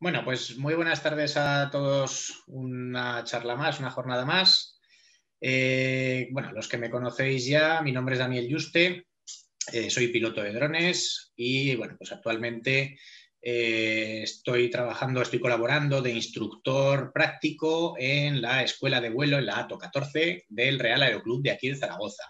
Bueno, pues muy buenas tardes a todos. Una charla más, una jornada más. Bueno, los que me conocéis ya, mi nombre es Daniel Yuste, soy piloto de drones y bueno, pues actualmente estoy colaborando de instructor práctico en la escuela de vuelo, en la ATO 14 del Real Aeroclub de aquí de Zaragoza.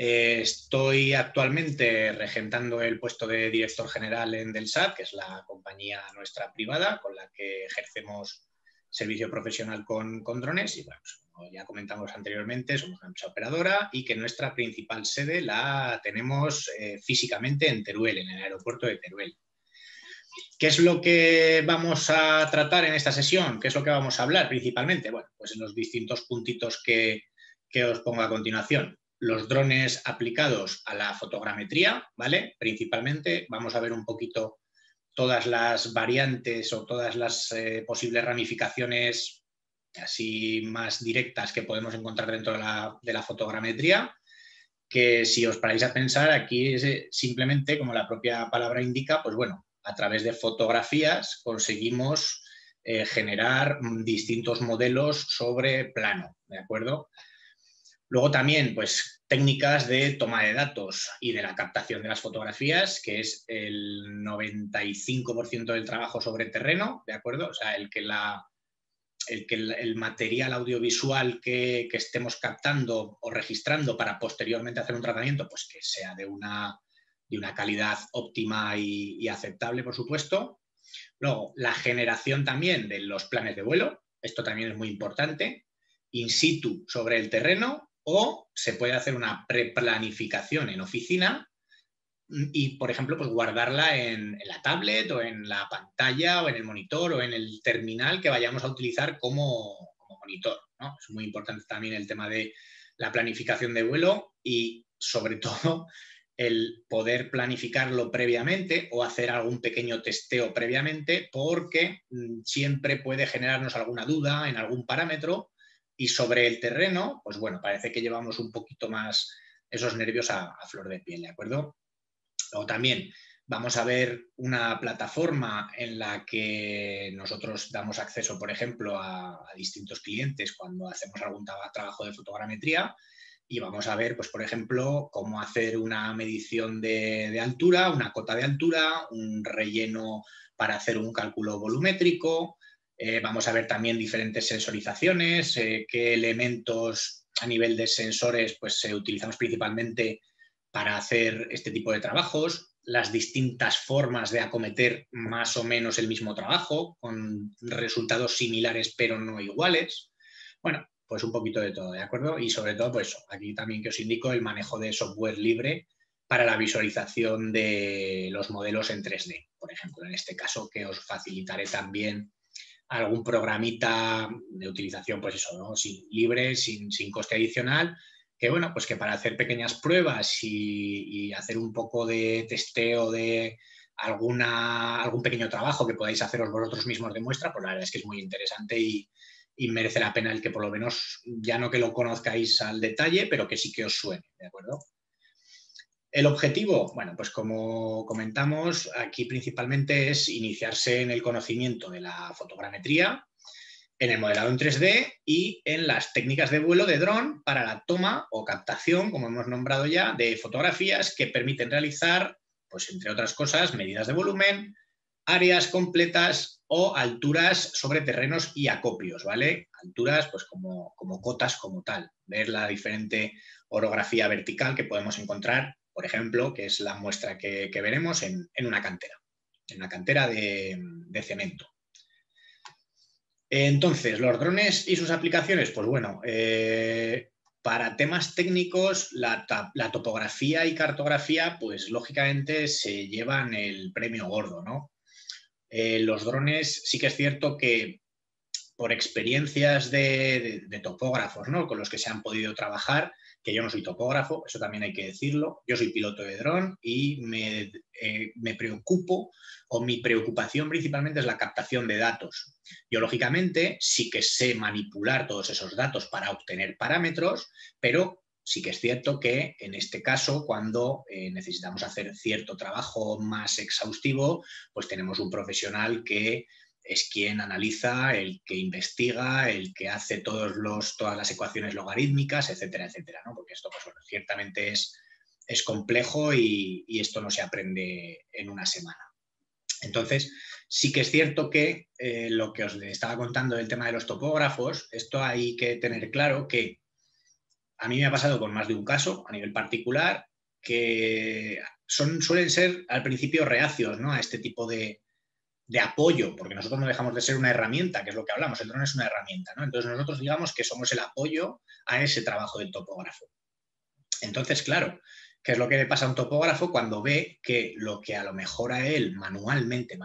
Estoy actualmente regentando el puesto de director general en Delsat, que es la compañía nuestra privada con la que ejercemos servicio profesional con drones. Y bueno, como ya comentamos anteriormente, somos una empresa operadora y que nuestra principal sede la tenemos físicamente en Teruel, en el aeropuerto de Teruel. ¿Qué es lo que vamos a tratar en esta sesión? ¿Qué es lo que vamos a hablar principalmente? Bueno, pues en los distintos puntitos que os pongo a continuación. Los drones aplicados a la fotogrametría, ¿vale? Principalmente vamos a ver un poquito todas las variantes o todas las posibles ramificaciones así más directas que podemos encontrar dentro de la fotogrametría, que si os paráis a pensar aquí es simplemente, como la propia palabra indica, pues bueno, a través de fotografías conseguimos generar distintos modelos sobre plano, ¿de acuerdo? Luego también, pues, técnicas de toma de datos y de la captación de las fotografías, que es el 95% del trabajo sobre terreno, ¿de acuerdo? O sea, el material audiovisual que estemos captando o registrando para posteriormente hacer un tratamiento, pues que sea de una calidad óptima y aceptable, por supuesto. Luego, la generación también de los planes de vuelo, esto también es muy importante, in situ sobre el terreno. O se puede hacer una preplanificación en oficina y, por ejemplo, pues guardarla en la tablet o en la pantalla o en el monitor o en el terminal que vayamos a utilizar como monitor, ¿no? Es muy importante también el tema de la planificación de vuelo y, sobre todo, el poder planificarlo previamente o hacer algún pequeño testeo previamente, porque siempre puede generarnos alguna duda en algún parámetro. Y sobre el terreno, pues bueno, parece que llevamos un poquito más esos nervios a flor de piel, ¿de acuerdo? Luego también vamos a ver una plataforma en la que nosotros damos acceso, por ejemplo, a distintos clientes cuando hacemos algún trabajo de fotogrametría y vamos a ver, pues por ejemplo, cómo hacer una medición de altura, una cota de altura, un relleno para hacer un cálculo volumétrico. Vamos a ver también diferentes sensorizaciones, qué elementos a nivel de sensores pues, utilizamos principalmente para hacer este tipo de trabajos, las distintas formas de acometer más o menos el mismo trabajo, con resultados similares pero no iguales. Bueno, pues un poquito de todo, ¿de acuerdo? Y sobre todo, pues aquí también que os indico el manejo de software libre para la visualización de los modelos en 3D, por ejemplo, en este caso que os facilitaré también algún programita de utilización, pues eso, ¿no? Libre, sin coste adicional, que bueno, pues que para hacer pequeñas pruebas y hacer un poco de testeo de algún pequeño trabajo que podáis haceros vosotros mismos de muestra, pues la verdad es que es muy interesante y merece la pena el que por lo menos, ya no que lo conozcáis al detalle, pero que sí que os suene, ¿de acuerdo? El objetivo, bueno, pues como comentamos, aquí principalmente es iniciarse en el conocimiento de la fotogrametría, en el modelado en 3D y en las técnicas de vuelo de dron para la toma o captación, como hemos nombrado ya, de fotografías que permiten realizar, pues entre otras cosas, medidas de volumen, áreas completas o alturas sobre terrenos y acopios, ¿vale? Alturas, pues como cotas como tal, ver la diferente orografía vertical que podemos encontrar, por ejemplo, que es la muestra que veremos en una cantera de cemento. Entonces, los drones y sus aplicaciones, pues bueno, para temas técnicos, la topografía y cartografía, pues lógicamente se llevan el premio gordo, ¿no? Los drones sí que es cierto que por experiencias de topógrafos, ¿no? Con los que se han podido trabajar, que yo no soy topógrafo, eso también hay que decirlo, yo soy piloto de dron y me preocupo, o mi preocupación principalmente es la captación de datos. Yo, lógicamente, sí que sé manipular todos esos datos para obtener parámetros, pero sí que es cierto que en este caso, cuando necesitamos hacer cierto trabajo más exhaustivo, pues tenemos un profesional que es quien analiza, el que investiga, el que hace todas las ecuaciones logarítmicas, etcétera, etcétera, ¿no? Porque esto, pues, bueno, ciertamente es complejo y esto no se aprende en una semana. Entonces, sí que es cierto que lo que os estaba contando del tema de los topógrafos, esto hay que tener claro que a mí me ha pasado con más de un caso a nivel particular, que suelen ser al principio reacios, ¿no?, a este tipo de apoyo, porque nosotros no dejamos de ser una herramienta, que es lo que hablamos, el dron es una herramienta, ¿no? Entonces nosotros digamos que somos el apoyo a ese trabajo del topógrafo. Entonces, claro, ¿qué es lo que le pasa a un topógrafo cuando ve que lo que a lo mejor a él manualmente,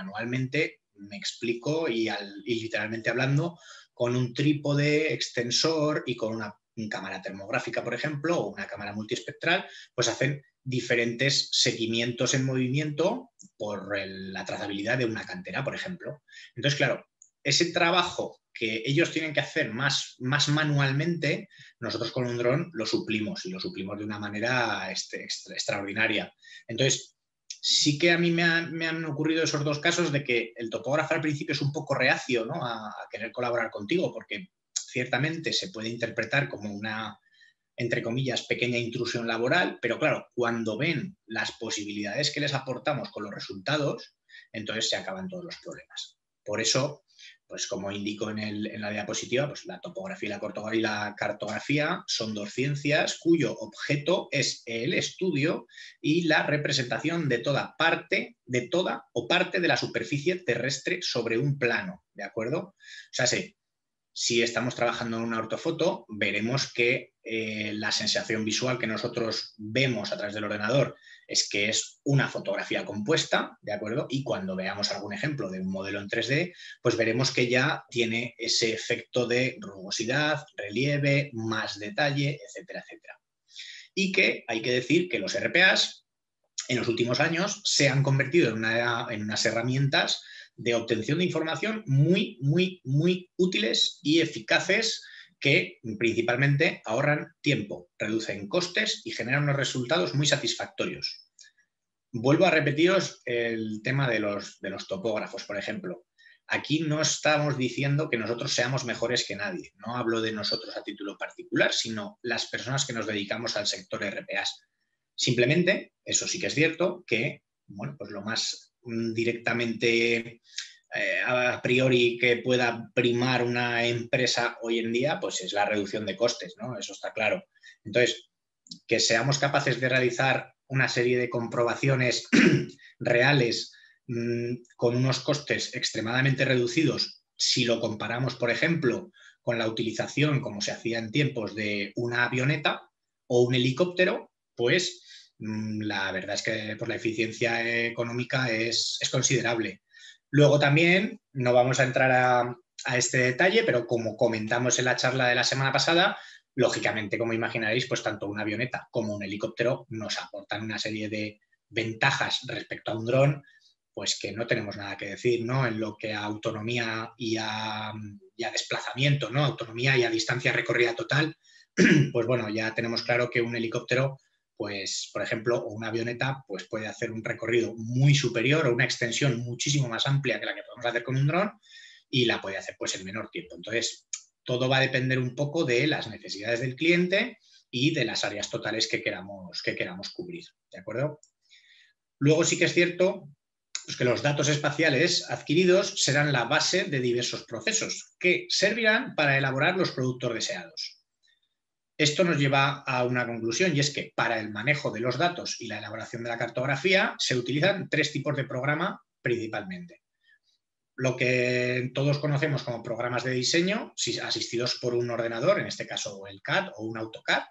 me explico, y literalmente hablando, con un trípode, extensor y con una cámara termográfica, por ejemplo, o una cámara multiespectral, pues hacen diferentes seguimientos en movimiento por la trazabilidad de una cantera, por ejemplo? Entonces, claro, ese trabajo que ellos tienen que hacer más manualmente, nosotros con un dron lo suplimos, y lo suplimos de una manera extraordinaria. Entonces, sí que a mí me han ocurrido esos dos casos de que el topógrafo al principio es un poco reacio, ¿no?, a querer colaborar contigo, porque ciertamente se puede interpretar como una, entre comillas, pequeña intrusión laboral, pero claro, cuando ven las posibilidades que les aportamos con los resultados, entonces se acaban todos los problemas. Por eso, pues como indico en la diapositiva, pues la topografía y la cartografía son dos ciencias cuyo objeto es el estudio y la representación de toda o parte de la superficie terrestre sobre un plano, ¿de acuerdo? O sea, si estamos trabajando en una ortofoto, veremos que la sensación visual que nosotros vemos a través del ordenador es que es una fotografía compuesta, ¿de acuerdo? Y cuando veamos algún ejemplo de un modelo en 3D, pues veremos que ya tiene ese efecto de rugosidad, relieve, más detalle, etcétera, etcétera. Y que hay que decir que los RPAs en los últimos años se han convertido en unas herramientas de obtención de información muy, muy, muy útiles y eficaces, que principalmente ahorran tiempo, reducen costes y generan unos resultados muy satisfactorios. Vuelvo a repetiros el tema de los topógrafos, por ejemplo. Aquí no estamos diciendo que nosotros seamos mejores que nadie. No hablo de nosotros a título particular, sino las personas que nos dedicamos al sector RPAs. Simplemente, eso sí que es cierto, que bueno, pues lo más directamente a priori que pueda primar una empresa hoy en día, pues es la reducción de costes, ¿no? Eso está claro. Entonces, que seamos capaces de realizar una serie de comprobaciones reales con unos costes extremadamente reducidos, si lo comparamos, por ejemplo, con la utilización, como se hacía en tiempos, de una avioneta o un helicóptero, pues la verdad es que pues, la eficiencia económica es considerable. Luego también, no vamos a entrar a este detalle, pero como comentamos en la charla de la semana pasada, lógicamente, como imaginaréis, pues tanto una avioneta como un helicóptero nos aportan una serie de ventajas respecto a un dron, pues que no tenemos nada que decir, ¿no?, en lo que a autonomía y a desplazamiento, ¿no?, autonomía y a distancia recorrida total, pues bueno, ya tenemos claro que un helicóptero, pues, por ejemplo, o una avioneta, pues puede hacer un recorrido muy superior o una extensión muchísimo más amplia que la que podemos hacer con un dron, y la puede hacer pues en menor tiempo. Entonces, todo va a depender un poco de las necesidades del cliente y de las áreas totales que queramos cubrir, ¿de acuerdo? Luego sí que es cierto pues, que los datos espaciales adquiridos serán la base de diversos procesos que servirán para elaborar los productos deseados. Esto nos lleva a una conclusión, y es que para el manejo de los datos y la elaboración de la cartografía se utilizan tres tipos de programa principalmente. Lo que todos conocemos como programas de diseño asistidos por un ordenador, en este caso el CAD o un AutoCAD,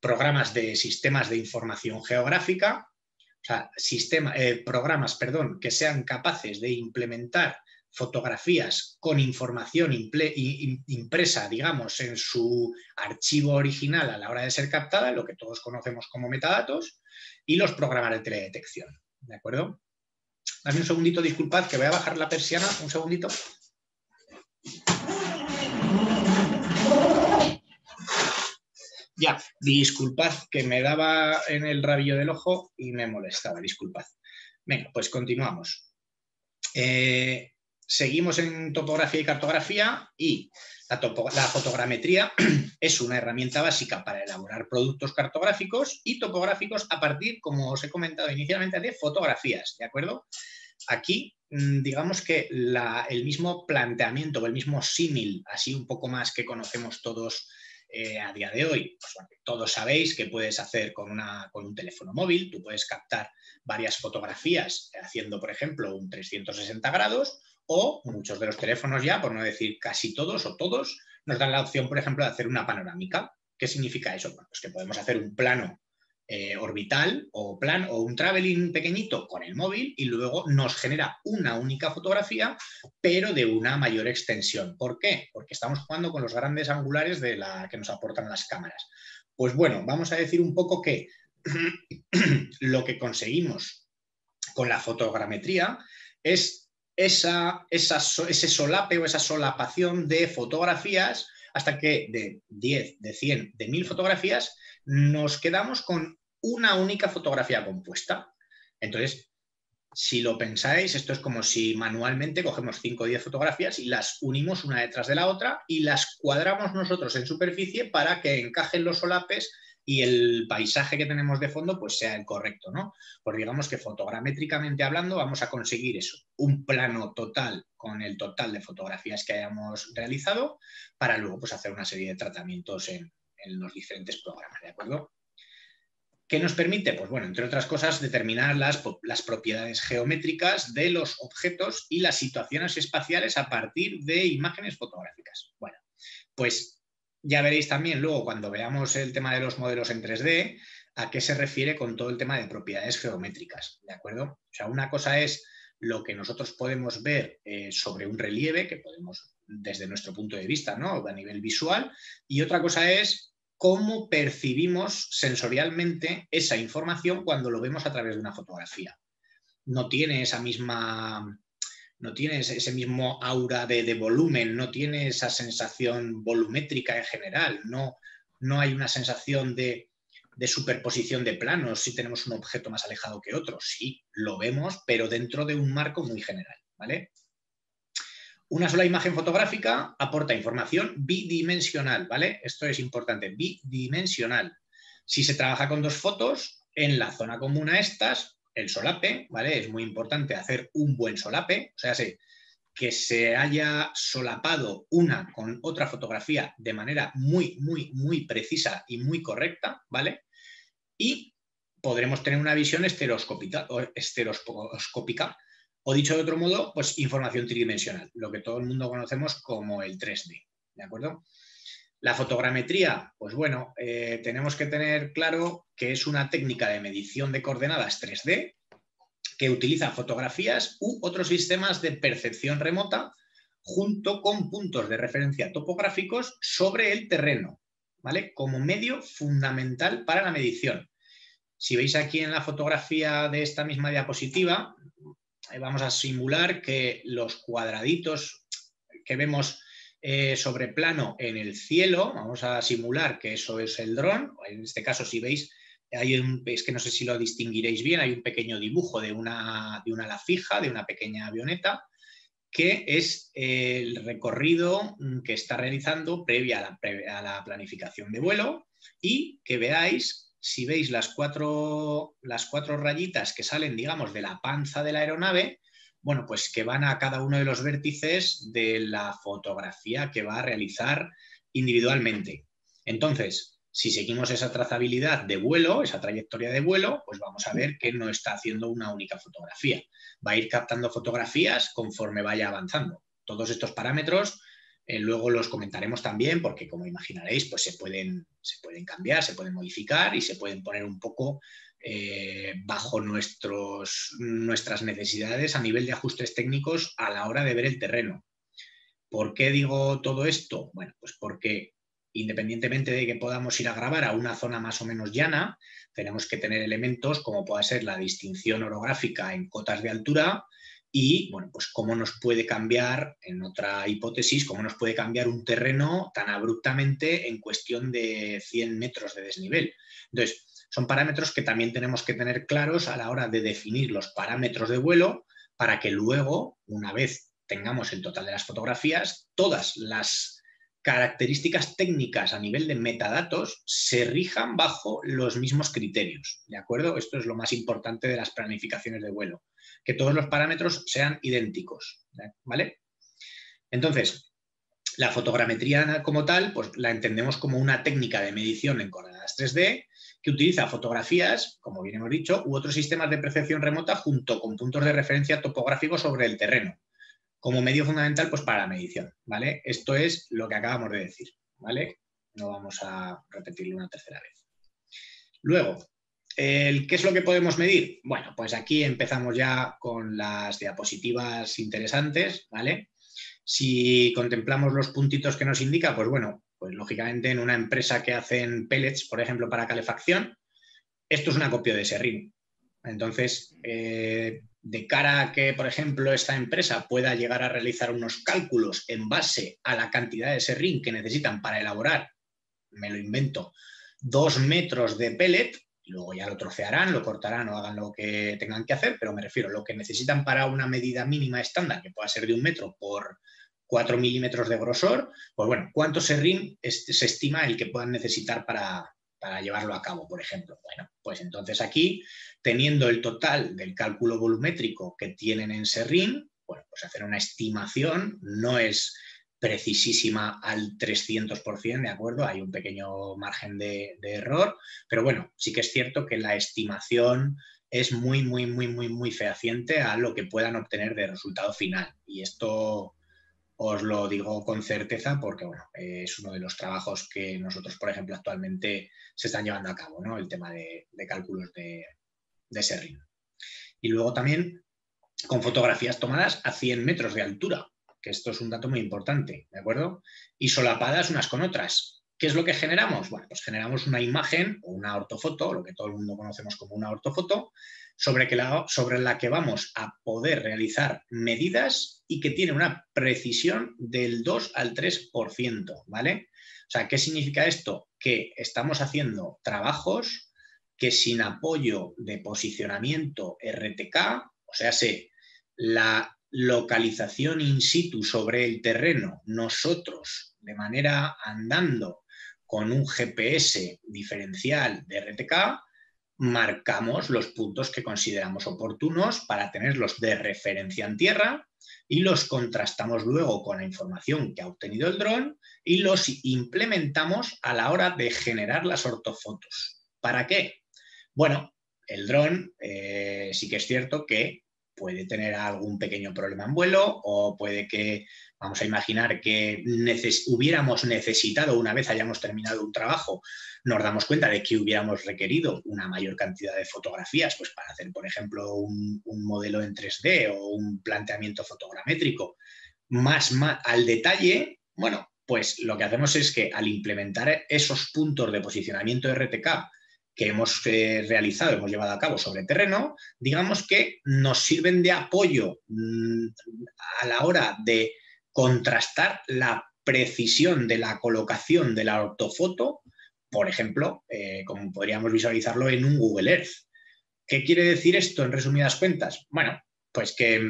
programas de sistemas de información geográfica, o sea, programas que sean capaces de implementar fotografías con información impresa, digamos, en su archivo original a la hora de ser captada, lo que todos conocemos como metadatos, y los programas de teledetección, ¿de acuerdo? Dame un segundito, disculpad, que voy a bajar la persiana, un segundito. Ya, disculpad, que me daba en el rabillo del ojo y me molestaba, disculpad. Venga, pues continuamos. Seguimos en topografía y cartografía, y la fotogrametría es una herramienta básica para elaborar productos cartográficos y topográficos a partir, como os he comentado inicialmente, de fotografías, ¿de acuerdo? Aquí, digamos que el mismo planteamiento o el mismo símil, así un poco más que conocemos todos a día de hoy. Pues, bueno, todos sabéis que puedes hacer con un teléfono móvil, tú puedes captar varias fotografías haciendo, por ejemplo, un 360 grados, o muchos de los teléfonos ya, por no decir casi todos o todos, nos dan la opción, por ejemplo, de hacer una panorámica. ¿Qué significa eso? Bueno, pues que podemos hacer un plano orbital o un traveling pequeñito con el móvil, y luego nos genera una única fotografía, pero de una mayor extensión. ¿Por qué? Porque estamos jugando con los grandes angulares de que nos aportan las cámaras. Pues bueno, vamos a decir un poco que lo que conseguimos con la fotogrametría es ese solape o esa solapación de fotografías, hasta que de 10, de 100, de 1000 fotografías nos quedamos con una única fotografía compuesta. Entonces, si lo pensáis, esto es como si manualmente cogemos 5 o 10 fotografías y las unimos una detrás de la otra y las cuadramos nosotros en superficie para que encajen los solapes y el paisaje que tenemos de fondo pues sea el correcto, ¿no? Pues digamos que fotogramétricamente hablando vamos a conseguir eso, un plano total con el total de fotografías que hayamos realizado, para luego pues hacer una serie de tratamientos en los diferentes programas, ¿de acuerdo? ¿Qué nos permite? Pues bueno, entre otras cosas, determinar las propiedades geométricas de los objetos y las situaciones espaciales a partir de imágenes fotográficas. Bueno, pues ya veréis también luego, cuando veamos el tema de los modelos en 3D, a qué se refiere con todo el tema de propiedades geométricas, ¿de acuerdo? O sea, una cosa es lo que nosotros podemos ver sobre un relieve, que podemos desde nuestro punto de vista, ¿no?, a nivel visual, y otra cosa es cómo percibimos sensorialmente esa información cuando lo vemos a través de una fotografía. No tiene ese mismo aura de volumen, no tiene esa sensación volumétrica en general, no hay una sensación de superposición de planos si tenemos un objeto más alejado que otro. Sí, lo vemos, pero dentro de un marco muy general, ¿vale? Una sola imagen fotográfica aporta información bidimensional, ¿vale? Esto es importante, bidimensional. Si se trabaja con 2 fotos, en la zona común a estas, el solape, ¿vale? Es muy importante hacer un buen solape, o sea, que se haya solapado una con otra fotografía de manera muy, muy, muy precisa y muy correcta, ¿vale? Y podremos tener una visión estereoscópica, o dicho de otro modo, pues información tridimensional, lo que todo el mundo conocemos como el 3D, ¿de acuerdo? La fotogrametría, pues bueno, tenemos que tener claro que es una técnica de medición de coordenadas 3D que utiliza fotografías u otros sistemas de percepción remota junto con puntos de referencia topográficos sobre el terreno, ¿vale?, como medio fundamental para la medición. Si veis aquí en la fotografía de esta misma diapositiva, vamos a simular que los cuadraditos que vemos sobre plano en el cielo, vamos a simular que eso es el dron. En este caso, si veis, es que no sé si lo distinguiréis bien, hay un pequeño dibujo de una ala fija, de una pequeña avioneta, que es el recorrido que está realizando previa a la planificación de vuelo, y que veáis. Si veis las cuatro rayitas que salen, digamos, de la panza de la aeronave, bueno, pues que van a cada uno de los vértices de la fotografía que va a realizar individualmente. Entonces, si seguimos esa trazabilidad de vuelo, esa trayectoria de vuelo, pues vamos a ver que no está haciendo una única fotografía. Va a ir captando fotografías conforme vaya avanzando. Todos estos parámetros luego los comentaremos también, porque como imaginaréis, pues se pueden cambiar, se pueden modificar y se pueden poner un poco bajo nuestras necesidades a nivel de ajustes técnicos a la hora de ver el terreno. ¿Por qué digo todo esto? Bueno, pues porque independientemente de que podamos ir a grabar a una zona más o menos llana, tenemos que tener elementos como pueda ser la distinción orográfica en cotas de altura, y, bueno, pues cómo nos puede cambiar, en otra hipótesis, cómo nos puede cambiar un terreno tan abruptamente en cuestión de 100 metros de desnivel. Entonces, son parámetros que también tenemos que tener claros a la hora de definir los parámetros de vuelo para que luego, una vez tengamos el total de las fotografías, todas las características técnicas a nivel de metadatos se rijan bajo los mismos criterios, ¿de acuerdo? Esto es lo más importante de las planificaciones de vuelo, que todos los parámetros sean idénticos, ¿vale? Entonces, la fotogrametría como tal, pues la entendemos como una técnica de medición en coordenadas 3D que utiliza fotografías, como bien hemos dicho, u otros sistemas de percepción remota junto con puntos de referencia topográficos sobre el terreno, como medio fundamental, pues, para la medición, ¿vale? Esto es lo que acabamos de decir, ¿vale? No vamos a repetirlo una tercera vez. Luego, ¿qué es lo que podemos medir? Bueno, pues aquí empezamos ya con las diapositivas interesantes, ¿vale? Si contemplamos los puntitos que nos indica, pues bueno, pues lógicamente en una empresa que hacen pellets, por ejemplo, para calefacción, esto es un acopio de serrín. Entonces, de cara a que, por ejemplo, esta empresa pueda llegar a realizar unos cálculos en base a la cantidad de serrín que necesitan para elaborar, me lo invento, 2 metros de pellet, luego ya lo trocearán, lo cortarán o hagan lo que tengan que hacer, pero me refiero a lo que necesitan para una medida mínima estándar, que pueda ser de 1 metro por 4 milímetros de grosor, pues bueno, ¿cuánto serrín se estima el que puedan necesitar para llevarlo a cabo, por ejemplo? Bueno, pues entonces aquí, teniendo el total del cálculo volumétrico que tienen en serrín, bueno, pues hacer una estimación, no es precisísima al 300%, ¿de acuerdo? Hay un pequeño margen de error, pero bueno, sí que es cierto que la estimación es muy fehaciente a lo que puedan obtener de resultado final. Y esto os lo digo con certeza porque, bueno, es uno de los trabajos que nosotros, por ejemplo, actualmente se están llevando a cabo, ¿no? El tema de cálculos de serrín. Y luego también con fotografías tomadas a 100 metros de altura, que esto es un dato muy importante, ¿de acuerdo? Y solapadas unas con otras. ¿Qué es lo que generamos? Bueno, pues generamos una imagen o una ortofoto, lo que todo el mundo conocemos como una ortofoto, sobre la que vamos a poder realizar medidas y que tiene una precisión del 2 al 3%, ¿vale? O sea, ¿qué significa esto? Que estamos haciendo trabajos que sin apoyo de posicionamiento RTK, o sea, la localización in situ sobre el terreno, nosotros de manera andando, con un GPS diferencial de RTK, marcamos los puntos que consideramos oportunos para tenerlos de referencia en tierra y los contrastamos luego con la información que ha obtenido el dron y los implementamos a la hora de generar las ortofotos. ¿Para qué? Bueno, el dron sí que es cierto que puede tener algún pequeño problema en vuelo o puede que, vamos a imaginar que hubiéramos necesitado, una vez hayamos terminado un trabajo, nos damos cuenta de que hubiéramos requerido una mayor cantidad de fotografías, pues para hacer, por ejemplo, un modelo en 3D o un planteamiento fotogramétrico más al detalle. Bueno, pues lo que hacemos es que al implementar esos puntos de posicionamiento de RTK que hemos llevado a cabo sobre terreno, digamos que nos sirven de apoyo a la hora de contrastar la precisión de la colocación de la ortofoto, por ejemplo, como podríamos visualizarlo en un Google Earth. ¿Qué quiere decir esto en resumidas cuentas? Bueno, pues que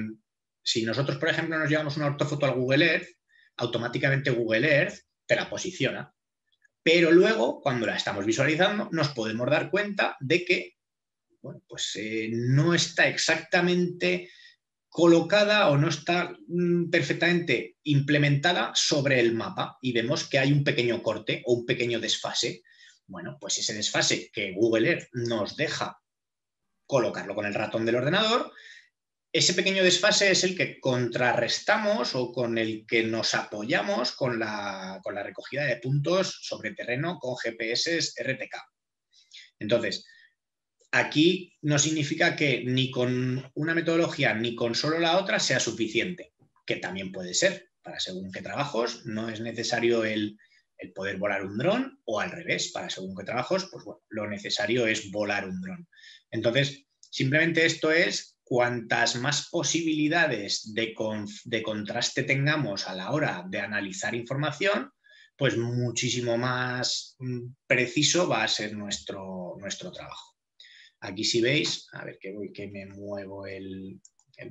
si nosotros, por ejemplo, nos llevamos una ortofoto al Google Earth, automáticamente Google Earth te la posiciona, pero luego, cuando la estamos visualizando, nos podemos dar cuenta de que, bueno, pues no está exactamente colocada o no está perfectamente implementada sobre el mapa y vemos que hay un pequeño corte o un pequeño desfase. Bueno, pues ese desfase que Google Earth nos deja colocarlo con el ratón del ordenador, ese pequeño desfase es el que contrarrestamos o con el que nos apoyamos con la recogida de puntos sobre terreno con GPS RTK. Entonces, aquí no significa que ni con una metodología ni con solo la otra sea suficiente, que también puede ser, para según qué trabajos no es necesario el poder volar un dron, o al revés, para según qué trabajos, pues bueno, lo necesario es volar un dron. Entonces, simplemente esto es Cuantas más posibilidades de contraste tengamos a la hora de analizar información, pues muchísimo más preciso va a ser nuestro trabajo. Aquí si veis, a ver que me muevo el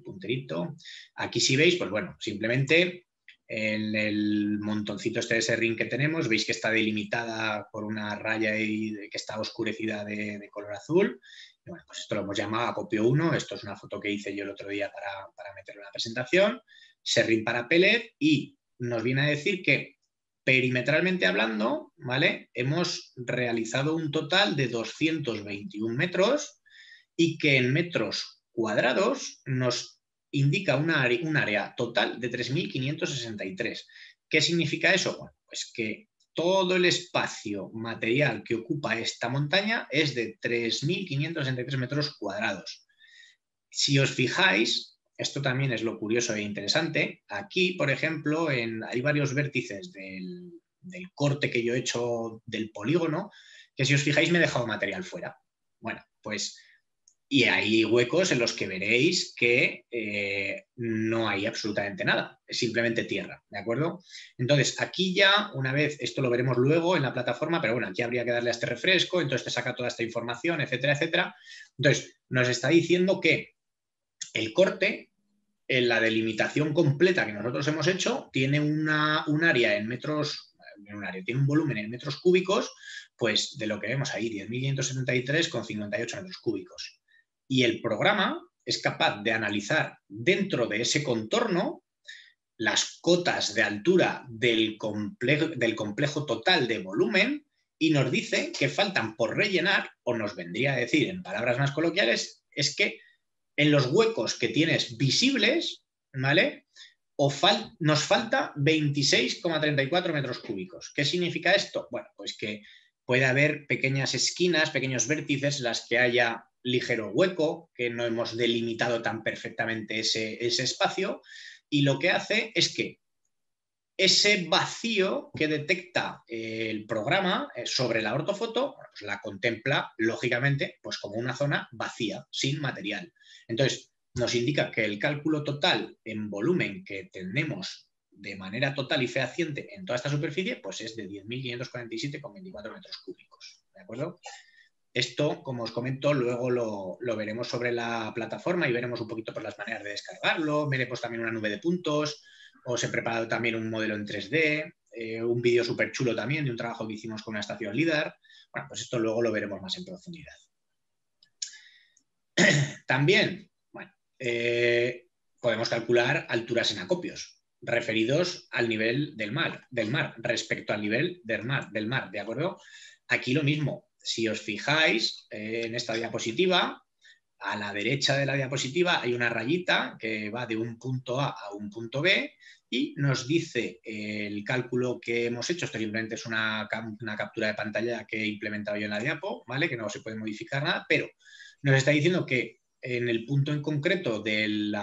punterito. Aquí si veis, pues bueno, simplemente en el montoncito este de serrín que tenemos, veis que está delimitada por una raya y que está oscurecida de color azul. Y bueno, pues esto lo hemos llamado acopio 1. Esto es una foto que hice yo el otro día para meterlo en la presentación. Serrín para Pérez, y nos viene a decir que perimetralmente hablando, ¿vale?, hemos realizado un total de 221 metros, y que en metros cuadrados nos indica un área total de 3.563. ¿Qué significa eso? Bueno, pues que todo el espacio material que ocupa esta montaña es de 3.563 metros cuadrados. Si os fijáis, esto también es lo curioso e interesante. Aquí, por ejemplo, hay varios vértices del corte que yo he hecho del polígono, que si os fijáis me he dejado material fuera. Bueno, pues... y hay huecos en los que veréis que no hay absolutamente nada, es simplemente tierra, ¿de acuerdo? Entonces, aquí ya, una vez, esto lo veremos luego en la plataforma, pero bueno, aquí habría que darle a este refresco, entonces te saca toda esta información, etcétera, etcétera. Entonces, nos está diciendo que el corte, en la delimitación completa que nosotros hemos hecho, tiene un área en metros... tiene un volumen en metros cúbicos, pues de lo que vemos ahí, 10.573,58 metros cúbicos. Y el programa es capaz de analizar dentro de ese contorno las cotas de altura del complejo total de volumen, y nos dice que faltan por rellenar, o nos vendría a decir, en palabras más coloquiales, es que en los huecos que tienes visibles, ¿vale?, nos falta 26,34 metros cúbicos. ¿Qué significa esto? Bueno, pues que puede haber pequeñas esquinas, pequeños vértices en las que haya ligero hueco, que no hemos delimitado tan perfectamente ese espacio, y lo que hace es que ese vacío que detecta el programa sobre la ortofoto, pues la contempla, lógicamente, pues como una zona vacía, sin material. Entonces, nos indica que el cálculo total en volumen que tenemos de manera total y fehaciente en toda esta superficie, pues es de 10.547,24 metros cúbicos, ¿de acuerdo? Esto, como os comento, luego lo veremos sobre la plataforma y veremos un poquito por las maneras de descargarlo. Veremos también una nube de puntos. Os he preparado también un modelo en 3D, un vídeo súper chulo también de un trabajo que hicimos con una estación LIDAR. Bueno, pues esto luego lo veremos más en profundidad. También, bueno, podemos calcular alturas en acopios referidos al nivel del mar respecto al nivel del mar, ¿de acuerdo? Aquí lo mismo. Si os fijáis en esta diapositiva, a la derecha de la diapositiva hay una rayita que va de un punto A a un punto B y nos dice el cálculo que hemos hecho. Esto simplemente es una captura de pantalla que he implementado yo en la diapo, ¿vale?, que no se puede modificar nada, pero nos está diciendo que en el punto en concreto en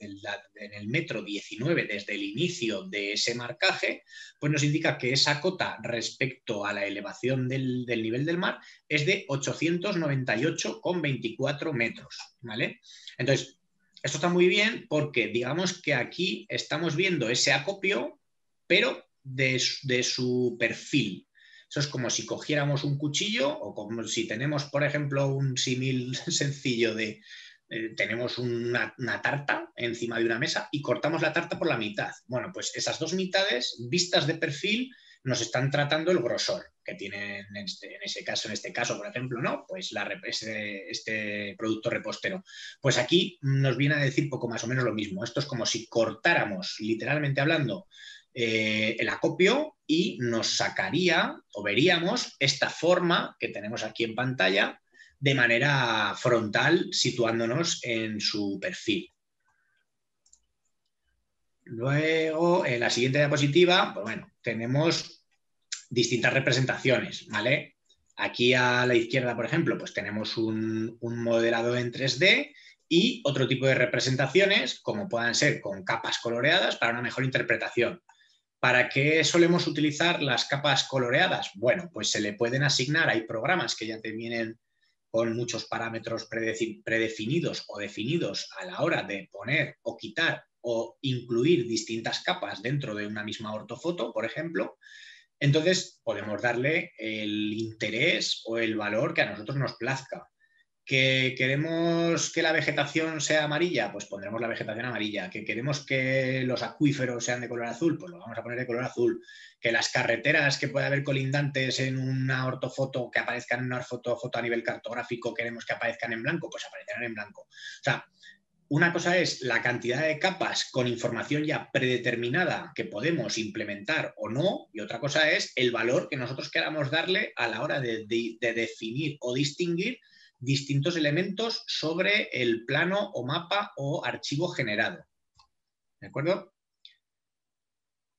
el metro 19, desde el inicio de ese marcaje, pues nos indica que esa cota respecto a la elevación del nivel del mar es de 898,24 metros, ¿vale? Entonces, esto está muy bien porque digamos que aquí estamos viendo ese acopio, pero de su perfil. Eso es como si cogiéramos un cuchillo, o como si tenemos, por ejemplo, un símil sencillo de... tenemos una tarta encima de una mesa y cortamos la tarta por la mitad. Bueno, pues esas dos mitades, vistas de perfil, nos están tratando el grosor que tiene en este caso, por ejemplo, ¿no? Pues este producto repostero. Pues aquí nos viene a decir poco más o menos lo mismo. Esto es como si cortáramos, literalmente hablando, el acopio, y nos sacaría o veríamos esta forma que tenemos aquí en pantalla de manera frontal, situándonos en su perfil. Luego, en la siguiente diapositiva, pues bueno, tenemos distintas representaciones, ¿vale? Aquí a la izquierda, por ejemplo, pues tenemos un modelado en 3D y otro tipo de representaciones, como puedan ser con capas coloreadas para una mejor interpretación. ¿Para qué solemos utilizar las capas coloreadas? Bueno, pues se le pueden asignar, hay programas que ya te vienen con muchos parámetros predefinidos o definidos a la hora de poner o quitar o incluir distintas capas dentro de una misma ortofoto, por ejemplo, entonces podemos darle el interés o el valor que a nosotros nos plazca. ¿Que queremos que la vegetación sea amarilla? Pues pondremos la vegetación amarilla. ¿Que queremos que los acuíferos sean de color azul? Pues lo vamos a poner de color azul. ¿Que las carreteras que puede haber colindantes en una ortofoto, que aparezcan en una ortofoto a nivel cartográfico, queremos que aparezcan en blanco? Pues aparecerán en blanco. O sea, una cosa es la cantidad de capas con información ya predeterminada que podemos implementar o no, y otra cosa es el valor que nosotros queramos darle a la hora de definir o distinguir distintos elementos sobre el plano o mapa o archivo generado. ¿De acuerdo?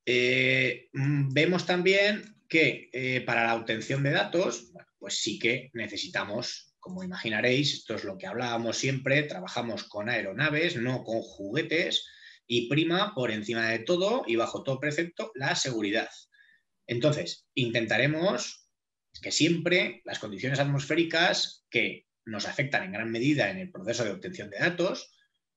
Vemos también que para la obtención de datos, pues sí que necesitamos, como imaginaréis, esto es lo que hablábamos siempre, trabajamos con aeronaves, no con juguetes, y prima por encima de todo y bajo todo precepto la seguridad. Entonces, intentaremos que siempre las condiciones atmosféricas que nos afectan en gran medida en el proceso de obtención de datos,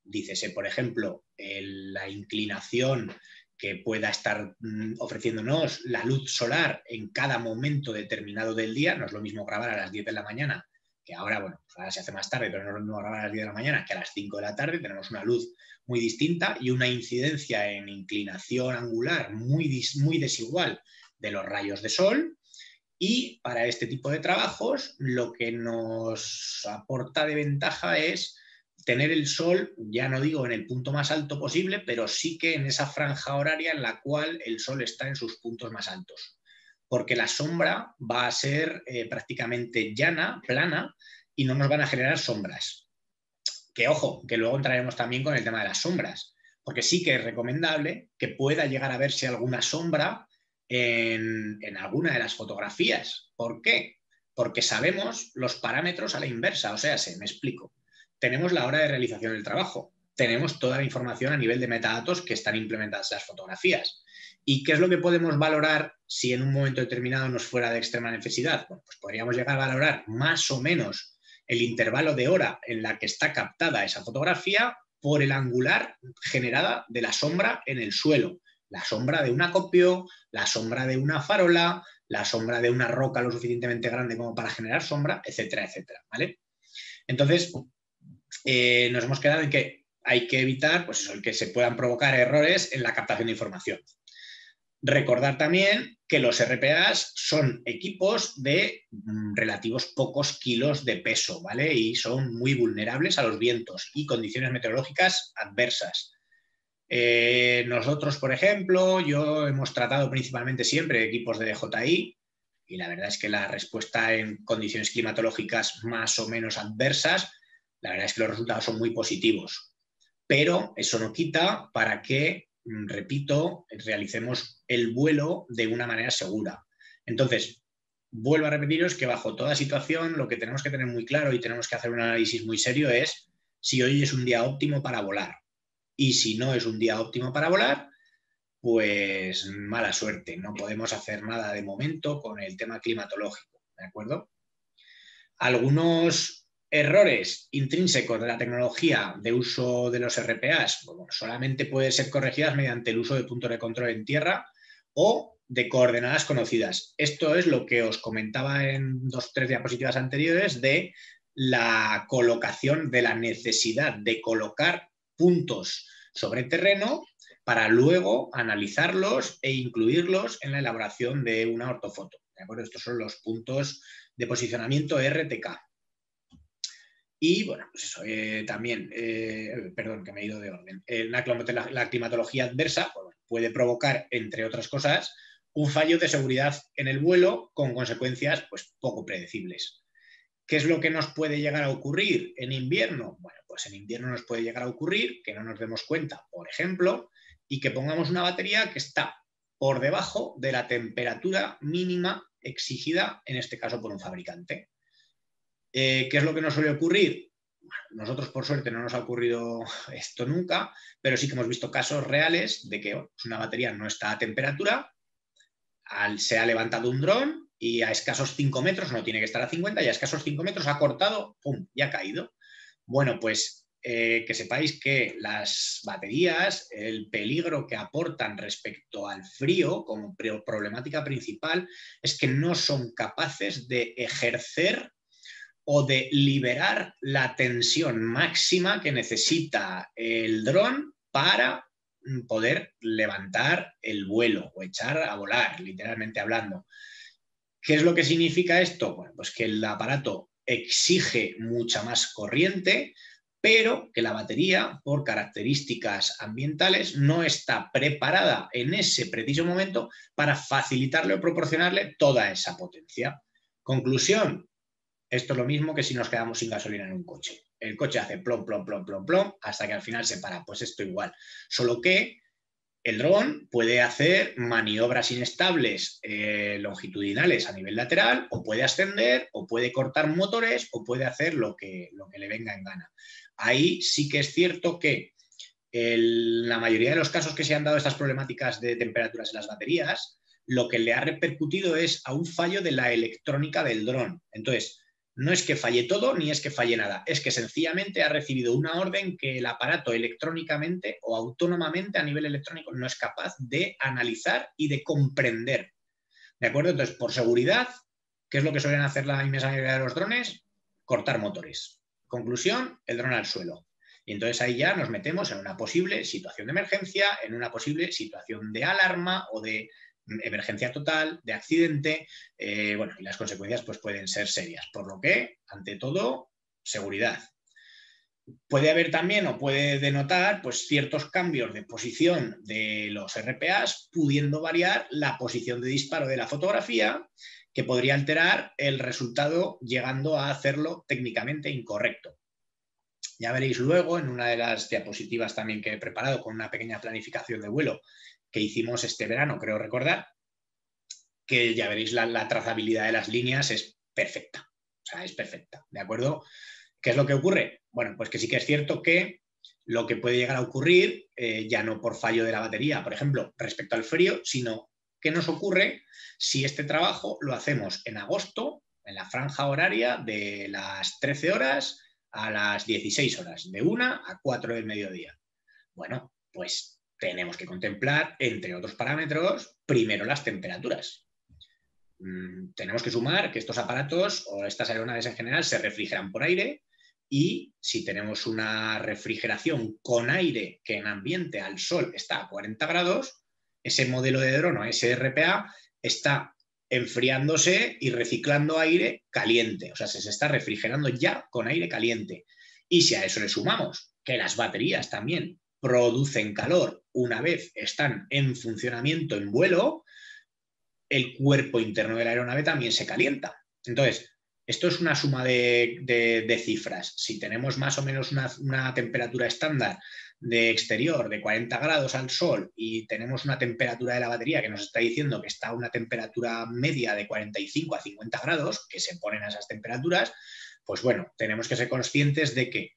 dícese, por ejemplo, la inclinación que pueda estar ofreciéndonos la luz solar en cada momento determinado del día. No es lo mismo grabar a las 10 de la mañana, que ahora, bueno, pues ahora se hace más tarde, pero no es lo mismo grabar a las 10 de la mañana que a las 5 de la tarde. Tenemos una luz muy distinta y una incidencia en inclinación angular muy desigual de los rayos de sol. Y para este tipo de trabajos lo que nos aporta de ventaja es tener el sol, ya no digo en el punto más alto posible, pero sí que en esa franja horaria en la cual el sol está en sus puntos más altos. Porque la sombra va a ser prácticamente llana, plana, y no nos van a generar sombras. Que ojo, que luego entraremos también con el tema de las sombras, porque sí que es recomendable que pueda llegar a verse alguna sombra en alguna de las fotografías. ¿Por qué? Porque sabemos los parámetros a la inversa. O sea, me explico. Tenemos la hora de realización del trabajo. Tenemos toda la información a nivel de metadatos que están implementadas en las fotografías. ¿Y qué es lo que podemos valorar si en un momento determinado nos fuera de extrema necesidad? Bueno, pues podríamos llegar a valorar más o menos el intervalo de hora en la que está captada esa fotografía por el angular generada de la sombra en el suelo. La sombra de un acopio, la sombra de una farola, la sombra de una roca lo suficientemente grande como para generar sombra, etcétera, etcétera, ¿vale? Entonces, nos hemos quedado en que hay que evitar, pues eso, que se puedan provocar errores en la captación de información. Recordar también que los RPAs son equipos de relativos pocos kilos de peso, ¿vale? Y son muy vulnerables a los vientos y condiciones meteorológicas adversas. Nosotros, por ejemplo, hemos tratado principalmente siempre equipos de DJI, y la verdad es que la respuesta en condiciones climatológicas más o menos adversas, la verdad es que los resultados son muy positivos. Pero eso no quita para que, repito, realicemos el vuelo de una manera segura. Entonces, vuelvo a repetiros que bajo toda situación lo que tenemos que tener muy claro y tenemos que hacer un análisis muy serio es si hoy es un día óptimo para volar. Y si no es un día óptimo para volar, pues mala suerte. No podemos hacer nada de momento con el tema climatológico, ¿de acuerdo? Algunos errores intrínsecos de la tecnología de uso de los RPAs, bueno, solamente pueden ser corregidas mediante el uso de puntos de control en tierra o de coordenadas conocidas. Esto es lo que os comentaba en 2 o 3 diapositivas anteriores de la colocación, de la necesidad de colocar puntos sobre terreno para luego analizarlos e incluirlos en la elaboración de una ortofoto. ¿De acuerdo? Estos son los puntos de posicionamiento RTK. Y bueno, pues eso, también, perdón, que me he ido de orden. La climatología adversa, bueno, puede provocar, entre otras cosas, un fallo de seguridad en el vuelo con consecuencias pues, poco predecibles. ¿Qué es lo que nos puede llegar a ocurrir en invierno? Bueno, pues en invierno nos puede llegar a ocurrir que no nos demos cuenta, por ejemplo, y que pongamos una batería que está por debajo de la temperatura mínima exigida, en este caso por un fabricante. ¿Qué es lo que nos suele ocurrir? Bueno, nosotros, por suerte, no nos ha ocurrido esto nunca, pero sí que hemos visto casos reales de que bueno, una batería no está a temperatura, se ha levantado un dron, y a escasos 5 metros, no tiene que estar a 50, y a escasos 5 metros ha cortado, ¡pum!, y ha caído. Bueno, pues que sepáis que las baterías, el peligro que aportan respecto al frío como problemática principal es que no son capaces de ejercer o de liberar la tensión máxima que necesita el dron para poder levantar el vuelo o echar a volar, literalmente hablando. ¿Qué es lo que significa esto? Bueno, pues que el aparato exige mucha más corriente, pero que la batería, por características ambientales, no está preparada en ese preciso momento para facilitarle o proporcionarle toda esa potencia. Conclusión, esto es lo mismo que si nos quedamos sin gasolina en un coche. El coche hace plom, plom, plom, plom, plom, hasta que al final se para. Pues esto igual, solo que el dron puede hacer maniobras inestables longitudinales a nivel lateral, o puede ascender, o puede cortar motores, o puede hacer lo que le venga en gana. Ahí sí que es cierto que la mayoría de los casos que se han dado estas problemáticas de temperaturas en las baterías, lo que le ha repercutido es a un fallo de la electrónica del dron. Entonces, no es que falle todo ni es que falle nada, es que sencillamente ha recibido una orden que el aparato electrónicamente o autónomamente a nivel electrónico no es capaz de analizar y de comprender. ¿De acuerdo? Entonces, por seguridad, ¿qué es lo que suelen hacer la inmensa mayoría de los drones? Cortar motores. Conclusión, el dron al suelo. Y entonces ahí ya nos metemos en una posible situación de emergencia, en una posible situación de alarma o de emergencia total, de accidente, bueno, y las consecuencias pues pueden ser serias, por lo que, ante todo, seguridad. Puede haber también o puede denotar pues ciertos cambios de posición de los RPAs, pudiendo variar la posición de disparo de la fotografía, que podría alterar el resultado llegando a hacerlo técnicamente incorrecto. Ya veréis luego en una de las diapositivas también que he preparado con una pequeña planificación de vuelo que hicimos este verano, creo recordar, que ya veréis la trazabilidad de las líneas es perfecta. O sea, es perfecta, ¿de acuerdo? ¿Qué es lo que ocurre? Bueno, pues que sí que es cierto que lo que puede llegar a ocurrir, ya no por fallo de la batería, por ejemplo, respecto al frío, sino qué nos ocurre si este trabajo lo hacemos en agosto, en la franja horaria de las 13 horas a las 16 horas, de 1 a 4 del mediodía. Bueno, pues tenemos que contemplar, entre otros parámetros, primero las temperaturas. Tenemos que sumar que estos aparatos o estas aeronaves en general se refrigeran por aire, y si tenemos una refrigeración con aire que en ambiente al sol está a 40 grados, ese modelo de dron o ese RPA está enfriándose y reciclando aire caliente. O sea, se está refrigerando ya con aire caliente. Y si a eso le sumamos que las baterías también producen calor una vez están en funcionamiento en vuelo, el cuerpo interno de la aeronave también se calienta. Entonces, esto es una suma de cifras. Si tenemos más o menos una temperatura estándar de exterior de 40 grados al sol y tenemos una temperatura de la batería que nos está diciendo que está a una temperatura media de 45 a 50 grados, que se ponen a esas temperaturas, pues bueno, tenemos que ser conscientes de que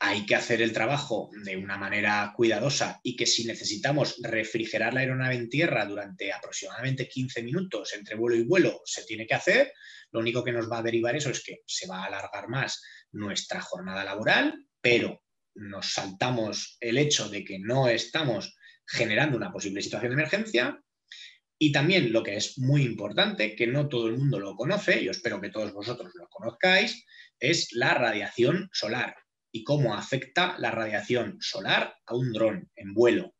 hay que hacer el trabajo de una manera cuidadosa y que si necesitamos refrigerar la aeronave en tierra durante aproximadamente 15 minutos entre vuelo y vuelo, se tiene que hacer. Lo único que nos va a derivar eso es que se va a alargar más nuestra jornada laboral, pero nos saltamos el hecho de que no estamos generando una posible situación de emergencia. Y también lo que es muy importante, que no todo el mundo lo conoce, yo espero que todos vosotros lo conozcáis, es la radiación solar. Y cómo afecta la radiación solar a un dron en vuelo.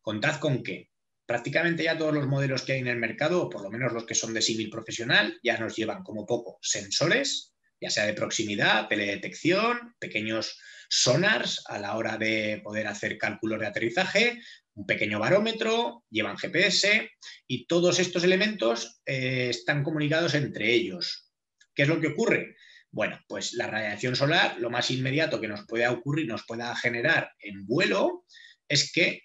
Contad con que prácticamente ya todos los modelos que hay en el mercado, o por lo menos los que son de símil profesional, ya nos llevan como poco sensores, ya sea de proximidad, teledetección, pequeños sonars a la hora de poder hacer cálculos de aterrizaje, un pequeño barómetro, llevan GPS, y todos estos elementos están comunicados entre ellos. ¿Qué es lo que ocurre? Bueno, pues la radiación solar, lo más inmediato que nos pueda ocurrir, nos pueda generar en vuelo, es que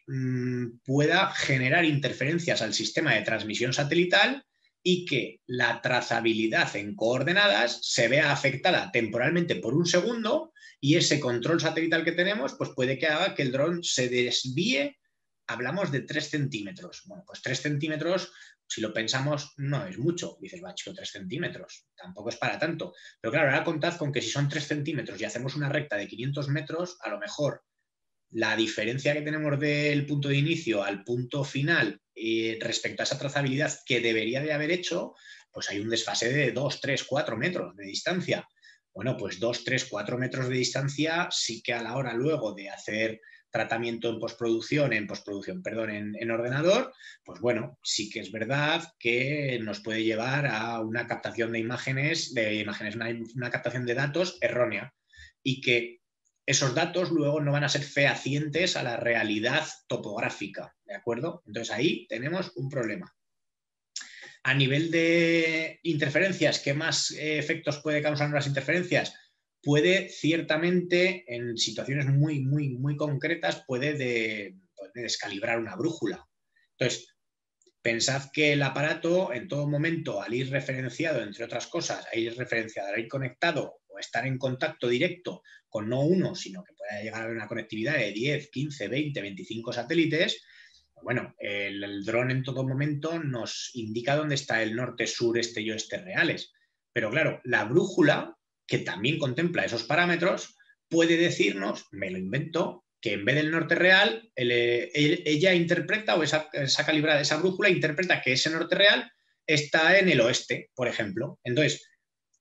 pueda generar interferencias al sistema de transmisión satelital y que la trazabilidad en coordenadas se vea afectada temporalmente por un segundo, y ese control satelital que tenemos pues puede que haga que el dron se desvíe hablamos de 3 centímetros. Bueno, pues 3 centímetros, si lo pensamos, no es mucho. Dices, va, chico, 3 centímetros, tampoco es para tanto. Pero claro, ahora contad con que si son 3 centímetros y hacemos una recta de 500 metros, a lo mejor la diferencia que tenemos del punto de inicio al punto final respecto a esa trazabilidad que debería de haber hecho, pues hay un desfase de 2, 3, 4 metros de distancia. Bueno, pues 2, 3, 4 metros de distancia sí que a la hora luego de hacer tratamiento en ordenador, pues bueno, sí que es verdad que nos puede llevar a una captación de imágenes, una captación de datos errónea, y que esos datos luego no van a ser fehacientes a la realidad topográfica, ¿de acuerdo? Entonces ahí tenemos un problema. A nivel de interferencias, ¿qué más efectos puede causar unas interferencias? Puede ciertamente, en situaciones muy concretas, puede descalibrar una brújula. Entonces, pensad que el aparato en todo momento, al ir referenciado, entre otras cosas, al ir conectado o estar en contacto directo con no uno, sino que pueda llegar a una conectividad de 10, 15, 20, 25 satélites, bueno, el dron en todo momento nos indica dónde está el norte, sur, este y oeste reales. Pero claro, la brújula, que también contempla esos parámetros, puede decirnos, me lo invento, que en vez del norte real, ella interpreta, o esa calibrada, esa brújula interpreta que ese norte real está en el oeste, por ejemplo. Entonces,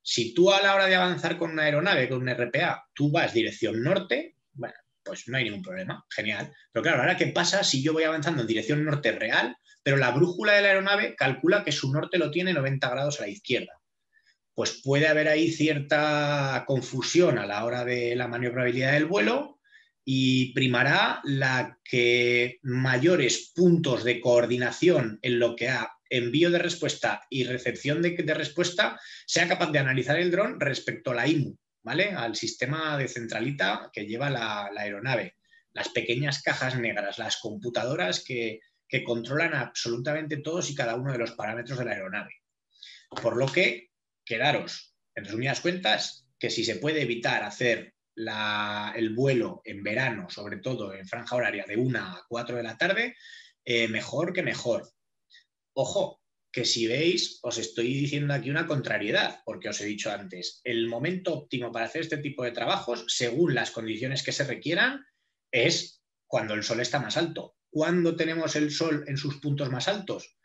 si tú a la hora de avanzar con una aeronave, con un RPA, tú vas dirección norte, bueno, pues no hay ningún problema, genial. Pero claro, ahora, ¿qué pasa si yo voy avanzando en dirección norte real, pero la brújula de la aeronave calcula que su norte lo tiene 90 grados a la izquierda? Pues puede haber ahí cierta confusión a la hora de la maniobrabilidad del vuelo y primará la que mayores puntos de coordinación en lo que a envío de respuesta y recepción de respuesta sea capaz de analizar el dron respecto a la IMU. ¿Vale? Al sistema de centralita que lleva la aeronave, las pequeñas cajas negras, las computadoras que controlan absolutamente todos y cada uno de los parámetros de la aeronave. Por lo que, quedaros, en resumidas cuentas, que si se puede evitar hacer el vuelo en verano, sobre todo en franja horaria de 1 a 4 de la tarde, mejor que mejor. Ojo, que si veis, os estoy diciendo aquí una contrariedad, porque os he dicho antes, el momento óptimo para hacer este tipo de trabajos, según las condiciones que se requieran, es cuando el sol está más alto. ¿Cuándo tenemos el sol en sus puntos más altos?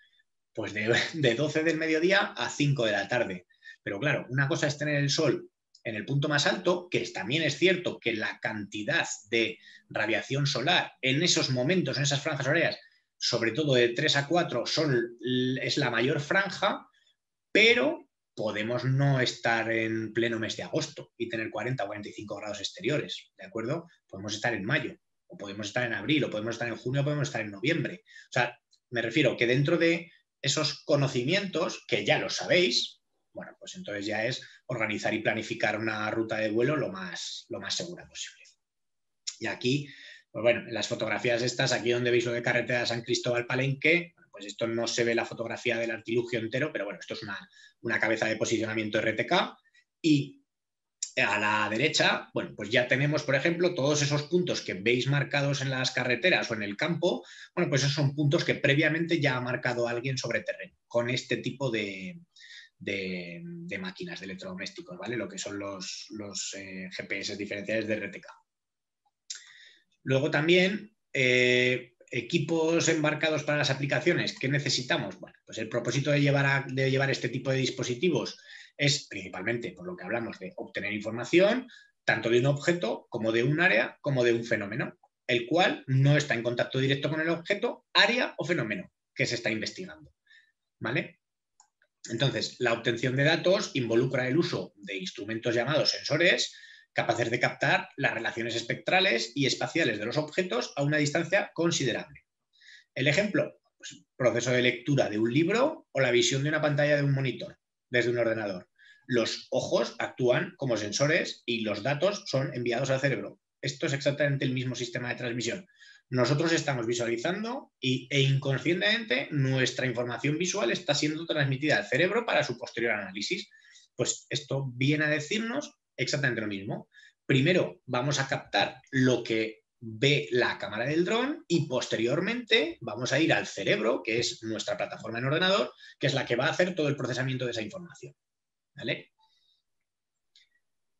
Pues de 12 del mediodía a 5 de la tarde. Pero claro, una cosa es tener el sol en el punto más alto, que también es cierto que la cantidad de radiación solar en esos momentos, en esas franjas horarias, sobre todo de 3 a 4, es la mayor franja, pero podemos no estar en pleno mes de agosto y tener 40 o 45 grados exteriores, ¿de acuerdo? Podemos estar en mayo, o podemos estar en abril, o podemos estar en junio, o podemos estar en noviembre. O sea, me refiero que dentro de esos conocimientos, que ya lo sabéis, bueno, pues entonces ya es organizar y planificar una ruta de vuelo lo más segura posible. Y aquí, pues bueno, en las fotografías estas, aquí donde veis lo de carretera de San Cristóbal Palenque, pues esto no se ve la fotografía del artilugio entero, pero bueno, esto es una cabeza de posicionamiento RTK. Y a la derecha, bueno, pues ya tenemos, por ejemplo, todos esos puntos que veis marcados en las carreteras o en el campo, bueno, pues esos son puntos que previamente ya ha marcado alguien sobre terreno con este tipo de máquinas, de electrodomésticos, ¿vale? Lo que son los GPS diferenciales de RTK. Luego también, equipos embarcados para las aplicaciones. ¿Qué necesitamos? Bueno, pues el propósito de llevar este tipo de dispositivos es principalmente, por lo que hablamos, de obtener información tanto de un objeto como de un área como de un fenómeno, el cual no está en contacto directo con el objeto, área o fenómeno que se está investigando, ¿vale? Entonces, la obtención de datos involucra el uso de instrumentos llamados sensores, capaces de captar las relaciones espectrales y espaciales de los objetos a una distancia considerable. El ejemplo, pues, proceso de lectura de un libro o la visión de una pantalla de un monitor desde un ordenador. Los ojos actúan como sensores y los datos son enviados al cerebro. Esto es exactamente el mismo sistema de transmisión. Nosotros estamos visualizando e inconscientemente nuestra información visual está siendo transmitida al cerebro para su posterior análisis. Pues esto viene a decirnos exactamente lo mismo. Primero vamos a captar lo que ve la cámara del dron y posteriormente vamos a ir al cerebro, que es nuestra plataforma en ordenador, que es la que va a hacer todo el procesamiento de esa información. ¿Vale?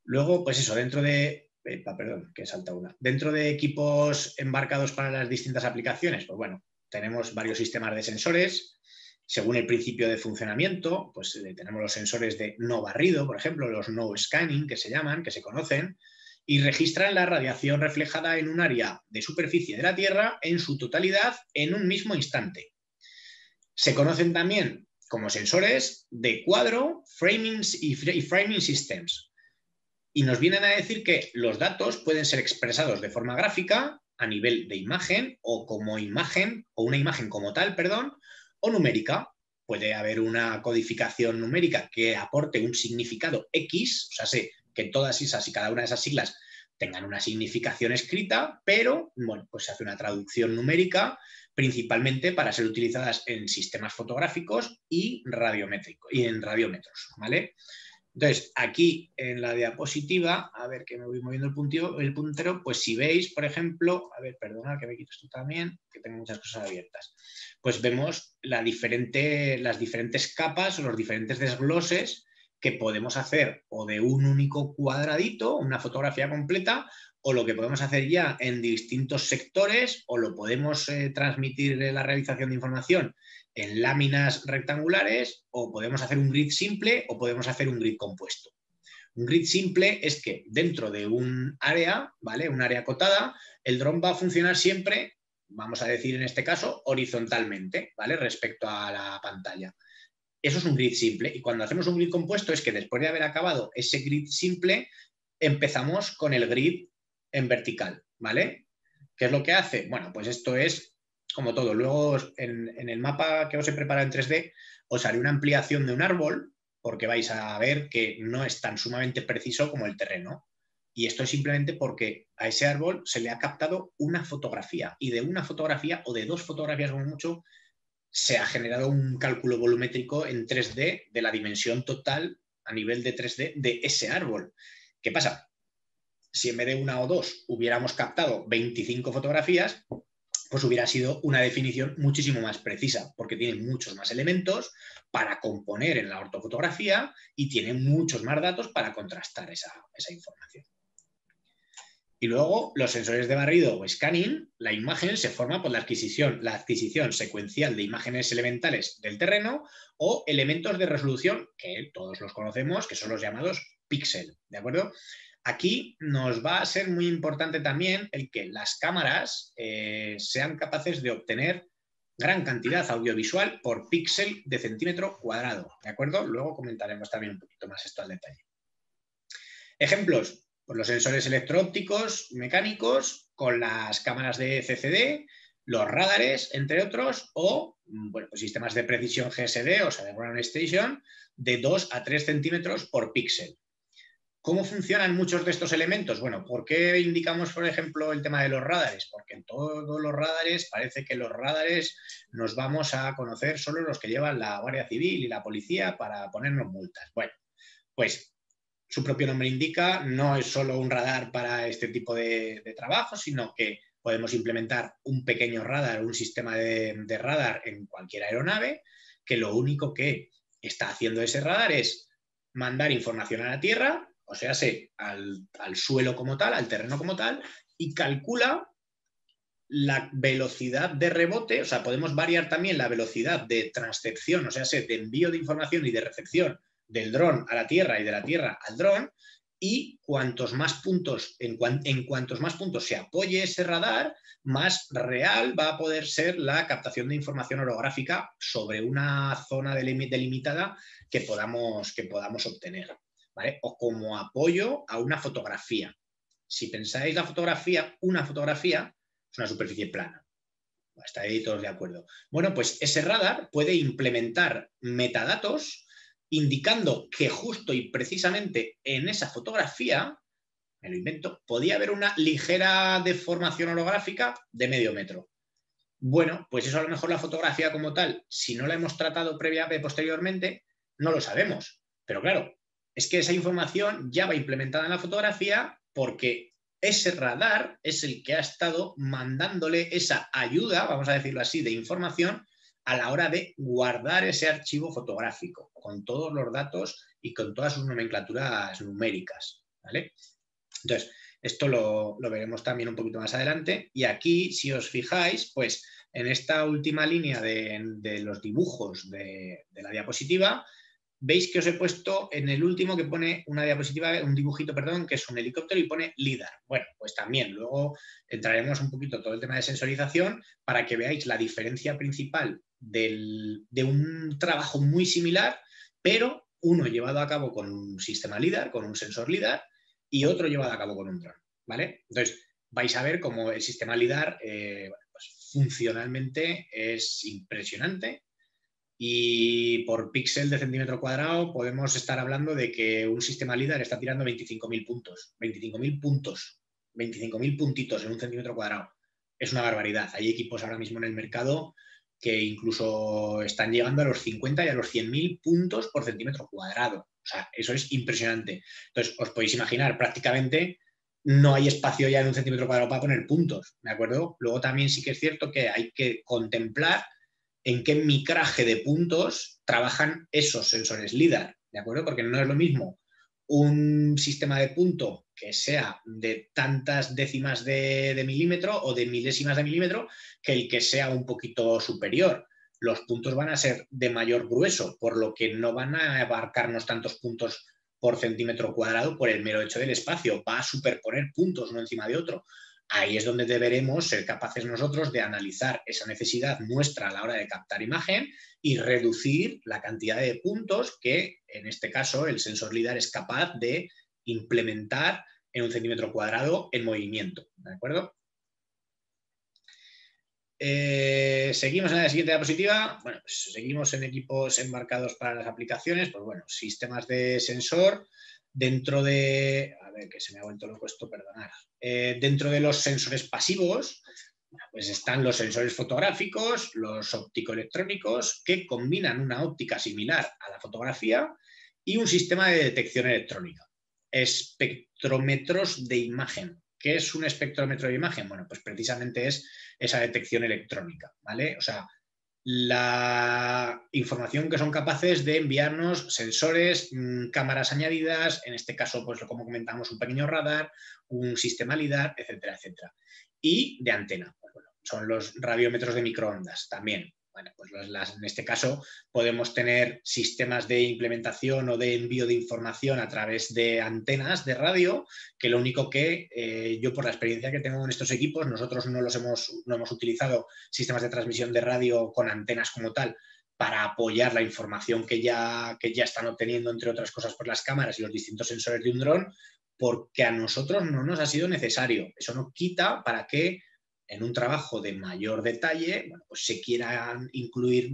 Luego, pues eso, dentro de... perdón, que he saltado una. Dentro de equipos embarcados para las distintas aplicaciones, pues bueno, tenemos varios sistemas de sensores. Según el principio de funcionamiento, pues tenemos los sensores de no barrido, por ejemplo, los no scanning, que se llaman, que se conocen, y registran la radiación reflejada en un área de superficie de la Tierra en su totalidad en un mismo instante. Se conocen también como sensores de cuadro, framings y framing systems. Y nos vienen a decir que los datos pueden ser expresados de forma gráfica, a nivel de imagen o como imagen, o una imagen como tal, perdón, o numérica. Puede haber una codificación numérica que aporte un significado X, o sea, sé que todas esas y cada una de esas siglas tengan una significación escrita, pero bueno, pues se hace una traducción numérica principalmente para ser utilizadas en sistemas fotográficos y radiométricos, ¿vale? Entonces, aquí en la diapositiva, a ver que me voy moviendo el puntero, pues si veis, por ejemplo, a ver, perdonad que me quito esto también, que tengo muchas cosas abiertas, pues vemos las diferentes capas o los diferentes desgloses que podemos hacer o de un único cuadradito, una fotografía completa, o lo que podemos hacer ya en distintos sectores, o lo podemos transmitir la realización de información en láminas rectangulares, o podemos hacer un grid simple, o podemos hacer un grid compuesto. Un grid simple es que dentro de un área, ¿vale?, un área acotada, el dron va a funcionar siempre, vamos a decir en este caso, horizontalmente, ¿vale?, respecto a la pantalla. Eso es un grid simple, y cuando hacemos un grid compuesto es que después de haber acabado ese grid simple, empezamos con el grid en vertical, ¿vale? ¿Qué es lo que hace? Bueno, pues esto es como todo. Luego en el mapa que os he preparado en 3D os haré una ampliación de un árbol porque vais a ver que no es tan sumamente preciso como el terreno. Y esto es simplemente porque a ese árbol se le ha captado una fotografía y de una fotografía o de dos fotografías como mucho se ha generado un cálculo volumétrico en 3D de la dimensión total a nivel de 3D de ese árbol. ¿Qué pasa? Si en vez de una o dos hubiéramos captado 25 fotografías, pues hubiera sido una definición muchísimo más precisa, porque tiene muchos más elementos para componer en la ortofotografía y tiene muchos más datos para contrastar esa información. Y luego los sensores de barrido o scanning, la imagen se forma por la adquisición secuencial de imágenes elementales del terreno o elementos de resolución que todos los conocemos, que son los llamados píxel, ¿de acuerdo? Aquí nos va a ser muy importante también el que las cámaras sean capaces de obtener gran cantidad audiovisual por píxel de centímetro cuadrado, ¿de acuerdo? Luego comentaremos también un poquito más esto al detalle. Ejemplos, pues los sensores electro-ópticos mecánicos con las cámaras de CCD, los radares, entre otros, o bueno, pues sistemas de precisión GSD, o sea, de ground station, de 2 a 3 centímetros por píxel. ¿Cómo funcionan muchos de estos elementos? Bueno, ¿por qué indicamos, por ejemplo, el tema de los radares? Porque en todos los radares, parece que los radares nos vamos a conocer solo los que llevan la Guardia Civil y la policía para ponernos multas. Bueno, pues su propio nombre indica, no es solo un radar para este tipo de trabajo, sino que podemos implementar un pequeño radar, un sistema de radar en cualquier aeronave, que lo único que está haciendo ese radar es mandar información a la Tierra, o sea, al suelo como tal, al terreno como tal, y calcula la velocidad de rebote, o sea, podemos variar también la velocidad de transcepción, o sea, de envío de información y de recepción del dron a la Tierra y de la Tierra al dron, y en cuantos más puntos se apoye ese radar, más real va a poder ser la captación de información orográfica sobre una zona delimitada que podamos obtener. ¿Vale? O como apoyo a una fotografía. Si pensáis la fotografía, una fotografía es una superficie plana. Estáis ahí todos de acuerdo. Bueno, pues ese radar puede implementar metadatos indicando que justo y precisamente en esa fotografía, me lo invento, podía haber una ligera deformación orográfica de medio metro. Bueno, pues eso a lo mejor la fotografía como tal, si no la hemos tratado posteriormente, no lo sabemos. Pero claro, es que esa información ya va implementada en la fotografía porque ese radar es el que ha estado mandándole esa ayuda, vamos a decirlo así, de información a la hora de guardar ese archivo fotográfico con todos los datos y con todas sus nomenclaturas numéricas, ¿vale? Entonces, esto lo veremos también un poquito más adelante. Y aquí, si os fijáis, pues en esta última línea de los dibujos de la diapositiva, veis que os he puesto en el último que pone una diapositiva, un dibujito, perdón, que es un helicóptero y pone LIDAR. Bueno, pues también luego entraremos un poquito todo el tema de sensorización para que veáis la diferencia principal de un trabajo muy similar, pero uno llevado a cabo con un sistema LIDAR, con un sensor LIDAR, y otro llevado a cabo con un dron, ¿vale? Entonces, vais a ver cómo el sistema LIDAR pues, funcionalmente es impresionante. Y por píxel de centímetro cuadrado podemos estar hablando de que un sistema LIDAR está tirando 25.000 puntos. 25.000 puntos. 25.000 puntitos en un centímetro cuadrado. Es una barbaridad. Hay equipos ahora mismo en el mercado que incluso están llegando a los 50 y a los 100.000 puntos por centímetro cuadrado. O sea, eso es impresionante. Entonces, os podéis imaginar, prácticamente no hay espacio ya en un centímetro cuadrado para poner puntos, ¿de acuerdo? Luego también sí que es cierto que hay que contemplar en qué micraje de puntos trabajan esos sensores LIDAR, ¿de acuerdo? Porque no es lo mismo un sistema de punto que sea de tantas décimas de milímetro o de milésimas de milímetro que el que sea un poquito superior. Los puntos van a ser de mayor grueso, por lo que no van a abarcarnos tantos puntos por centímetro cuadrado por el mero hecho del espacio. Va a superponer puntos uno encima de otro. Ahí es donde deberemos ser capaces nosotros de analizar esa necesidad nuestra a la hora de captar imagen y reducir la cantidad de puntos que, en este caso, el sensor LIDAR es capaz de implementar en un centímetro cuadrado en movimiento, ¿de acuerdo? Seguimos en la siguiente diapositiva. Bueno, pues seguimos en equipos embarcados para las aplicaciones. Pues bueno, sistemas de sensor. Dentro de... A ver, que se me ha vuelto loco esto, perdonad. Dentro de los sensores pasivos, pues están los sensores fotográficos, los óptico-electrónicos, que combinan una óptica similar a la fotografía y un sistema de detección electrónica. Espectrómetros de imagen. ¿Qué es un espectrómetro de imagen? Bueno, pues precisamente es esa detección electrónica, ¿vale? O sea, la información que son capaces de enviarnos sensores, cámaras añadidas, en este caso, pues como comentábamos, un pequeño radar, un sistema LIDAR, etcétera, etcétera. Y de antena, pues bueno, son los radiómetros de microondas también. Bueno, pues en este caso podemos tener sistemas de implementación o de envío de información a través de antenas de radio, que lo único que yo por la experiencia que tengo en estos equipos, nosotros no hemos utilizado sistemas de transmisión de radio con antenas como tal para apoyar la información que ya están obteniendo, entre otras cosas, por las cámaras y los distintos sensores de un dron, porque a nosotros no nos ha sido necesario. Eso no quita para que en un trabajo de mayor detalle, bueno, pues se quieran incluir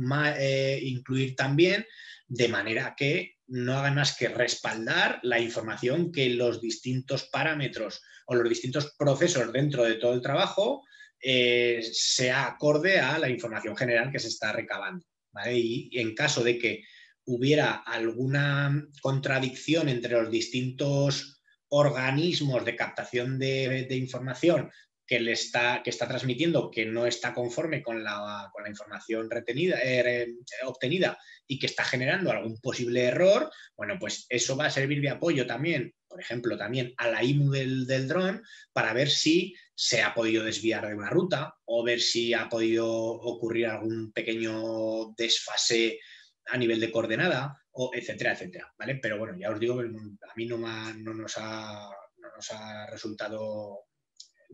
también, de manera que no hagan más que respaldar la información que los distintos parámetros o los distintos procesos dentro de todo el trabajo sea acorde a la información general que se está recabando, ¿vale? Y en caso de que hubiera alguna contradicción entre los distintos organismos de captación de información que está transmitiendo, que no está conforme con la información retenida, obtenida, y que está generando algún posible error, bueno, pues eso va a servir de apoyo también, por ejemplo, también a la IMU del dron, para ver si se ha podido desviar de una ruta o ver si ha podido ocurrir algún pequeño desfase a nivel de coordenada, o etcétera, etcétera, ¿vale? Pero bueno, ya os digo, a mí no nos ha resultado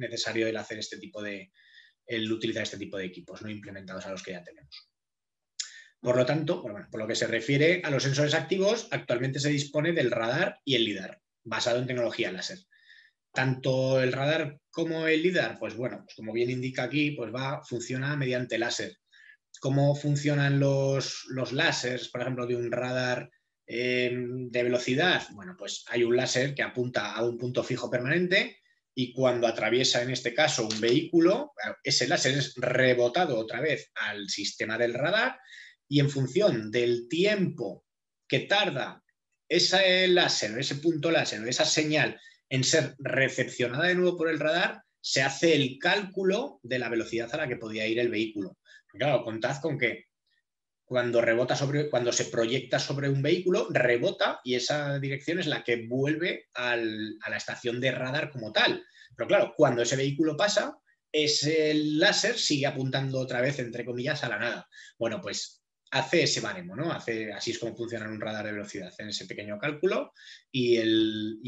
necesario el hacer este tipo de, el utilizar este tipo de equipos no implementados a los que ya tenemos. Por lo tanto, bueno, por lo que se refiere a los sensores activos, actualmente se dispone del radar y el LIDAR, basado en tecnología láser. Tanto el radar como el LIDAR, pues bueno, pues como bien indica aquí, pues funciona mediante láser. ¿Cómo funcionan los láseres, por ejemplo, de un radar de velocidad? Bueno, pues hay un láser que apunta a un punto fijo permanente, y cuando atraviesa, en este caso, un vehículo, ese láser es rebotado otra vez al sistema del radar, y en función del tiempo que tarda ese láser, ese punto láser, esa señal en ser recepcionada de nuevo por el radar, se hace el cálculo de la velocidad a la que podía ir el vehículo. Claro, contad con que cuando rebota sobre, cuando se proyecta sobre un vehículo, rebota y esa dirección es la que vuelve a la estación de radar como tal. Pero claro, cuando ese vehículo pasa, ese láser sigue apuntando otra vez, entre comillas, a la nada. Bueno, pues hace ese baremo, ¿no? Así es como funciona en un radar de velocidad, en ese pequeño cálculo. Y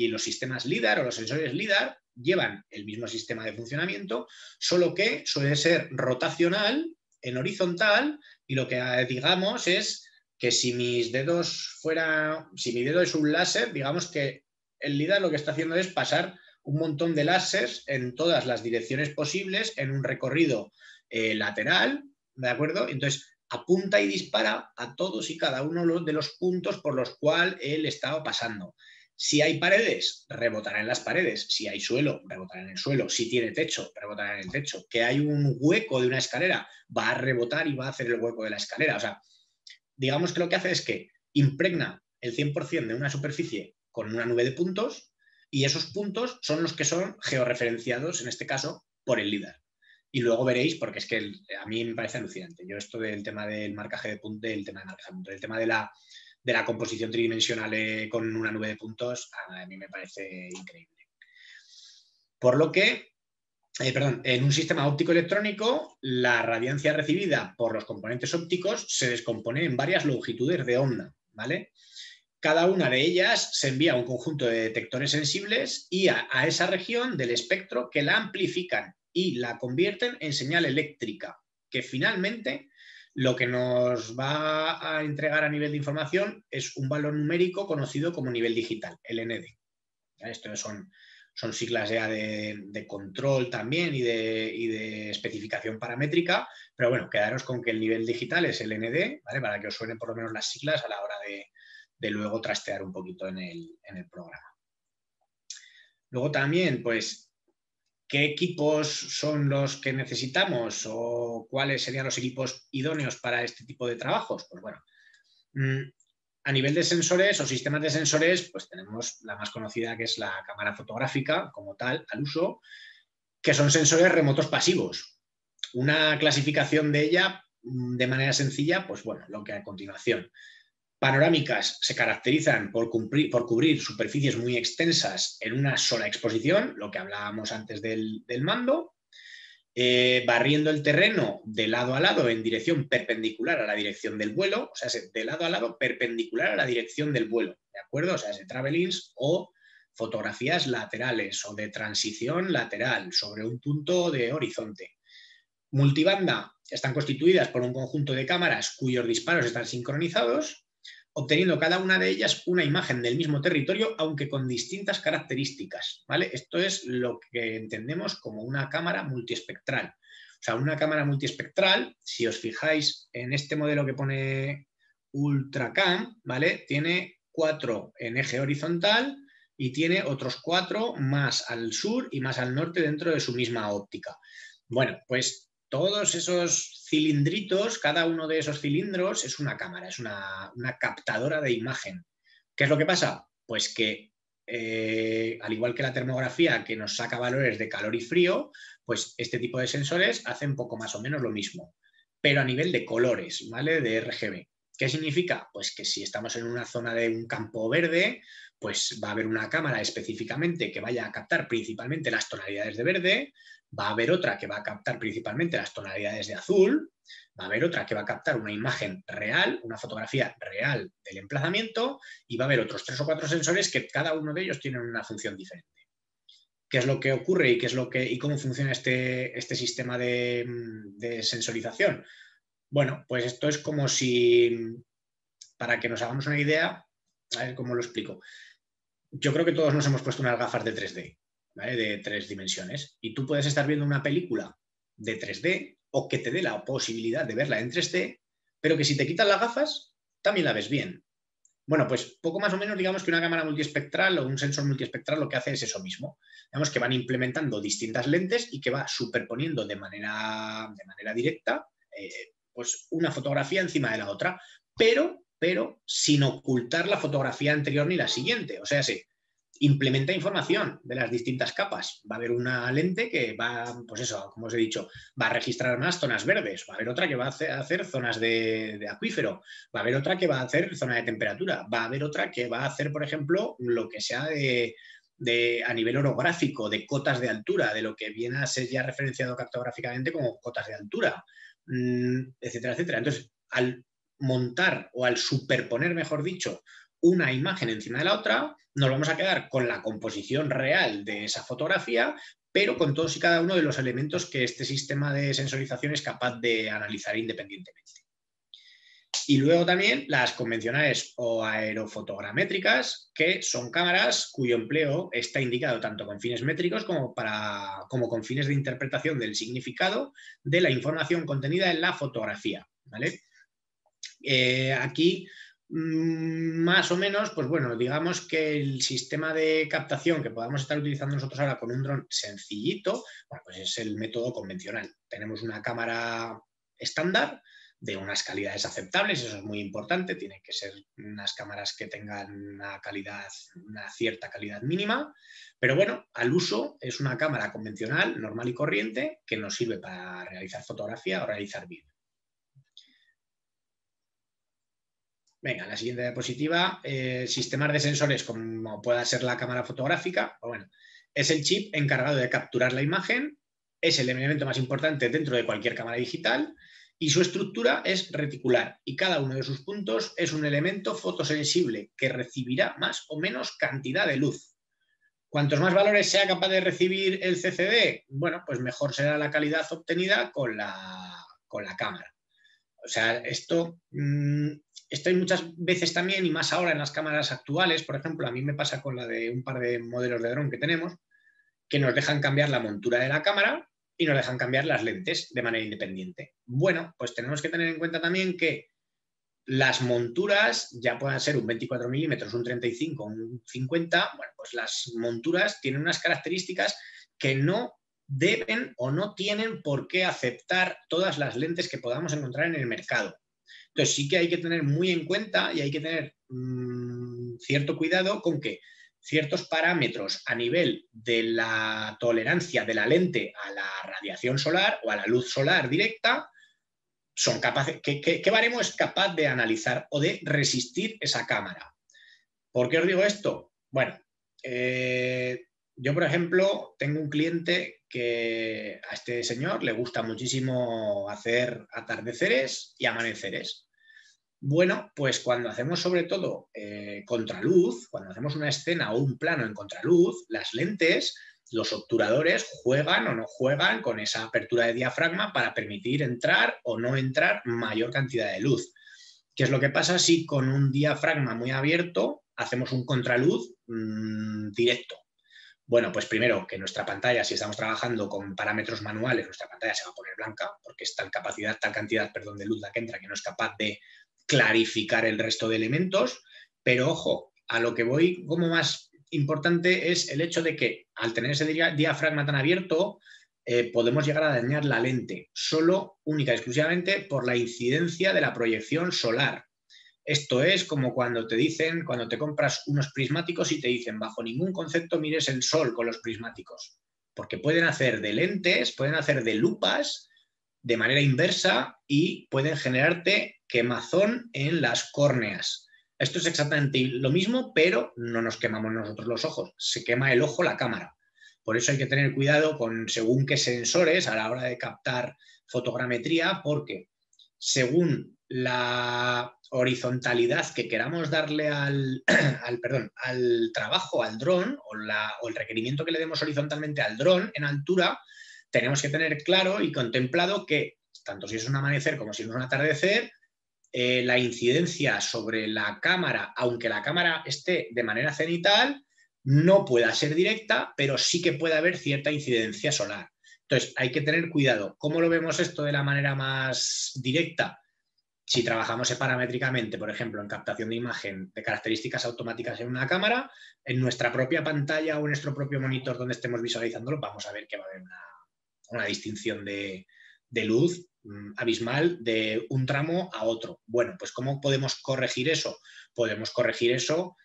los sistemas LIDAR o los sensores LIDAR llevan el mismo sistema de funcionamiento, solo que suele ser rotacional en horizontal, y lo que digamos es que si mi dedo es un láser, digamos que el LIDAR lo que está haciendo es pasar un montón de láseres en todas las direcciones posibles en un recorrido lateral, ¿de acuerdo? Entonces apunta y dispara a todos y cada uno de los puntos por los cuales él estaba pasando. Si hay paredes, rebotará en las paredes. Si hay suelo, rebotará en el suelo. Si tiene techo, rebotará en el techo. Que hay un hueco de una escalera, va a rebotar y va a hacer el hueco de la escalera. O sea, digamos que lo que hace es que impregna el 100% de una superficie con una nube de puntos, y esos puntos son los que son georreferenciados, en este caso, por el LIDAR. Y luego veréis, porque es que a mí me parece alucinante. Yo esto del tema del marcaje de puntos, el tema de la composición tridimensional con una nube de puntos, a mí me parece increíble. Por lo que, en un sistema óptico electrónico, la radiancia recibida por los componentes ópticos se descompone en varias longitudes de onda, ¿vale? Cada una de ellas se envía a un conjunto de detectores sensibles y a esa región del espectro que la amplifican y la convierten en señal eléctrica, que finalmente lo que nos va a entregar a nivel de información es un valor numérico conocido como nivel digital, LND. Esto son siglas ya de control también y de especificación paramétrica, pero bueno, quedaros con que el nivel digital es LND, ¿vale? Para que os suenen por lo menos las siglas a la hora de luego trastear un poquito en el programa. Luego también, pues, ¿qué equipos son los que necesitamos o cuáles serían los equipos idóneos para este tipo de trabajos? Pues bueno, a nivel de sensores o sistemas de sensores, pues tenemos la más conocida, que es la cámara fotográfica como tal, al uso, que son sensores remotos pasivos. Una clasificación de ella de manera sencilla, pues bueno, lo que a continuación. Panorámicas se caracterizan por cubrir superficies muy extensas en una sola exposición, lo que hablábamos antes del mando, barriendo el terreno de lado a lado en dirección perpendicular a la dirección del vuelo, o sea, de lado a lado perpendicular a la dirección del vuelo, ¿de acuerdo? O sea, de travelings o fotografías laterales o de transición lateral sobre un punto de horizonte. Multibanda están constituidas por un conjunto de cámaras cuyos disparos están sincronizados, obteniendo cada una de ellas una imagen del mismo territorio, aunque con distintas características, ¿vale? Esto es lo que entendemos como una cámara multiespectral. O sea, una cámara multiespectral, si os fijáis en este modelo que pone UltraCam, ¿vale? Tiene 4 en eje horizontal y tiene otros 4 más al sur y más al norte dentro de su misma óptica. Bueno, pues todos esos cilindritos, cada uno de esos cilindros es una cámara, es una captadora de imagen. ¿Qué es lo que pasa? Pues que, al igual que la termografía que nos saca valores de calor y frío, pues este tipo de sensores hacen poco más o menos lo mismo, pero a nivel de colores, ¿vale? De RGB. ¿Qué significa? Pues que si estamos en una zona de un campo verde, pues va a haber una cámara específicamente que vaya a captar principalmente las tonalidades de verde, va a haber otra que va a captar principalmente las tonalidades de azul, va a haber otra que va a captar una imagen real, una fotografía real del emplazamiento, y va a haber otros 3 o 4 sensores que cada uno de ellos tienen una función diferente. ¿Qué es lo que ocurre y cómo funciona este sistema de sensorización? Bueno, pues esto es como si, para que nos hagamos una idea, a ver cómo lo explico. Yo creo que todos nos hemos puesto unas gafas de 3D, ¿vale? De 3 dimensiones, y tú puedes estar viendo una película de 3D o que te dé la posibilidad de verla en 3D, pero que si te quitas las gafas también la ves bien. Bueno, pues poco más o menos digamos que una cámara multiespectral o un sensor multiespectral lo que hace es eso mismo. Digamos que van implementando distintas lentes y que va superponiendo de manera directa pues una fotografía encima de la otra, pero sin ocultar la fotografía anterior ni la siguiente. O sea, sí, implementa información de las distintas capas. Va a haber una lente que va, pues eso, como os he dicho, va a registrar más zonas verdes, va a haber otra que va a hacer zonas de acuífero, va a haber otra que va a hacer zona de temperatura, va a haber otra que va a hacer, por ejemplo, lo que sea a nivel orográfico, de cotas de altura, de lo que viene a ser ya referenciado cartográficamente como cotas de altura, etcétera, etcétera. Entonces, al montar o al superponer, mejor dicho, una imagen encima de la otra, nos vamos a quedar con la composición real de esa fotografía, pero con todos y cada uno de los elementos que este sistema de sensorización es capaz de analizar independientemente. Y luego también las convencionales o aerofotogramétricas, que son cámaras cuyo empleo está indicado tanto con fines métricos como con fines de interpretación del significado de la información contenida en la fotografía, ¿vale? Aquí, más o menos, pues bueno, digamos que el sistema de captación que podamos estar utilizando nosotros ahora con un dron sencillito, bueno, pues es el método convencional. Tenemos una cámara estándar de unas calidades aceptables, eso es muy importante, tienen que ser unas cámaras que tengan una cierta calidad mínima, pero bueno, al uso es una cámara convencional, normal y corriente, que nos sirve para realizar fotografía o realizar vídeo. Venga, la siguiente diapositiva, sistemas de sensores como pueda ser la cámara fotográfica, bueno, es el chip encargado de capturar la imagen, es el elemento más importante dentro de cualquier cámara digital y su estructura es reticular y cada uno de sus puntos es un elemento fotosensible que recibirá más o menos cantidad de luz. Cuantos más valores sea capaz de recibir el CCD, bueno, pues mejor será la calidad obtenida con la cámara. O sea, esto hay muchas veces también, y más ahora en las cámaras actuales, por ejemplo, a mí me pasa con la de un par de modelos de dron que tenemos, que nos dejan cambiar la montura de la cámara y nos dejan cambiar las lentes de manera independiente. Bueno, pues tenemos que tener en cuenta también que las monturas ya puedan ser un 24 milímetros, un 35, un 50, bueno, pues las monturas tienen unas características que no deben o no tienen por qué aceptar todas las lentes que podamos encontrar en el mercado. Entonces sí que hay que tener muy en cuenta y hay que tener cierto cuidado con que ciertos parámetros a nivel de la tolerancia de la lente a la radiación solar o a la luz solar directa son capaces, ¿qué baremo es capaz de analizar o de resistir esa cámara? ¿Por qué os digo esto? Bueno, yo, por ejemplo, tengo un cliente que a este señor le gusta muchísimo hacer atardeceres y amaneceres. Bueno, pues cuando hacemos sobre todo contraluz, cuando hacemos una escena o un plano en contraluz, las lentes, los obturadores juegan o no juegan con esa apertura de diafragma para permitir entrar o no entrar mayor cantidad de luz. ¿Qué es lo que pasa si con un diafragma muy abierto hacemos un contraluz directo? Bueno, pues primero, que nuestra pantalla, si estamos trabajando con parámetros manuales, nuestra pantalla se va a poner blanca, porque es tal cantidad de luz la que entra que no es capaz de clarificar el resto de elementos. Pero ojo, a lo que voy como más importante es el hecho de que al tener ese diafragma tan abierto, podemos llegar a dañar la lente, solo, única y exclusivamente, por la incidencia de la proyección solar. Esto es como cuando te dicen, cuando te compras unos prismáticos y te dicen, bajo ningún concepto mires el sol con los prismáticos, porque pueden hacer de lentes, pueden hacer de lupas de manera inversa y pueden generarte quemazón en las córneas. Esto es exactamente lo mismo, pero no nos quemamos nosotros los ojos, se quema el ojo la cámara. Por eso hay que tener cuidado con según qué sensores a la hora de captar fotogrametría, porque según la horizontalidad que queramos darle al trabajo, al dron, o el requerimiento que le demos horizontalmente al dron en altura, tenemos que tener claro y contemplado que, tanto si es un amanecer como si es un atardecer, la incidencia sobre la cámara, aunque la cámara esté de manera cenital, no pueda ser directa, pero sí que puede haber cierta incidencia solar. Entonces, hay que tener cuidado. ¿Cómo lo vemos esto de la manera más directa? Si trabajamos paramétricamente, por ejemplo, en captación de imagen de características automáticas en una cámara, en nuestra propia pantalla o en nuestro propio monitor donde estemos visualizándolo, vamos a ver que va a haber una distinción de luz abismal de un tramo a otro. Bueno, pues ¿cómo podemos corregir eso? Podemos corregir eso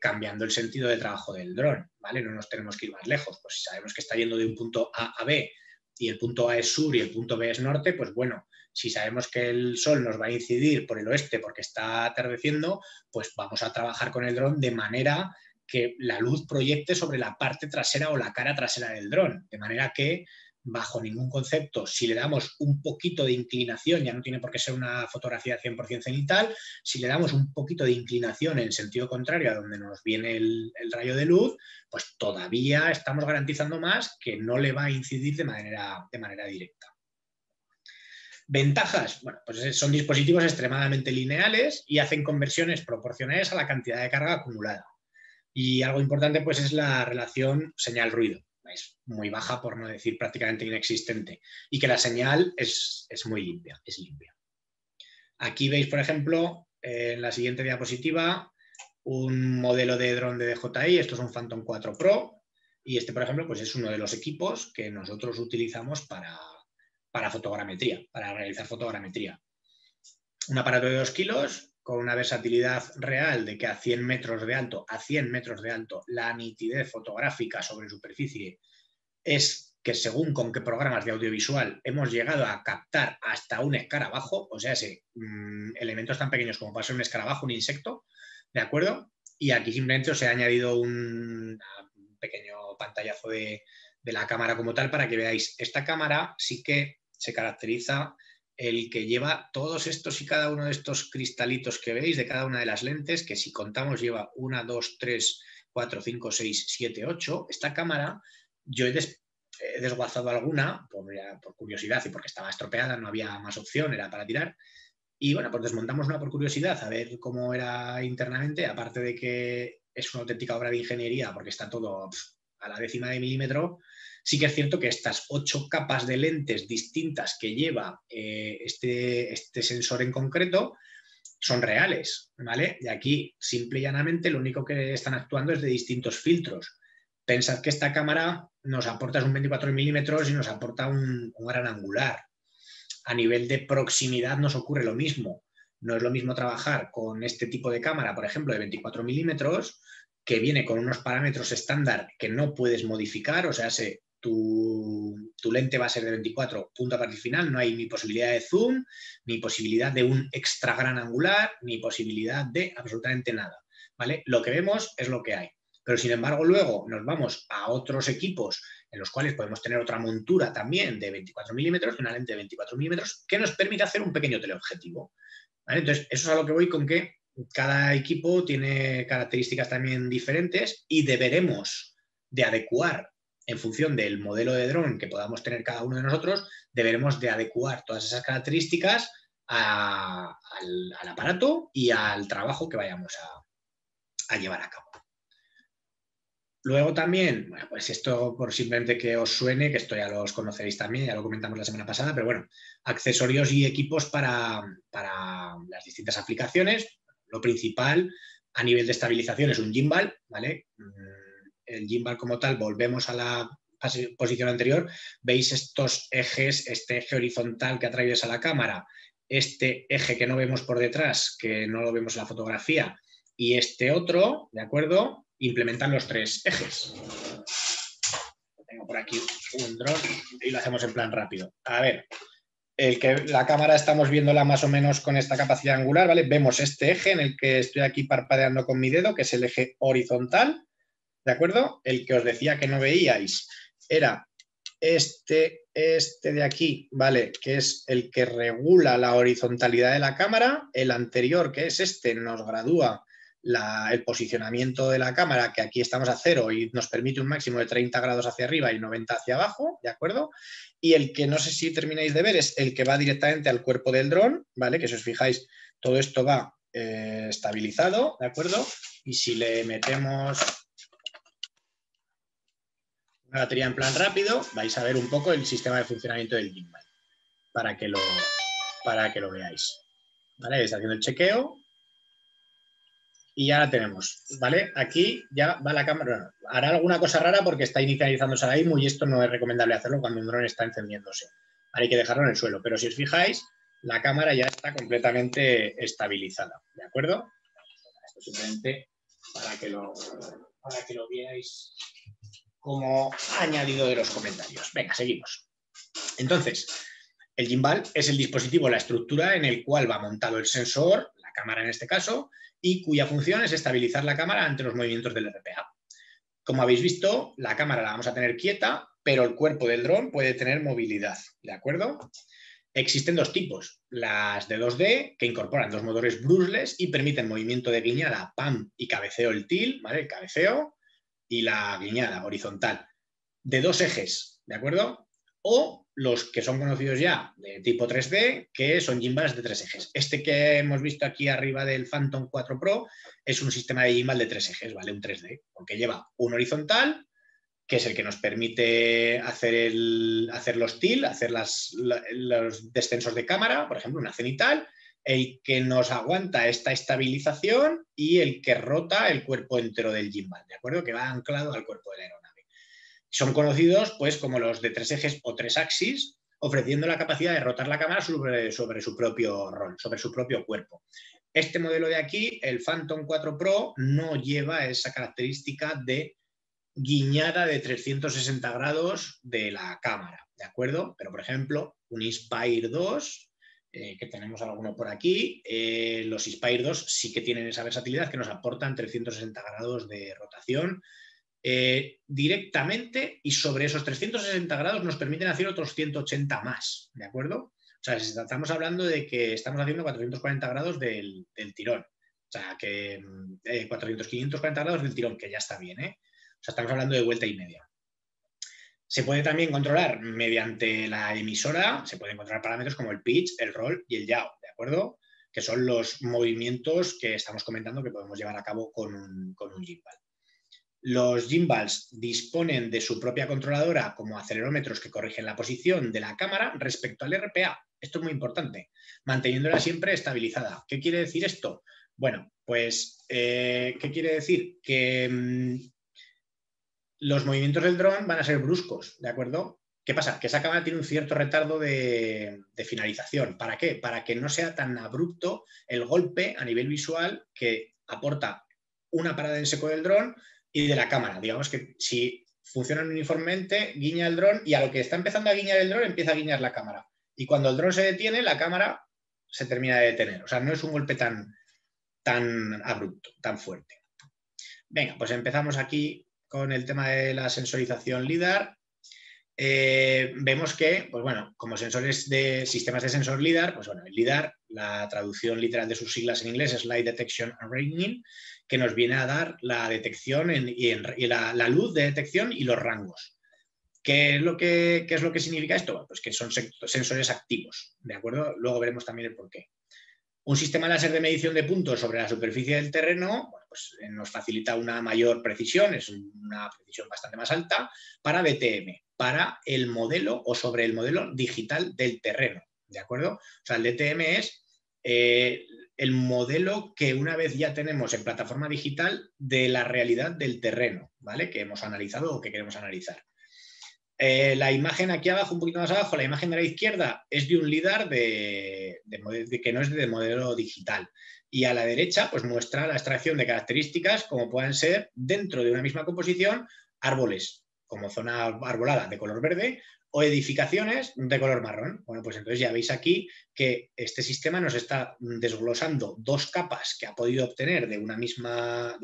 cambiando el sentido de trabajo del dron, ¿vale? No nos tenemos que ir más lejos. Pues si sabemos que está yendo de un punto A a B y el punto A es sur y el punto B es norte, pues bueno, si sabemos que el sol nos va a incidir por el oeste porque está atardeciendo, pues vamos a trabajar con el dron de manera que la luz proyecte sobre la parte trasera o la cara trasera del dron, de manera que bajo ningún concepto, si le damos un poquito de inclinación, ya no tiene por qué ser una fotografía 100% cenital, si le damos un poquito de inclinación en sentido contrario a donde nos viene el rayo de luz, pues todavía estamos garantizando más que no le va a incidir de manera directa. Ventajas, bueno, pues son dispositivos extremadamente lineales y hacen conversiones proporcionales a la cantidad de carga acumulada. Y algo importante pues es la relación señal-ruido. Es muy baja, por no decir prácticamente inexistente, y que la señal es muy limpia, es limpia. Aquí veis, por ejemplo, en la siguiente diapositiva, un modelo de dron de DJI. Esto es un Phantom 4 Pro y este, por ejemplo, pues es uno de los equipos que nosotros utilizamos para fotogrametría, para realizar fotogrametría. Un aparato de 2 kilos con una versatilidad real de que a 100 metros de alto, la nitidez fotográfica sobre superficie es que según con qué programas de audiovisual hemos llegado a captar hasta un escarabajo, o sea, elementos tan pequeños como puede ser un escarabajo, un insecto, ¿de acuerdo? Y aquí simplemente os he añadido un pequeño pantallazo de la cámara como tal para que veáis. Esta cámara sí que se caracteriza el que lleva todos estos y cada uno de estos cristalitos que veis de cada una de las lentes, que si contamos lleva 1, 2, 3, 4, 5, 6, 7, 8. Esta cámara yo he desguazado alguna por curiosidad y porque estaba estropeada, no había más opción, era para tirar. Y bueno, pues desmontamos una por curiosidad a ver cómo era internamente, aparte de que es una auténtica obra de ingeniería porque está todo a la décima de milímetro. Sí que es cierto que estas 8 capas de lentes distintas que lleva este sensor en concreto son reales, ¿vale? Y aquí, simple y llanamente, lo único que están actuando es de distintos filtros. Pensad que esta cámara nos aporta un 24 milímetros y nos aporta un gran angular. A nivel de proximidad nos ocurre lo mismo. No es lo mismo trabajar con este tipo de cámara, por ejemplo, de 24 milímetros, que viene con unos parámetros estándar que no puedes modificar, o sea, tu lente va a ser de 24, punto a partir final, no hay ni posibilidad de zoom, ni posibilidad de un extra gran angular, ni posibilidad de absolutamente nada, ¿vale? Lo que vemos es lo que hay, pero sin embargo luego nos vamos a otros equipos en los cuales podemos tener otra montura también de 24 milímetros, una lente de 24 milímetros que nos permite hacer un pequeño teleobjetivo, ¿vale? Entonces eso es a lo que voy con que cada equipo tiene características también diferentes y deberemos de adecuar en función del modelo de dron que podamos tener cada uno de nosotros, deberemos de adecuar todas esas características al aparato y al trabajo que vayamos a llevar a cabo. Luego también, bueno, pues esto por simplemente que os suene, que esto ya los conoceréis también, ya lo comentamos la semana pasada, pero bueno, accesorios y equipos para las distintas aplicaciones. Lo principal a nivel de estabilización es un gimbal, ¿vale? El gimbal como tal, volvemos a la posición anterior, veis estos ejes, este eje horizontal que atraviesa la cámara, este eje que no vemos por detrás, que no lo vemos en la fotografía, y este otro, ¿de acuerdo? Implementan los 3 ejes. Tengo por aquí un dron y lo hacemos en plan rápido. A ver, la cámara estamos viéndola más o menos con esta capacidad angular, ¿vale? Vemos este eje en el que estoy aquí parpadeando con mi dedo, que es el eje horizontal, ¿de acuerdo? El que os decía que no veíais era este de aquí, ¿vale? Que es el que regula la horizontalidad de la cámara. El anterior, que es este, nos gradúa el posicionamiento de la cámara, que aquí estamos a 0 y nos permite un máximo de 30 grados hacia arriba y 90 hacia abajo, ¿de acuerdo? Y el que no sé si termináis de ver es el que va directamente al cuerpo del dron, ¿vale? Que si os fijáis, todo esto va estabilizado, ¿de acuerdo? Y si le metemos una batería en plan rápido, vais a ver un poco el sistema de funcionamiento del gimbal para que lo veáis, ¿vale? Está haciendo el chequeo y ya la tenemos, ¿vale? Aquí ya va la cámara, hará alguna cosa rara porque está inicializándose ahora mismo y esto no es recomendable hacerlo cuando un dron está encendiéndose, ¿vale? Hay que dejarlo en el suelo, pero si os fijáis, la cámara ya está completamente estabilizada, ¿de acuerdo? Esto simplemente para que lo veáis como añadido de los comentarios. Venga, seguimos. Entonces, el gimbal es el dispositivo, la estructura en el cual va montado el sensor, la cámara en este caso, y cuya función es estabilizar la cámara ante los movimientos del RPA. Como habéis visto, la cámara la vamos a tener quieta, pero el cuerpo del dron puede tener movilidad, ¿de acuerdo? Existen dos tipos, las de 2D, que incorporan dos motores brushless y permiten movimiento de guiñada, PAM y cabeceo el tilt, ¿vale? El cabeceo y la guiñada horizontal, de dos ejes, ¿de acuerdo? O los que son conocidos ya de tipo 3D, que son gimbals de tres ejes. Este que hemos visto aquí arriba del Phantom 4 Pro es un sistema de gimbal de tres ejes, ¿vale? Un 3D, porque lleva un horizontal, que es el que nos permite hacer los tilt, hacer los descensos de cámara, por ejemplo, una cenital, el que nos aguanta esta estabilización y el que rota el cuerpo entero del gimbal, ¿de acuerdo? Que va anclado al cuerpo de la aeronave. Son conocidos pues como los de tres ejes o tres axis, ofreciendo la capacidad de rotar la cámara sobre su propio rol, sobre su propio cuerpo. Este modelo de aquí, el Phantom 4 Pro, no lleva esa característica de guiñada de 360 grados de la cámara, ¿de acuerdo? Pero, por ejemplo, un Inspire 2, que tenemos alguno por aquí, los Inspire 2 sí que tienen esa versatilidad que nos aportan 360 grados de rotación, directamente, y sobre esos 360 grados nos permiten hacer otros 180 más, ¿de acuerdo? O sea, estamos hablando de que estamos haciendo 440 grados del tirón, o sea, que 540 grados del tirón, que ya está bien, ¿eh? O sea, estamos hablando de vuelta y media. Se puede también controlar mediante la emisora, se pueden controlar parámetros como el pitch, el roll y el yaw, ¿de acuerdo? Que son los movimientos que estamos comentando que podemos llevar a cabo con un gimbal. Los gimbals disponen de su propia controladora como acelerómetros que corrigen la posición de la cámara respecto al RPA. Esto es muy importante, manteniéndola siempre estabilizada. ¿Qué quiere decir esto? Bueno, pues, ¿qué quiere decir? Que los movimientos del dron van a ser bruscos, ¿de acuerdo? ¿Qué pasa? Que esa cámara tiene un cierto retardo de finalización. ¿Para qué? Para que no sea tan abrupto el golpe a nivel visual que aporta una parada en seco del dron y de la cámara. Digamos que si funcionan uniformemente, guiña el dron y a lo que está empezando a guiñar el dron empieza a guiñar la cámara. Y cuando el dron se detiene, la cámara se termina de detener. O sea, no es un golpe tan abrupto, tan fuerte. Venga, pues empezamos aquí con el tema de la sensorización LIDAR. Vemos que, pues bueno, como sensores de sistemas de sensor LIDAR, pues bueno, el LIDAR, la traducción literal de sus siglas en inglés es Light Detection and Ranging, que nos viene a dar la detección y la luz de detección y los rangos. ¿Qué es lo que significa esto? Pues que son sensores activos, ¿de acuerdo? Luego veremos también el porqué. Un sistema láser de medición de puntos sobre la superficie del terreno, bueno, pues nos facilita una mayor precisión, es una precisión bastante más alta, para DTM, para el modelo o sobre el modelo digital del terreno, ¿de acuerdo? O sea, el DTM es el modelo que una vez ya tenemos en plataforma digital de la realidad del terreno, ¿vale? Que hemos analizado o que queremos analizar. La imagen aquí abajo, un poquito más abajo, la imagen de la izquierda es de un LIDAR que no es de modelo digital. Y a la derecha pues muestra la extracción de características como puedan ser dentro de una misma composición árboles, como zona arbolada de color verde o edificaciones de color marrón. Bueno, pues entonces ya veis aquí que este sistema nos está desglosando dos capas que ha podido obtener de una misma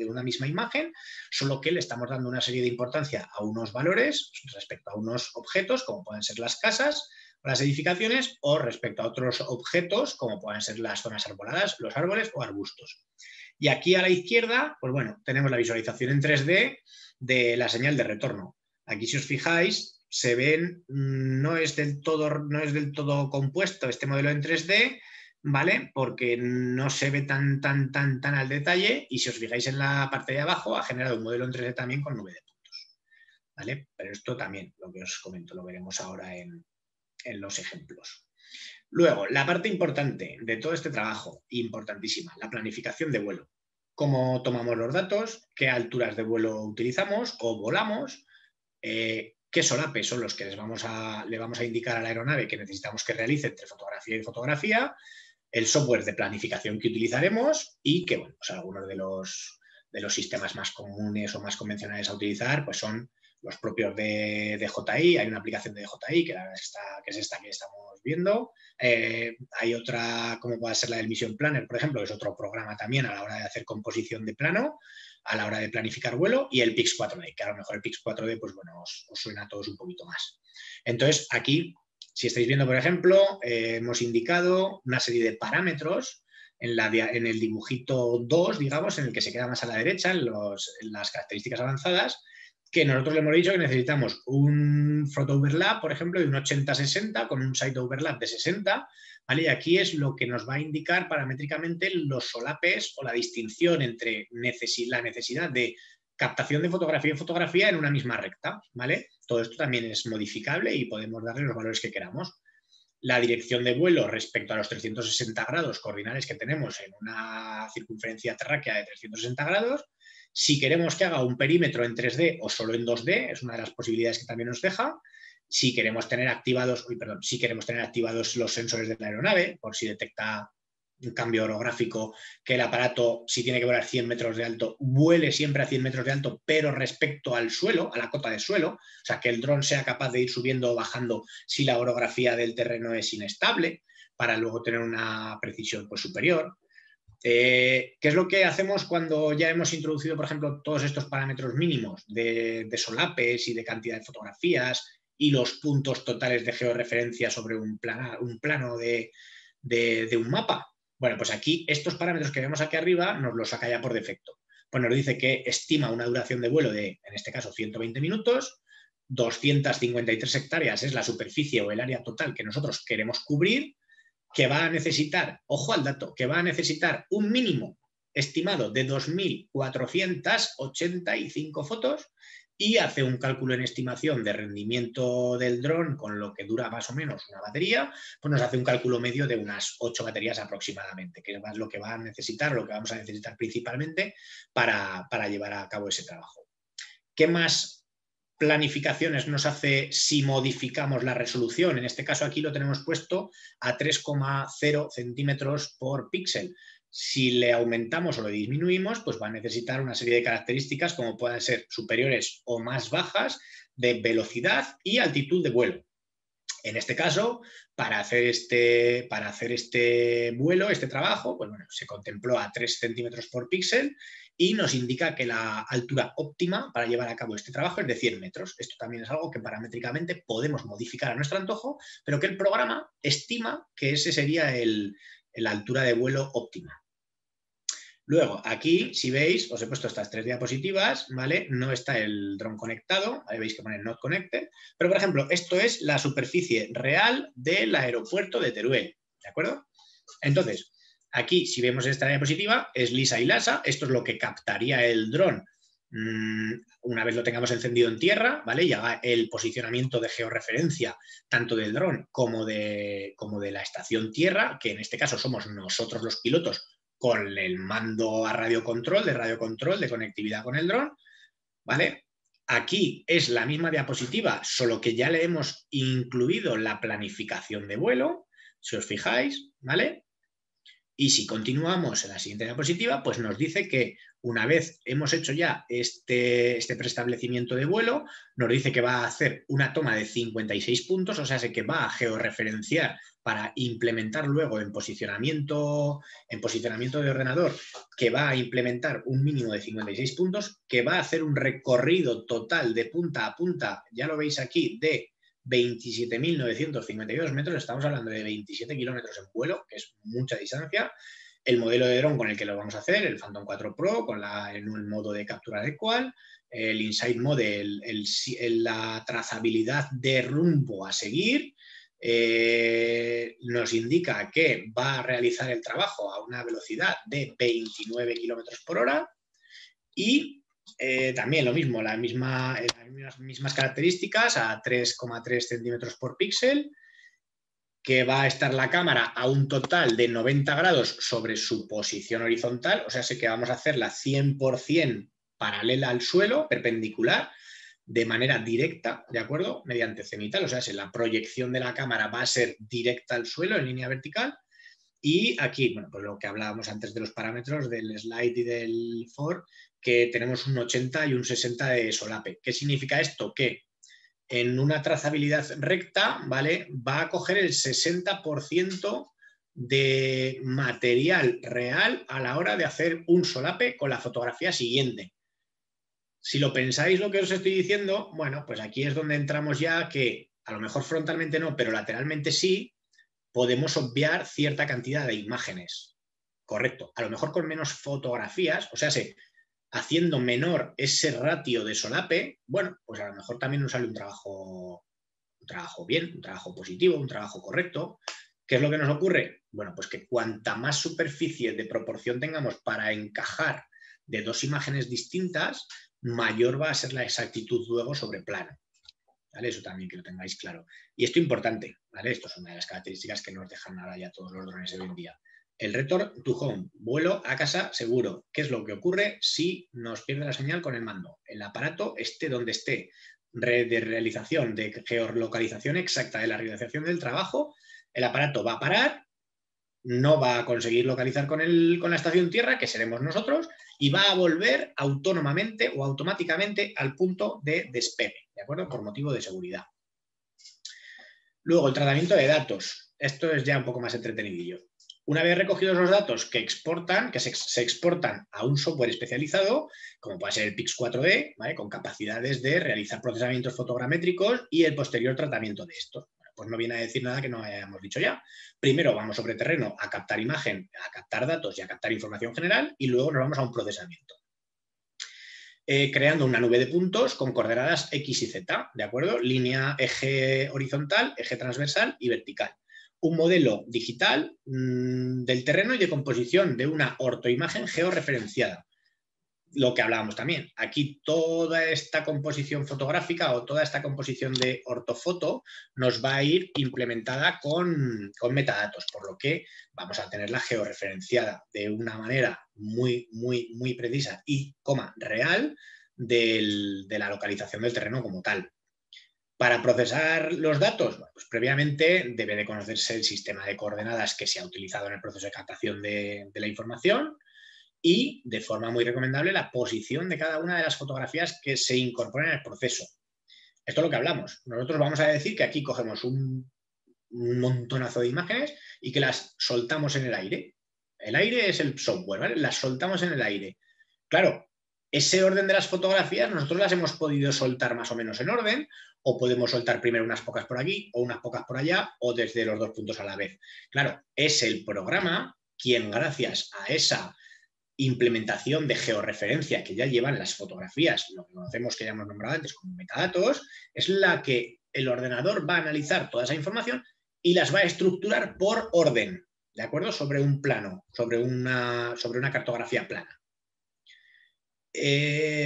imagen, solo que le estamos dando una serie de importancia a unos valores respecto a unos objetos, como pueden ser las casas, las edificaciones, o respecto a otros objetos, como pueden ser las zonas arboladas, los árboles o arbustos. Y aquí a la izquierda, pues bueno, tenemos la visualización en 3D de la señal de retorno. Aquí, si os fijáis, se ven, no es del todo compuesto este modelo en 3D, ¿vale? Porque no se ve tan al detalle, y si os fijáis en la parte de abajo, ha generado un modelo en 3D también con nube de puntos, ¿vale? Pero esto también, lo que os comento, lo veremos ahora en los ejemplos. Luego, la parte importante de todo este trabajo, importantísima, la planificación de vuelo. Cómo tomamos los datos, qué alturas de vuelo utilizamos o volamos, qué solapes son los que le vamos a indicar a la aeronave que necesitamos que realice entre fotografía y fotografía, el software de planificación que utilizaremos y que, bueno, pues algunos de los, de los sistemas más comunes o más convencionales a utilizar, pues son los propios de DJI. Hay una aplicación de DJI, que es esta que estamos viendo. Hay otra, como puede ser la del Mission Planner, por ejemplo, que es otro programa también a la hora de hacer composición de plano, a la hora de planificar vuelo, y el PIX4D, que a lo mejor el PIX4D, pues bueno, os suena a todos un poquito más. Entonces, aquí, si estáis viendo, por ejemplo, hemos indicado una serie de parámetros en el dibujito 2, digamos, en el que se queda más a la derecha, en las características avanzadas, que nosotros le hemos dicho que necesitamos un photo overlap, por ejemplo, de un 80-60 con un side overlap de 60, ¿vale? Y aquí es lo que nos va a indicar paramétricamente los solapes o la distinción entre la necesidad de captación de fotografía y fotografía en una misma recta, ¿vale? Todo esto también es modificable y podemos darle los valores que queramos. La dirección de vuelo respecto a los 360 grados cardinales que tenemos en una circunferencia terráquea de 360 grados. Si queremos que haga un perímetro en 3D o solo en 2D, es una de las posibilidades que también nos deja. Si queremos tener activados, los sensores de la aeronave, por si detecta un cambio orográfico, que el aparato, si tiene que volar 100 metros de alto, vuele siempre a 100 metros de alto, pero respecto al suelo, a la cota de suelo. O sea, que el dron sea capaz de ir subiendo o bajando si la orografía del terreno es inestable, para luego tener una precisión pues, superior. ¿Qué es lo que hacemos cuando ya hemos introducido, por ejemplo, todos estos parámetros mínimos de solapes y de cantidad de fotografías y los puntos totales de georreferencia sobre un plano de un mapa? Bueno, pues aquí estos parámetros que vemos aquí arriba nos los saca ya por defecto. Pues nos dice que estima una duración de vuelo de, en este caso, 120 minutos, 253 hectáreas es la superficie o el área total que nosotros queremos cubrir, que va a necesitar, ojo al dato, que va a necesitar un mínimo estimado de 2.485 fotos y hace un cálculo en estimación de rendimiento del dron con lo que dura más o menos una batería, pues nos hace un cálculo medio de unas 8 baterías aproximadamente, que es lo que va a necesitar, lo que vamos a necesitar principalmente para llevar a cabo ese trabajo. ¿Qué más planificaciones nos hace si modificamos la resolución? En este caso aquí lo tenemos puesto a 3,0 centímetros por píxel. Si le aumentamos o lo disminuimos, pues va a necesitar una serie de características como puedan ser superiores o más bajas de velocidad y altitud de vuelo. En este caso, para hacer este trabajo, pues bueno, se contempló a 3 centímetros por píxel y nos indica que la altura óptima para llevar a cabo este trabajo es de 100 metros. Esto también es algo que paramétricamente podemos modificar a nuestro antojo, pero que el programa estima que ese sería la altura de vuelo óptima. Luego, aquí, si veis, os he puesto estas 3 diapositivas, ¿vale? No está el dron conectado, ahí veis que pone Not Connected, pero, por ejemplo, esto es la superficie real del aeropuerto de Teruel, ¿de acuerdo? Entonces, aquí, si vemos esta diapositiva, es lisa y lasa, esto es lo que captaría el dron una vez lo tengamos encendido en tierra, ¿vale? Y haga el posicionamiento de georreferencia tanto del dron como de la estación tierra, que en este caso somos nosotros los pilotos, con el mando a radiocontrol, de conectividad con el dron, ¿vale? Aquí es la misma diapositiva, solo que ya le hemos incluido la planificación de vuelo, si os fijáis, ¿vale? Y si continuamos en la siguiente diapositiva, pues nos dice que una vez hemos hecho ya este preestablecimiento de vuelo, nos dice que va a hacer una toma de 56 puntos, o sea, que va a georreferenciar para implementar luego en posicionamiento de ordenador, que va a implementar un mínimo de 56 puntos, que va a hacer un recorrido total de punta a punta, ya lo veis aquí, de 27.952 metros, estamos hablando de 27 kilómetros en vuelo, que es mucha distancia. El modelo de dron con el que lo vamos a hacer, el Phantom 4 Pro, en un modo de captura adecuado, el Insight Model, la trazabilidad de rumbo a seguir. Nos indica que va a realizar el trabajo a una velocidad de 29 kilómetros por hora y también lo mismo, las mismas características a 3,3 centímetros por píxel, que va a estar la cámara a un total de 90 grados sobre su posición horizontal, o sea, sí que vamos a hacerla 100% paralela al suelo, perpendicular, de manera directa, ¿de acuerdo? Mediante cenital, o sea, la proyección de la cámara va a ser directa al suelo en línea vertical. Y aquí, bueno, pues lo que hablábamos antes de los parámetros del slide y del for, que tenemos un 80 y un 60 de solape. ¿Qué significa esto? Que en una trazabilidad recta, ¿vale?, va a coger el 60% de material real a la hora de hacer un solape con la fotografía siguiente. Si lo pensáis lo que os estoy diciendo, bueno, pues aquí es donde entramos ya que, a lo mejor frontalmente no, pero lateralmente sí, podemos obviar cierta cantidad de imágenes. Correcto. A lo mejor con menos fotografías, o sea, haciendo menor ese ratio de solape, bueno, pues a lo mejor también nos sale un trabajo bien, un trabajo positivo, un trabajo correcto. ¿Qué es lo que nos ocurre? Bueno, pues que cuanta más superficie de proporción tengamos para encajar de dos imágenes distintas, mayor va a ser la exactitud luego sobre plano, ¿vale? Eso también que lo tengáis claro. Y esto es importante, ¿vale? Esto es una de las características que nos dejan ahora ya todos los drones de hoy en día. El return to home, vuelo a casa seguro. ¿Qué es lo que ocurre si nos pierde la señal con el mando? El aparato esté donde esté, de realización, de geolocalización exacta de la realización del trabajo, el aparato va a parar, no va a conseguir localizar con la estación tierra, que seremos nosotros, y va a volver autónomamente o automáticamente al punto de despegue, ¿de acuerdo? Por motivo de seguridad. Luego, el tratamiento de datos. Esto es ya un poco más entretenidillo. Una vez recogidos los datos que exportan, se exportan a un software especializado, como puede ser el PIX4D, ¿vale?, con capacidades de realizar procesamientos fotogramétricos y el posterior tratamiento de estos. Bueno, pues no viene a decir nada que no hayamos dicho ya. Primero vamos sobre terreno a captar imagen, a captar datos y a captar información general, y luego nos vamos a un procesamiento. Creando una nube de puntos con coordenadas X y Z, ¿de acuerdo? Línea, eje horizontal, eje transversal y vertical. Un modelo digital del terreno y de composición de una ortoimagen georreferenciada. Lo que hablábamos también. Aquí toda esta composición fotográfica o toda esta composición de ortofoto nos va a ir implementada con metadatos, por lo que vamos a tenerla georreferenciada de una manera muy, muy, muy precisa y, real de la localización del terreno como tal. Para procesar los datos, pues previamente debe de conocerse el sistema de coordenadas que se ha utilizado en el proceso de captación de la información y, de forma muy recomendable, la posición de cada una de las fotografías que se incorporan al proceso. Esto es lo que hablamos. Nosotros vamos a decir que aquí cogemos un montonazo de imágenes y que las soltamos en el aire. El aire es el software, ¿vale? Las soltamos en el aire. Claro, ese orden de las fotografías nosotros las hemos podido soltar más o menos en orden, o podemos soltar primero unas pocas por aquí o unas pocas por allá o desde los dos puntos a la vez. Claro, es el programa quien, gracias a esa implementación de georreferencia que ya llevan las fotografías, lo que conocemos que ya hemos nombrado antes como metadatos, es la que el ordenador va a analizar toda esa información y las va a estructurar por orden, ¿de acuerdo? Sobre un plano, sobre una cartografía plana.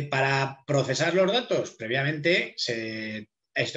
Para procesar los datos, previamente,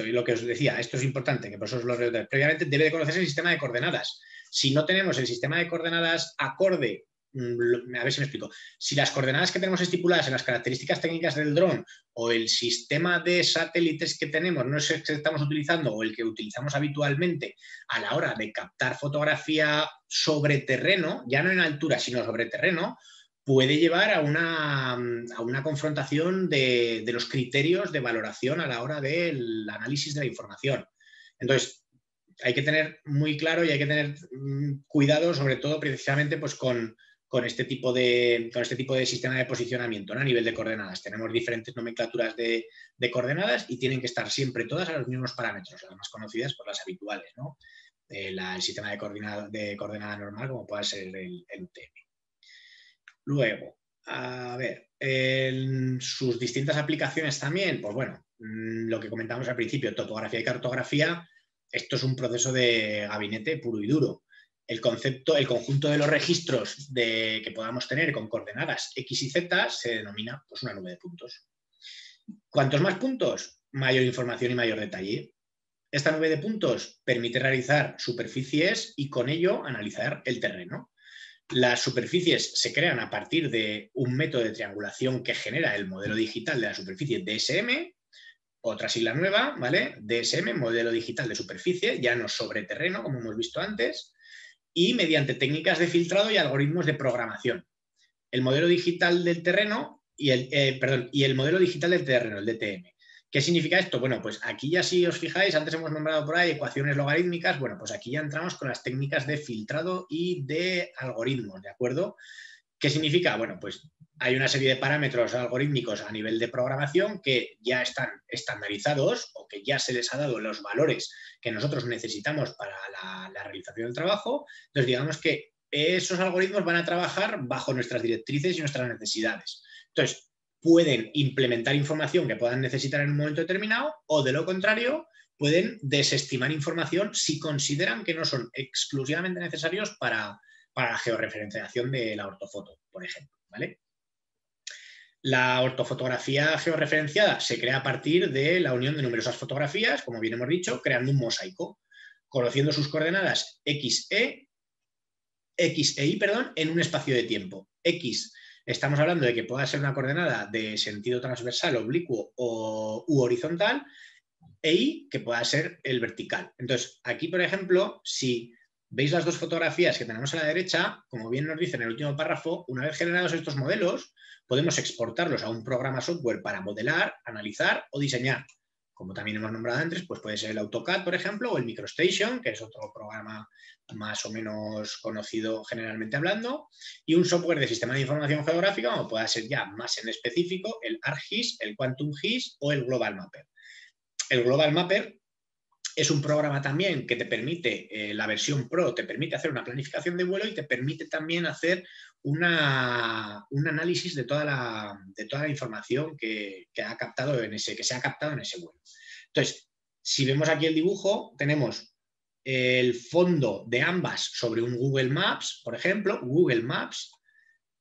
lo que os decía, esto es importante, que por eso os lo reitero, previamente debe de conocerse el sistema de coordenadas. Si no tenemos el sistema de coordenadas acorde, a ver si me explico, si las coordenadas que tenemos estipuladas en las características técnicas del dron o el sistema de satélites que tenemos no es el que estamos utilizando o el que utilizamos habitualmente a la hora de captar fotografía sobre terreno, ya no en altura, sino sobre terreno, puede llevar a una confrontación de los criterios de valoración a la hora del análisis de la información. Entonces, hay que tener muy claro y hay que tener cuidado, sobre todo precisamente pues, con este tipo de sistema de posicionamiento, ¿no? A nivel de coordenadas. Tenemos diferentes nomenclaturas de coordenadas y tienen que estar siempre todas a los mismos parámetros, las más conocidas por las habituales, ¿no? El sistema de coordenada normal, como pueda ser el UTM. Luego, a ver, en sus distintas aplicaciones también, pues bueno, lo que comentábamos al principio, topografía y cartografía, esto es un proceso de gabinete puro y duro. El conjunto de los registros que podamos tener con coordenadas X y Z se denomina pues, una nube de puntos. ¿Cuantos más puntos? Mayor información y mayor detalle. Esta nube de puntos permite realizar superficies y con ello analizar el terreno. Las superficies se crean a partir de un método de triangulación que genera el modelo digital de la superficie DSM, otra sigla nueva, ¿vale? DSM, modelo digital de superficie, ya no sobre terreno, como hemos visto antes, y mediante técnicas de filtrado y algoritmos de programación. El modelo digital del terreno y el modelo digital del terreno, el DTM. ¿Qué significa esto? Bueno, pues aquí ya si os fijáis, antes hemos nombrado por ahí ecuaciones logarítmicas, bueno, pues aquí ya entramos con las técnicas de filtrado y de algoritmos, ¿de acuerdo? ¿Qué significa? Bueno, pues hay una serie de parámetros algorítmicos a nivel de programación que ya están estandarizados o que ya se les ha dado los valores que nosotros necesitamos para la realización del trabajo. Entonces, digamos que esos algoritmos van a trabajar bajo nuestras directrices y nuestras necesidades. Entonces, pueden implementar información que puedan necesitar en un momento determinado o, de lo contrario, pueden desestimar información si consideran que no son exclusivamente necesarios para la georreferenciación de la ortofoto, por ejemplo, ¿vale? La ortofotografía georreferenciada se crea a partir de la unión de numerosas fotografías, como bien hemos dicho, creando un mosaico, conociendo sus coordenadas X e Y, en un espacio de tiempo. X, estamos hablando de que pueda ser una coordenada de sentido transversal, oblicuo u horizontal, e Y, que pueda ser el vertical. Entonces, aquí, por ejemplo, si veis las dos fotografías que tenemos a la derecha, como bien nos dice en el último párrafo, una vez generados estos modelos, podemos exportarlos a un programa software para modelar, analizar o diseñar. Como también hemos nombrado antes, pues puede ser el AutoCAD, por ejemplo, o el MicroStation, que es otro programa más o menos conocido generalmente hablando, y un software de sistema de información geográfica, como pueda ser ya más en específico, el ArcGIS, el Quantum GIS o el Global Mapper. El Global Mapper es un programa también que te permite, la versión Pro, te permite hacer una planificación de vuelo y te permite también hacer un análisis de toda la información que se ha captado en ese vuelo. Entonces, si vemos aquí el dibujo, tenemos el fondo de ambas sobre un Google Maps, por ejemplo, Google Maps,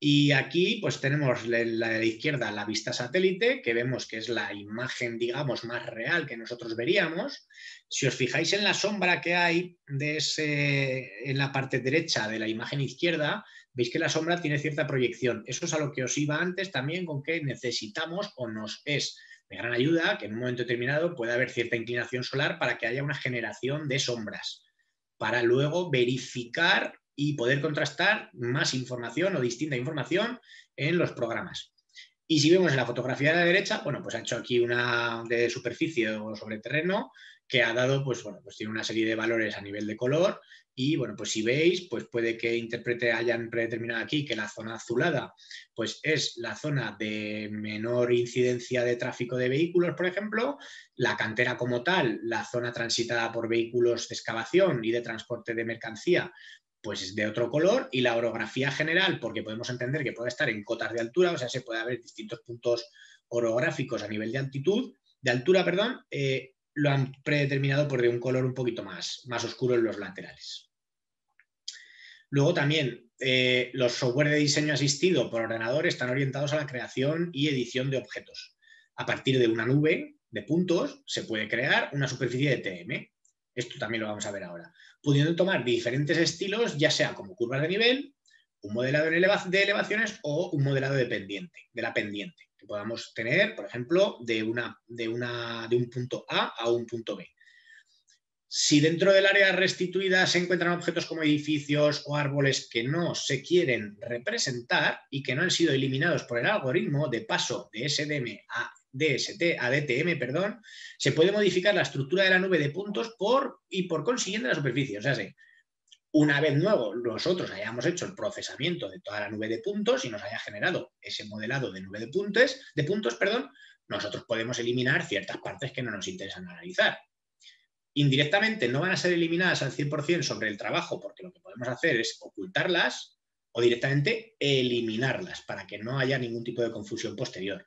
y aquí pues tenemos la de la izquierda, la vista satélite, que vemos que es la imagen, digamos, más real que nosotros veríamos. Si os fijáis en la sombra que hay en la parte derecha de la imagen izquierda, veis que la sombra tiene cierta proyección. Eso es a lo que os iba antes también, con que necesitamos o nos es de gran ayuda que en un momento determinado pueda haber cierta inclinación solar para que haya una generación de sombras, para luego verificar y poder contrastar más información o distinta información en los programas. Y si vemos en la fotografía de la derecha, bueno, pues ha hecho aquí una de superficie o sobre terreno que ha dado, pues bueno, pues tiene una serie de valores a nivel de color y, bueno, pues si veis, pues puede que hayan predeterminado aquí que la zona azulada pues es la zona de menor incidencia de tráfico de vehículos, por ejemplo, la cantera como tal, la zona transitada por vehículos de excavación y de transporte de mercancía, pues es de otro color, y la orografía general, porque podemos entender que puede estar en cotas de altura, o sea, se puede haber distintos puntos orográficos a nivel de altura, lo han predeterminado por de un color un poquito más oscuro en los laterales. Luego también los software de diseño asistido por ordenador están orientados a la creación y edición de objetos. A partir de una nube de puntos se puede crear una superficie de TM. Esto también lo vamos a ver ahora, pudiendo tomar diferentes estilos, ya sea como curvas de nivel, un modelado de elevaciones o un modelado de la pendiente, que podamos tener, por ejemplo, de un punto A a un punto B. Si dentro del área restituida se encuentran objetos como edificios o árboles que no se quieren representar y que no han sido eliminados por el algoritmo de paso de DST a DTM, se puede modificar la estructura de la nube de puntos por consiguiente la superficie. O sea, sí, una vez nuevo nosotros hayamos hecho el procesamiento de toda la nube de puntos y nos haya generado ese modelado de nube de puntos, nosotros podemos eliminar ciertas partes que no nos interesan analizar. Indirectamente no van a ser eliminadas al 100% sobre el trabajo, porque lo que podemos hacer es ocultarlas o directamente eliminarlas para que no haya ningún tipo de confusión posterior.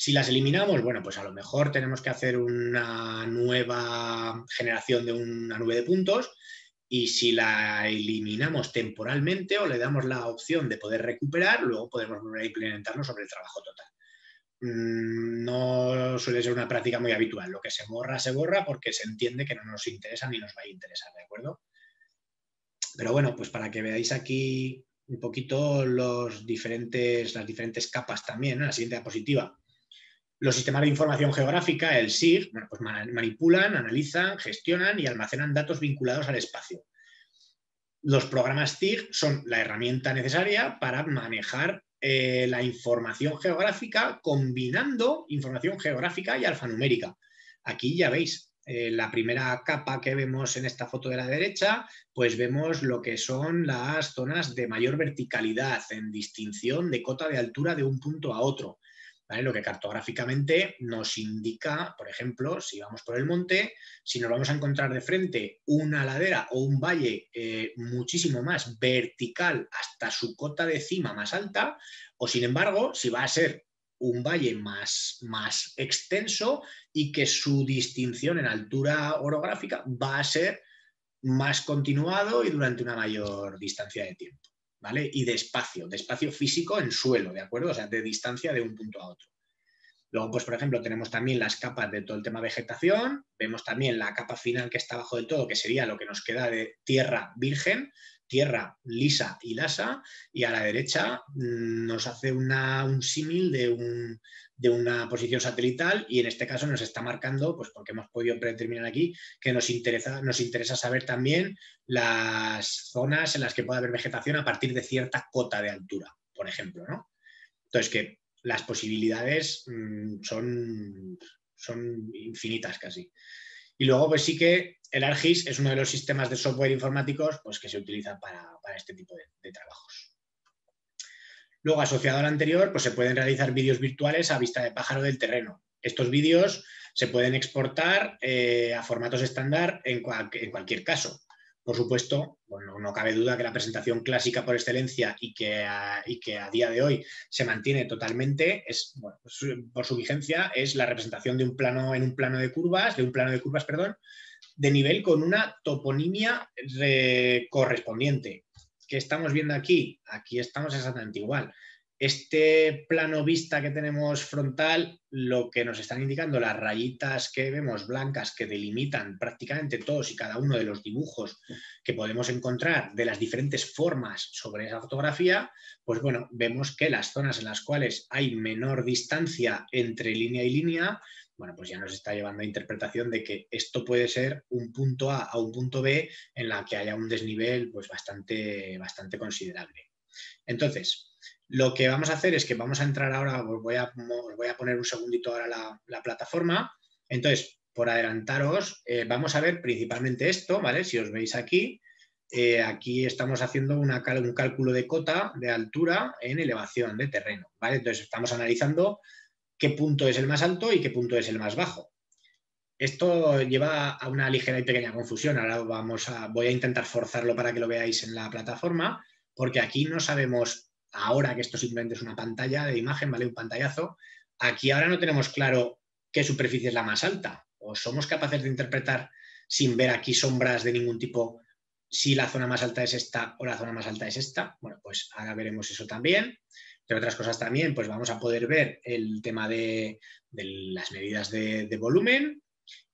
Si las eliminamos, bueno, pues a lo mejor tenemos que hacer una nueva generación de una nube de puntos, y si la eliminamos temporalmente o le damos la opción de poder recuperar, luego podemos volver a implementarlo sobre el trabajo total. No suele ser una práctica muy habitual. Lo que se borra porque se entiende que no nos interesa ni nos va a interesar, ¿de acuerdo? Pero bueno, pues para que veáis aquí un poquito las diferentes capas también, ¿no? La siguiente diapositiva. Los sistemas de información geográfica, el SIG, bueno, pues manipulan, analizan, gestionan y almacenan datos vinculados al espacio. Los programas TIG son la herramienta necesaria para manejar la información geográfica combinando información geográfica y alfanumérica. Aquí ya veis la primera capa que vemos en esta foto de la derecha, pues vemos lo que son las zonas de mayor verticalidad en distinción de cota de altura de un punto a otro, ¿vale? Lo que cartográficamente nos indica, por ejemplo, si vamos por el monte, si nos vamos a encontrar de frente una ladera o un valle muchísimo más vertical hasta su cota de cima más alta, o sin embargo, si va a ser un valle más extenso y que su distinción en altura orográfica va a ser más continuado y durante una mayor distancia de tiempo, ¿vale? Y de espacio físico en suelo, ¿de acuerdo? O sea, de distancia de un punto a otro. Luego, pues por ejemplo, tenemos también las capas de todo el tema vegetación, vemos también la capa final que está abajo del todo, que sería lo que nos queda de tierra virgen, tierra lisa y lasa, y a la derecha nos hace un símil de una posición satelital, y en este caso nos está marcando, pues porque hemos podido predeterminar aquí, que nos interesa saber también las zonas en las que puede haber vegetación a partir de cierta cota de altura, por ejemplo, ¿no? Entonces, que las posibilidades son infinitas casi. Y luego, pues sí que el ArcGIS es uno de los sistemas de software informáticos pues, que se utiliza para este tipo de trabajos. Luego, asociado al anterior, pues se pueden realizar vídeos virtuales a vista de pájaro del terreno. Estos vídeos se pueden exportar a formatos estándar en cualquier caso. Por supuesto, bueno, no cabe duda que la presentación clásica por excelencia y que a día de hoy se mantiene totalmente, es, bueno, por su vigencia, es la representación de un plano de curvas, de nivel con una toponimia correspondiente. ¿Qué estamos viendo aquí? Aquí estamos exactamente igual. Este plano vista que tenemos frontal, lo que nos están indicando las rayitas que vemos blancas que delimitan prácticamente todos y cada uno de los dibujos que podemos encontrar de las diferentes formas sobre esa fotografía, pues bueno, vemos que las zonas en las cuales hay menor distancia entre línea y línea, bueno, pues ya nos está llevando a interpretación de que esto puede ser un punto A a un punto B en la que haya un desnivel pues bastante considerable. Entonces, lo que vamos a hacer es que vamos a entrar ahora, os voy a poner un segundito ahora la plataforma. Entonces, por adelantaros, vamos a ver principalmente esto, ¿vale? Si os veis aquí, aquí estamos haciendo un cálculo de cota de altura en elevación de terreno, ¿vale? Entonces, estamos analizando qué punto es el más alto y qué punto es el más bajo. Esto lleva a una ligera y pequeña confusión. Ahora voy a intentar forzarlo para que lo veáis en la plataforma, porque aquí no sabemos, ahora que esto simplemente es una pantalla de imagen, ¿vale? Un pantallazo. Aquí ahora no tenemos claro qué superficie es la más alta, o somos capaces de interpretar sin ver aquí sombras de ningún tipo si la zona más alta es esta o la zona más alta es esta. Bueno, pues ahora veremos eso también. Entre otras cosas también, pues vamos a poder ver el tema de las medidas de volumen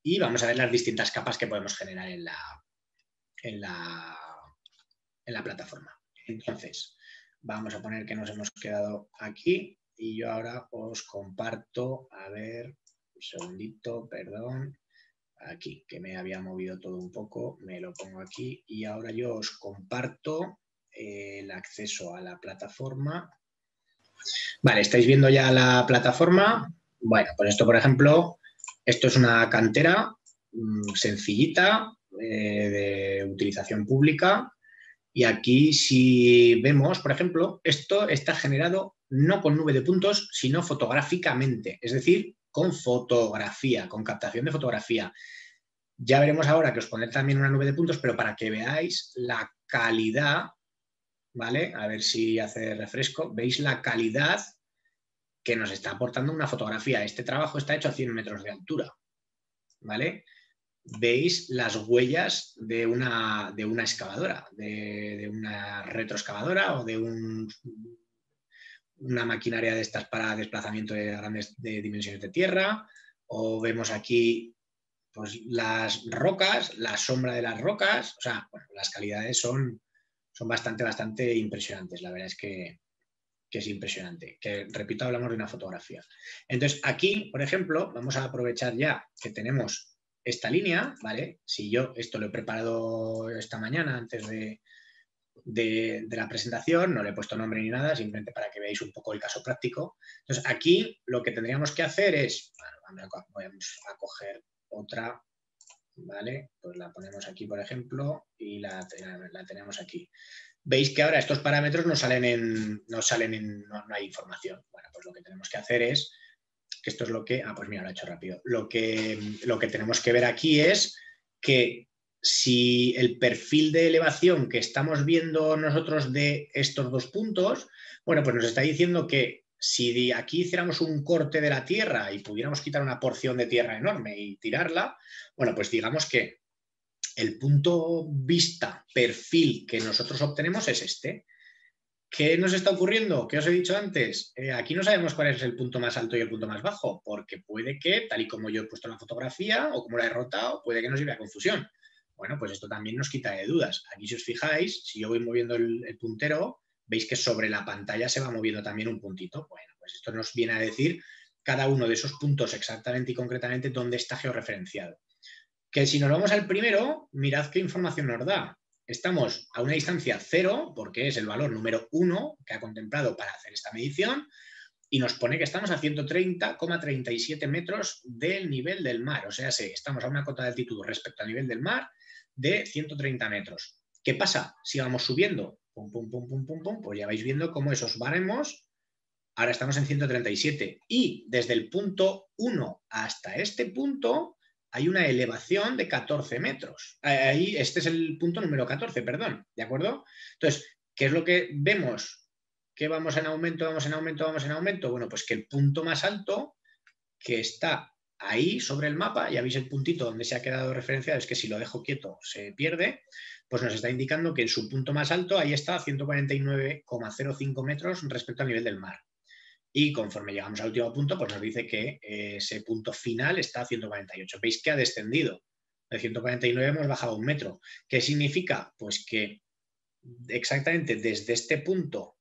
y vamos a ver las distintas capas que podemos generar en la plataforma. Entonces, vamos a poner que nos hemos quedado aquí y yo ahora os comparto, a ver, un segundito, perdón, aquí, que me había movido todo un poco, me lo pongo aquí y ahora yo os comparto el acceso a la plataforma. Vale, ¿estáis viendo ya la plataforma? Bueno, pues esto, por ejemplo, esto es una cantera sencillita de utilización pública y aquí si vemos, por ejemplo, esto está generado no con nube de puntos, sino fotográficamente, es decir, con fotografía, con captación de fotografía. Ya veremos ahora que os pondré también una nube de puntos, pero para que veáis la calidad, ¿vale? A ver si hace refresco. ¿Veis la calidad que nos está aportando una fotografía? Este trabajo está hecho a 100 metros de altura, ¿vale? ¿Veis las huellas de una excavadora, de una retroexcavadora o de una maquinaria de estas para desplazamiento de grandes dimensiones de tierra? O vemos aquí pues, las rocas, la sombra de las rocas. O sea, bueno, las calidades son bastante impresionantes, la verdad es que es impresionante. Que, repito, hablamos de una fotografía. Entonces, aquí, por ejemplo, vamos a aprovechar ya que tenemos esta línea, ¿vale? Si yo esto lo he preparado esta mañana antes de, de la presentación, no le he puesto nombre ni nada, simplemente para que veáis un poco el caso práctico. Entonces, aquí lo que tendríamos que hacer es, bueno, vamos a coger otra, ¿vale? Pues la ponemos aquí, por ejemplo, y la tenemos aquí. Veis que ahora estos parámetros no salen en, no hay información. Bueno, pues lo que tenemos que hacer es, que esto es lo que, pues mira, lo he hecho rápido. Lo que tenemos que ver aquí es que si el perfil de elevación que estamos viendo nosotros de estos dos puntos, bueno, pues nos está diciendo que si aquí hiciéramos un corte de la Tierra y pudiéramos quitar una porción de tierra enorme y tirarla, bueno, pues digamos que el punto vista, perfil que nosotros obtenemos es este. ¿Qué nos está ocurriendo? ¿Qué os he dicho antes? Aquí no sabemos cuál es el punto más alto y el punto más bajo, porque puede que, tal y como yo he puesto la fotografía o como la he rotado, puede que nos lleve a confusión. Bueno, pues esto también nos quita de dudas. Aquí, si os fijáis, si yo voy moviendo el puntero, veis que sobre la pantalla se va moviendo también un puntito. Bueno, pues esto nos viene a decir cada uno de esos puntos exactamente y concretamente dónde está georreferenciado. Que si nos vamos al primero, mirad qué información nos da. Estamos a una distancia 0, porque es el valor número 1 que ha contemplado para hacer esta medición, y nos pone que estamos a 130,37 metros del nivel del mar. O sea, sí, estamos a una cota de altitud respecto al nivel del mar de 130 metros. ¿Qué pasa? Si vamos subiendo, pum, pum, pum, pum, pum, pum, pues ya vais viendo cómo esos baremos, ahora estamos en 137. Y desde el punto 1 hasta este punto hay una elevación de 14 metros. Ahí, este es el punto número 14, perdón, ¿de acuerdo? Entonces, ¿qué es lo que vemos? ¿Qué vamos en aumento, vamos en aumento, vamos en aumento? Bueno, pues que el punto más alto que está ahí sobre el mapa, ya veis el puntito donde se ha quedado referenciado, es que si lo dejo quieto se pierde, pues nos está indicando que en su punto más alto ahí está a 149,05 metros respecto al nivel del mar. Y conforme llegamos al último punto, pues nos dice que ese punto final está a 148. Veis que ha descendido. De 149 hemos bajado un metro. ¿Qué significa? Pues que exactamente desde este punto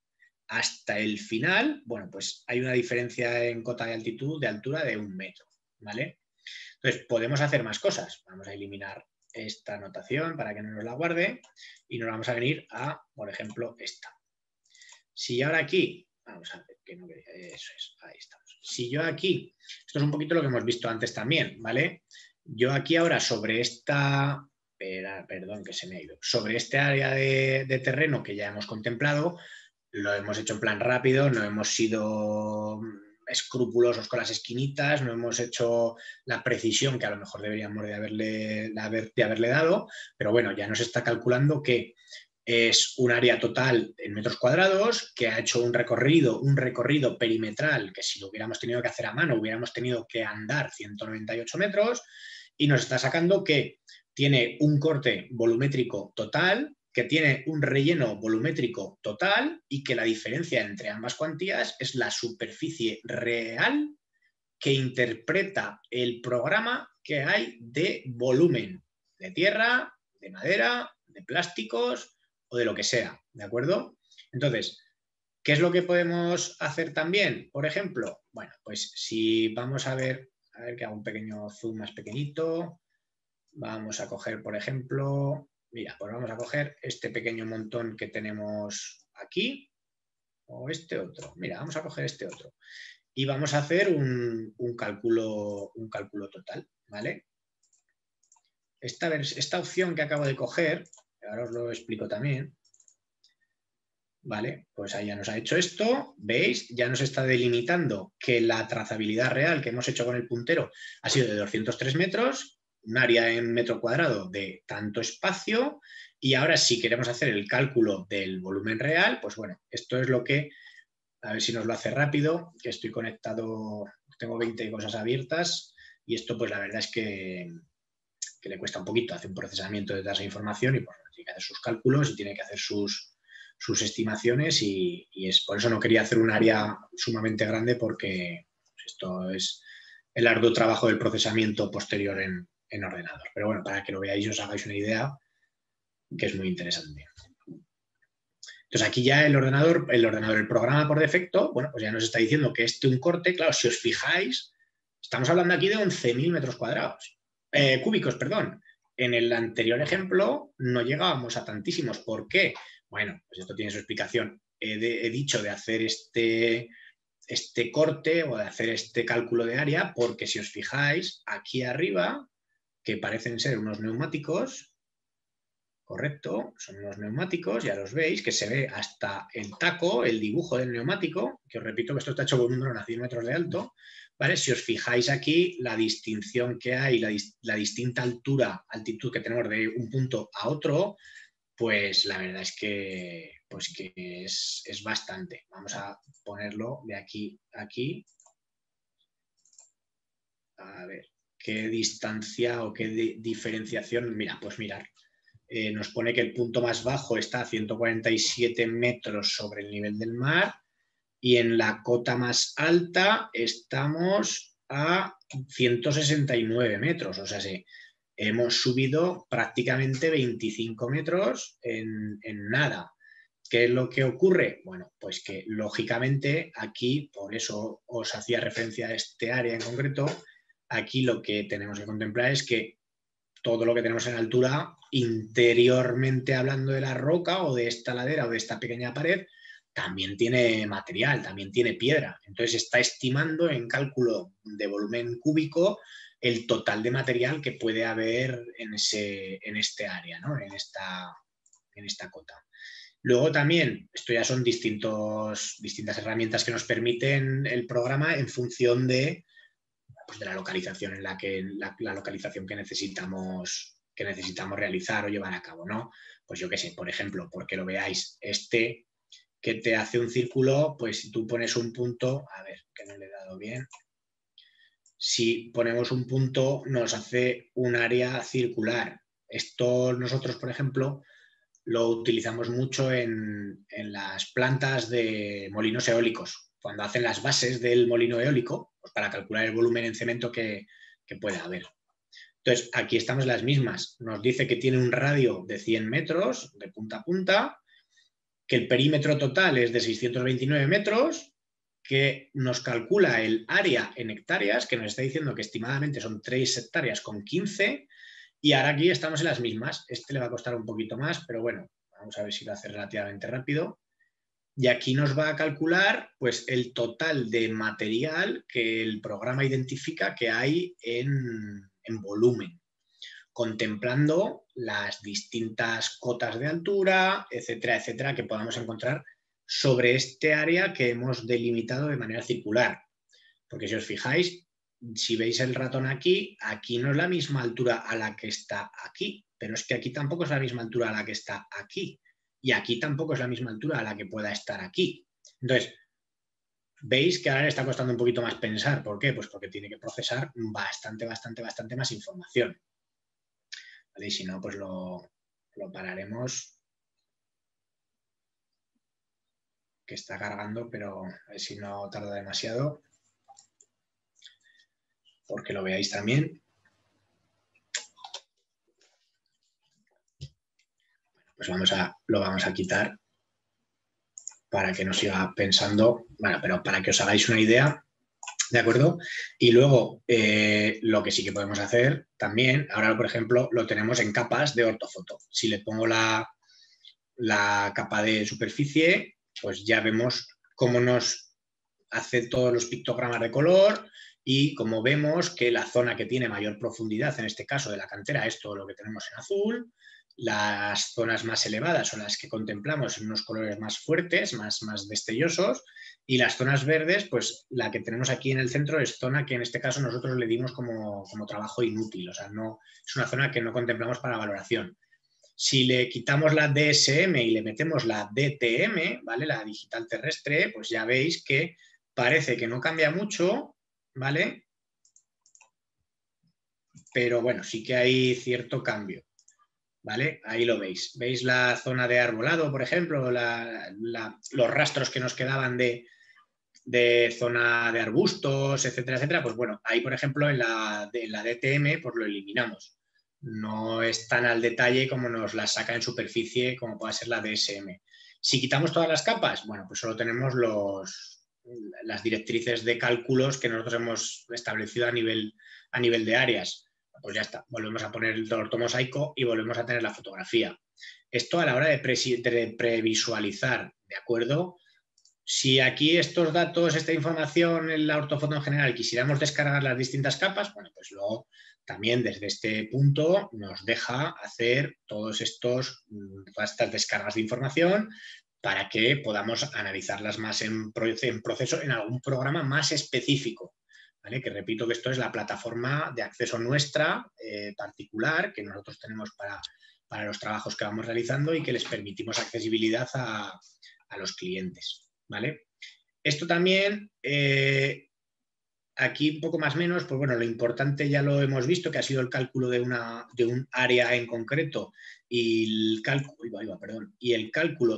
hasta el final, bueno, pues hay una diferencia en cota de altitud, de altura de un metro, ¿vale? Entonces, podemos hacer más cosas. Vamos a eliminar esta anotación para que no nos la guarde y nos vamos a venir a, por ejemplo, esta. Si ahora aquí, vamos a ver, que no quería, eso es, ahí estamos. Si yo aquí, esto es un poquito lo que hemos visto antes también, ¿vale? Yo aquí ahora sobre esta, perdón que se me ha ido, sobre este área de terreno que ya hemos contemplado, lo hemos hecho en plan rápido, no hemos sido escrupulosos con las esquinitas, no hemos hecho la precisión que a lo mejor deberíamos de haberle dado, pero bueno, ya nos está calculando que es un área total en metros cuadrados, que ha hecho un recorrido perimetral, que si lo hubiéramos tenido que hacer a mano, hubiéramos tenido que andar 198 metros, y nos está sacando que tiene un corte volumétrico total, que tiene un relleno volumétrico total y que la diferencia entre ambas cuantías es la superficie real que interpreta el programa que hay de volumen, de tierra, de madera, de plásticos o de lo que sea, ¿de acuerdo? Entonces, ¿qué es lo que podemos hacer también? Por ejemplo, bueno, pues si vamos a ver que hago un pequeño zoom más pequeñito, vamos a coger, por ejemplo... Mira, pues vamos a coger este pequeño montón que tenemos aquí o este otro. Mira, vamos a coger este otro y vamos a hacer un cálculo total, ¿vale? Esta opción que acabo de coger, ahora os lo explico también, ¿vale? Pues ahí ya nos ha hecho esto, ¿veis? Ya nos está delimitando que la trazabilidad real que hemos hecho con el puntero ha sido de 203 metros, un área en metro cuadrado de tanto espacio, y ahora si queremos hacer el cálculo del volumen real, pues bueno, esto es lo que, a ver si nos lo hace rápido, que estoy conectado, tengo 20 cosas abiertas, y esto pues la verdad es que le cuesta un poquito, hace un procesamiento de toda esa información y pues tiene que hacer sus cálculos y tiene que hacer sus estimaciones y es por eso no quería hacer un área sumamente grande porque pues, esto es el arduo trabajo del procesamiento posterior en ordenador. Pero bueno, para que lo veáis y os hagáis una idea, que es muy interesante. Entonces aquí ya el programa por defecto, bueno, pues ya nos está diciendo que un corte, claro, si os fijáis, estamos hablando aquí de 11.000 metros cuadrados, cúbicos, perdón. En el anterior ejemplo no llegábamos a tantísimos. ¿Por qué? Bueno, pues esto tiene su explicación. He dicho de hacer este corte o de hacer este cálculo de área porque, si os fijáis, aquí arriba, que parecen ser unos neumáticos, correcto, son unos neumáticos, ya los veis, que se ve hasta el taco, el dibujo del neumático, que os repito que esto está hecho con un dron a 100 metros de alto, ¿vale? Si os fijáis aquí, la distinción que hay, la distinta altitud que tenemos de un punto a otro, pues la verdad es que, es bastante. Vamos a ponerlo de aquí a aquí. A ver, qué distancia o qué diferenciación. Mira, pues mirar. Nos pone que el punto más bajo está a 147 metros sobre el nivel del mar y en la cota más alta estamos a 169 metros. O sea, sí. Hemos subido prácticamente 25 metros en nada. ¿Qué es lo que ocurre? Bueno, pues que lógicamente aquí, por eso os hacía referencia a este área en concreto, aquí lo que tenemos que contemplar es que todo lo que tenemos en altura, interiormente hablando de la roca o de esta ladera o de esta pequeña pared, también tiene material, también tiene piedra. Entonces está estimando en cálculo de volumen cúbico el total de material que puede haber en este área, ¿no? en esta cota. Luego también, esto ya son distintas herramientas que nos permiten el programa en función de, pues, de la localización en la localización que necesitamos realizar o llevar a cabo, ¿no? Pues yo qué sé, por ejemplo, porque lo veáis, este que te hace un círculo, pues si tú pones un punto, a ver, que no le he dado bien. Si ponemos un punto, nos hace un área circular. Esto nosotros, por ejemplo, lo utilizamos mucho en las plantas de molinos eólicos, cuando hacen las bases del molino eólico, pues para calcular el volumen en cemento que pueda haber. Entonces, aquí estamos las mismas. Nos dice que tiene un radio de 100 metros de punta a punta, que el perímetro total es de 629 metros, que nos calcula el área en hectáreas, que nos está diciendo que estimadamente son 3 hectáreas con 15, y ahora aquí estamos en las mismas. Este le va a costar un poquito más, pero bueno, vamos a ver si lo hace relativamente rápido. Y aquí nos va a calcular, pues, el total de material que el programa identifica que hay en volumen, contemplando las distintas cotas de altura, etcétera, etcétera, que podamos encontrar sobre este área que hemos delimitado de manera circular. Porque si os fijáis, si veis el ratón aquí, aquí no es la misma altura a la que está aquí, pero es que aquí tampoco es la misma altura a la que está aquí, y aquí tampoco es la misma altura a la que pueda estar aquí. Entonces, veis que ahora le está costando un poquito más pensar. ¿Por qué? Pues porque tiene que procesar bastante más información. ¿Vale? Y si no, pues lo pararemos, que está cargando, pero a ver si no tarda demasiado, porque lo veáis también. Pues lo vamos a quitar para que no siga pensando, bueno, pero para que os hagáis una idea, ¿de acuerdo? Y luego, lo que sí que podemos hacer también, ahora por ejemplo, lo tenemos en capas de ortofoto. Si le pongo la capa de superficie, pues ya vemos cómo nos hace todos los pictogramas de color y cómo vemos que la zona que tiene mayor profundidad, en este caso de la cantera, es todo lo que tenemos en azul. Las zonas más elevadas son las que contemplamos en unos colores más fuertes, más destellosos, y las zonas verdes, pues la que tenemos aquí en el centro es zona que en este caso nosotros le dimos como trabajo inútil, o sea, no, es una zona que no contemplamos para valoración. Si le quitamos la DSM y le metemos la DTM, ¿vale?, la digital terrestre, pues ya veis que parece que no cambia mucho, ¿vale? Pero bueno, sí que hay cierto cambio, ¿vale? Ahí lo veis. ¿Veis la zona de arbolado, por ejemplo? Los rastros que nos quedaban de zona de arbustos, etcétera, etcétera. Pues bueno, ahí, por ejemplo, en la DTM, pues lo eliminamos. No es tan al detalle como nos la saca en superficie, como pueda ser la DSM. Si quitamos todas las capas, bueno, pues solo tenemos las directrices de cálculos que nosotros hemos establecido a nivel de áreas. Pues ya está, volvemos a poner el ortomosaico y volvemos a tener la fotografía. Esto a la hora de previsualizar, ¿de acuerdo? Si aquí estos datos, esta información, en la ortofoto en general, quisiéramos descargar las distintas capas, bueno, pues luego también desde este punto nos deja hacer todas estas descargas de información para que podamos analizarlas más en algún programa más específico, ¿vale? Que repito que esto es la plataforma de acceso nuestra particular que nosotros tenemos para los trabajos que vamos realizando y que les permitimos accesibilidad a los clientes, ¿vale? Esto también, aquí un poco más menos, pues bueno, lo importante ya lo hemos visto, que ha sido el cálculo de un área en concreto y el cálculo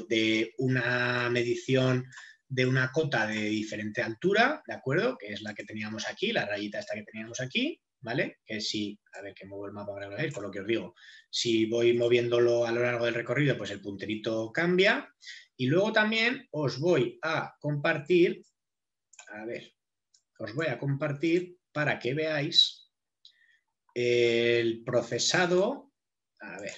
de una medición de una cota de diferente altura, ¿de acuerdo? Que es la que teníamos aquí, la rayita esta que teníamos aquí, ¿vale? Que si, a ver, que muevo el mapa para que lo veáis, por lo que os digo, si voy moviéndolo a lo largo del recorrido, pues el punterito cambia. Y luego también os voy a compartir, a ver, os voy a compartir para que veáis el procesado. A ver,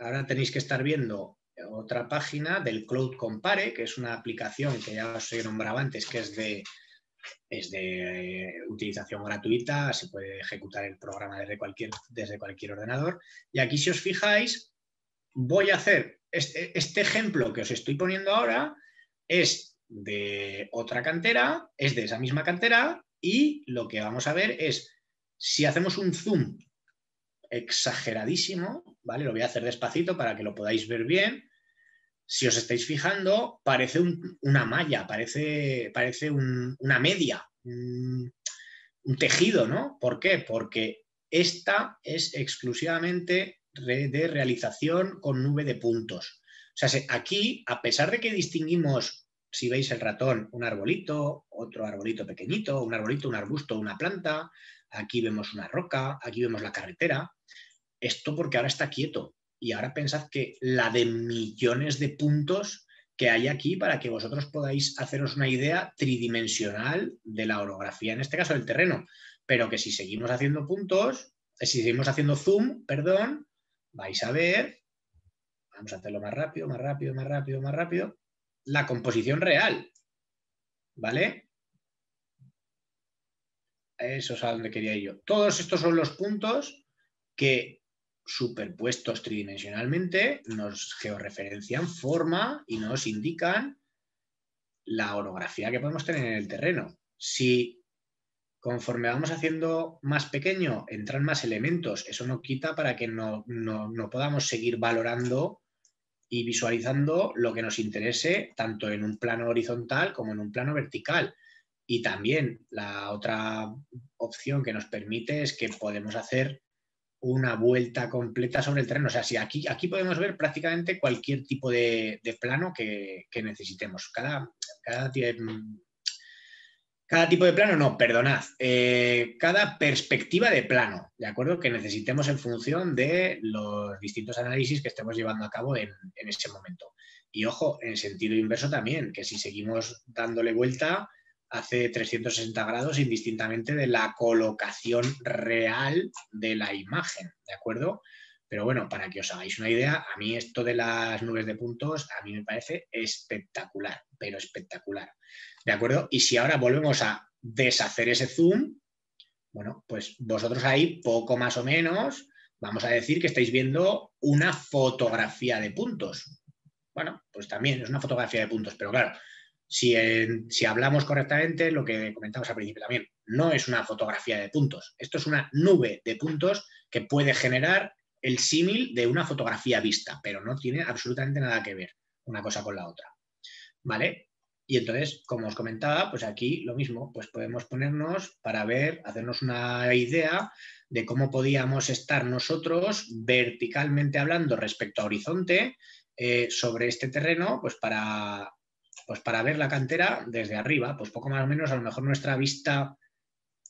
ahora tenéis que estar viendo otra página del Cloud Compare, que es una aplicación que ya os he nombrado antes, que es de utilización gratuita, se puede ejecutar el programa desde cualquier ordenador. Y aquí, si os fijáis, voy a hacer este ejemplo que os estoy poniendo ahora, es de otra cantera, es de esa misma cantera, y lo que vamos a ver es, si hacemos un zoom exageradísimo, ¿vale? Lo voy a hacer despacito para que lo podáis ver bien. Si os estáis fijando, parece una malla, parece una media, un tejido, ¿no? ¿Por qué? Porque esta es exclusivamente de realización con nube de puntos. O sea, aquí, a pesar de que distinguimos, si veis el ratón, un arbolito, otro arbolito pequeñito, un arbolito, un arbusto, una planta, aquí vemos una roca, aquí vemos la carretera, esto porque ahora está quieto. Y ahora pensad que la de millones de puntos que hay aquí para que vosotros podáis haceros una idea tridimensional de la orografía, en este caso del terreno, pero que si seguimos haciendo zoom, perdón, vais a ver, vamos a hacerlo más rápido, la composición real, ¿vale? Eso es a donde quería ir yo. Todos estos son los puntos que, superpuestos tridimensionalmente, nos georreferencian forma y nos indican la orografía que podemos tener en el terreno. Si conforme vamos haciendo más pequeño entran más elementos, eso no quita para que no podamos seguir valorando y visualizando lo que nos interese tanto en un plano horizontal como en un plano vertical. Y también la otra opción que nos permite es que podemos hacer una vuelta completa sobre el terreno. O sea, si aquí podemos ver prácticamente cualquier tipo de plano que necesitemos. Cada tipo de plano, no, perdonad. Cada perspectiva de plano, ¿de acuerdo? Que necesitemos en función de los distintos análisis que estemos llevando a cabo en ese momento. Y ojo, en sentido inverso también, que si seguimos dándole vuelta, hace 360 grados indistintamente de la colocación real de la imagen, ¿de acuerdo? Pero bueno, para que os hagáis una idea, a mí esto de las nubes de puntos, a mí me parece espectacular, pero espectacular, ¿de acuerdo? Y si ahora volvemos a deshacer ese zoom, bueno, pues vosotros ahí poco más o menos, vamos a decir que estáis viendo una fotografía de puntos. Bueno, pues también es una fotografía de puntos, pero claro, Si hablamos correctamente, lo que comentamos al principio también, no es una fotografía de puntos. Esto es una nube de puntos que puede generar el símil de una fotografía vista, pero no tiene absolutamente nada que ver una cosa con la otra, ¿vale? Y entonces, como os comentaba, pues aquí lo mismo, pues podemos ponernos para ver, hacernos una idea de cómo podíamos estar nosotros verticalmente hablando respecto a horizonte sobre este terreno, pues para ver la cantera desde arriba, pues poco más o menos, a lo mejor nuestra vista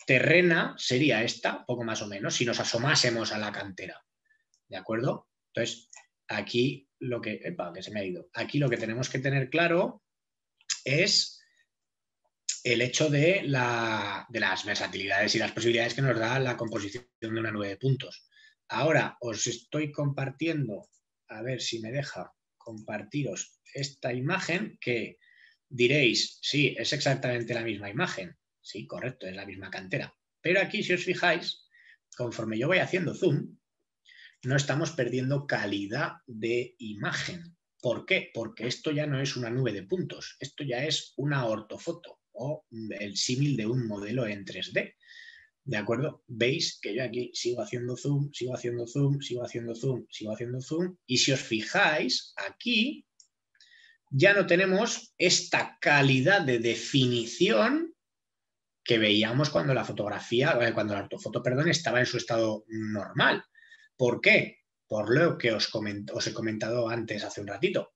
terrena sería esta, poco más o menos, si nos asomásemos a la cantera, ¿de acuerdo? Entonces, aquí lo que... ¡Epa! Que se me ha ido. Aquí lo que tenemos que tener claro es el hecho de las versatilidades y las posibilidades que nos da la composición de una nube de puntos. Ahora os estoy compartiendo a ver si me deja compartiros esta imagen, que diréis, sí, es exactamente la misma imagen. Sí, correcto, es la misma cantera. Pero aquí, si os fijáis, conforme yo voy haciendo zoom, no estamos perdiendo calidad de imagen. ¿Por qué? Porque esto ya no es una nube de puntos, esto ya es una ortofoto o el símil de un modelo en 3D. ¿De acuerdo? Veis que yo aquí sigo haciendo zoom, sigo haciendo zoom, sigo haciendo zoom, sigo haciendo zoom. Y si os fijáis, aquí ya no tenemos esta calidad de definición que veíamos cuando la fotografía, cuando la ortofoto, perdón, estaba en su estado normal. ¿Por qué? Por lo que os he comentado antes, hace un ratito.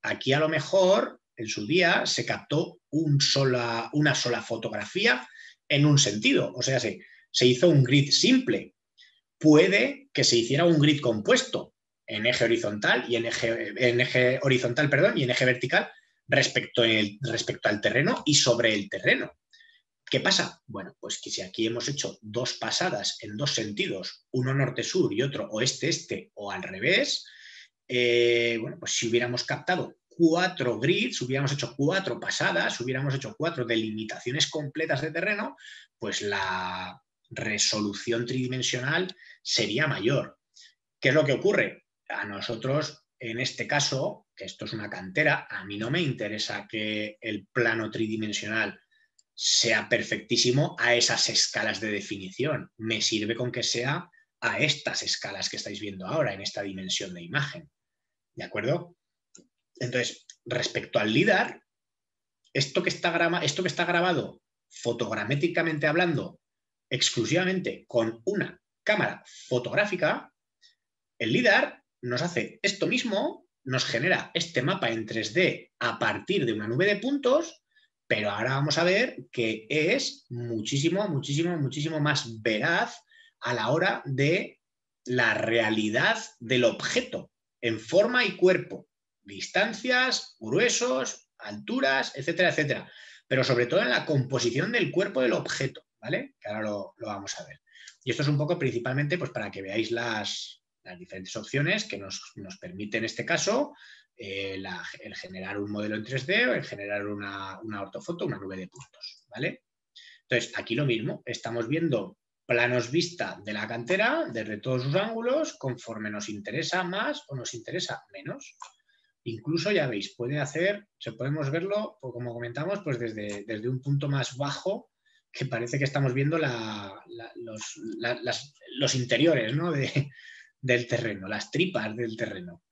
Aquí a lo mejor en su día se captó una sola fotografía en un sentido, o sea, se hizo un grid simple. Puede que se hiciera un grid compuesto en eje horizontal y en eje vertical respecto al terreno y sobre el terreno. ¿Qué pasa? Bueno, pues que si aquí hemos hecho dos pasadas en dos sentidos, uno norte-sur y otro oeste-este o al revés, bueno, pues si hubiéramos captado cuatro grids, hubiéramos hecho cuatro pasadas, hubiéramos hecho cuatro delimitaciones completas de terreno, pues la resolución tridimensional sería mayor. ¿Qué es lo que ocurre? A nosotros, en este caso, que esto es una cantera, a mí no me interesa que el plano tridimensional sea perfectísimo a esas escalas de definición. Me sirve con que sea a estas escalas que estáis viendo ahora, en esta dimensión de imagen. ¿De acuerdo? Entonces, respecto al LIDAR, esto que está grabado fotogramétricamente hablando exclusivamente con una cámara fotográfica, el LIDAR nos hace esto mismo, nos genera este mapa en 3D a partir de una nube de puntos. Pero ahora vamos a ver que es muchísimo, muchísimo, muchísimo más veraz a la hora de la realidad del objeto en forma y cuerpo, distancias, gruesos, alturas, etcétera, etcétera. Pero sobre todo en la composición del cuerpo del objeto, ¿vale? Que ahora lo vamos a ver. Y esto es un poco principalmente pues, para que veáis las diferentes opciones que nos permite en este caso el generar un modelo en 3D o el generar una ortofoto, una nube de puntos, ¿vale? Entonces, aquí lo mismo, estamos viendo planos vista de la cantera desde todos sus ángulos, conforme nos interesa más o nos interesa menos. Incluso, ya veis, podemos verlo, como comentamos, pues desde un punto más bajo, que parece que estamos viendo los interiores, ¿no? del terreno, las tripas del terreno.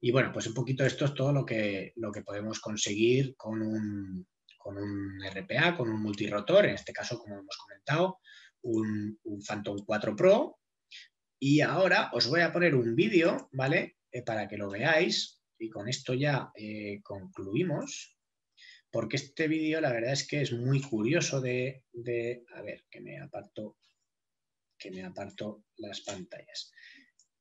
Y bueno, pues un poquito esto es todo lo que podemos conseguir con un RPA, con un multirotor, en este caso, como hemos comentado, un Phantom 4 Pro. Y ahora os voy a poner un vídeo, ¿vale? Para que lo veáis. Y con esto ya concluimos, porque este vídeo la verdad es que es muy curioso a ver, que me aparto las pantallas.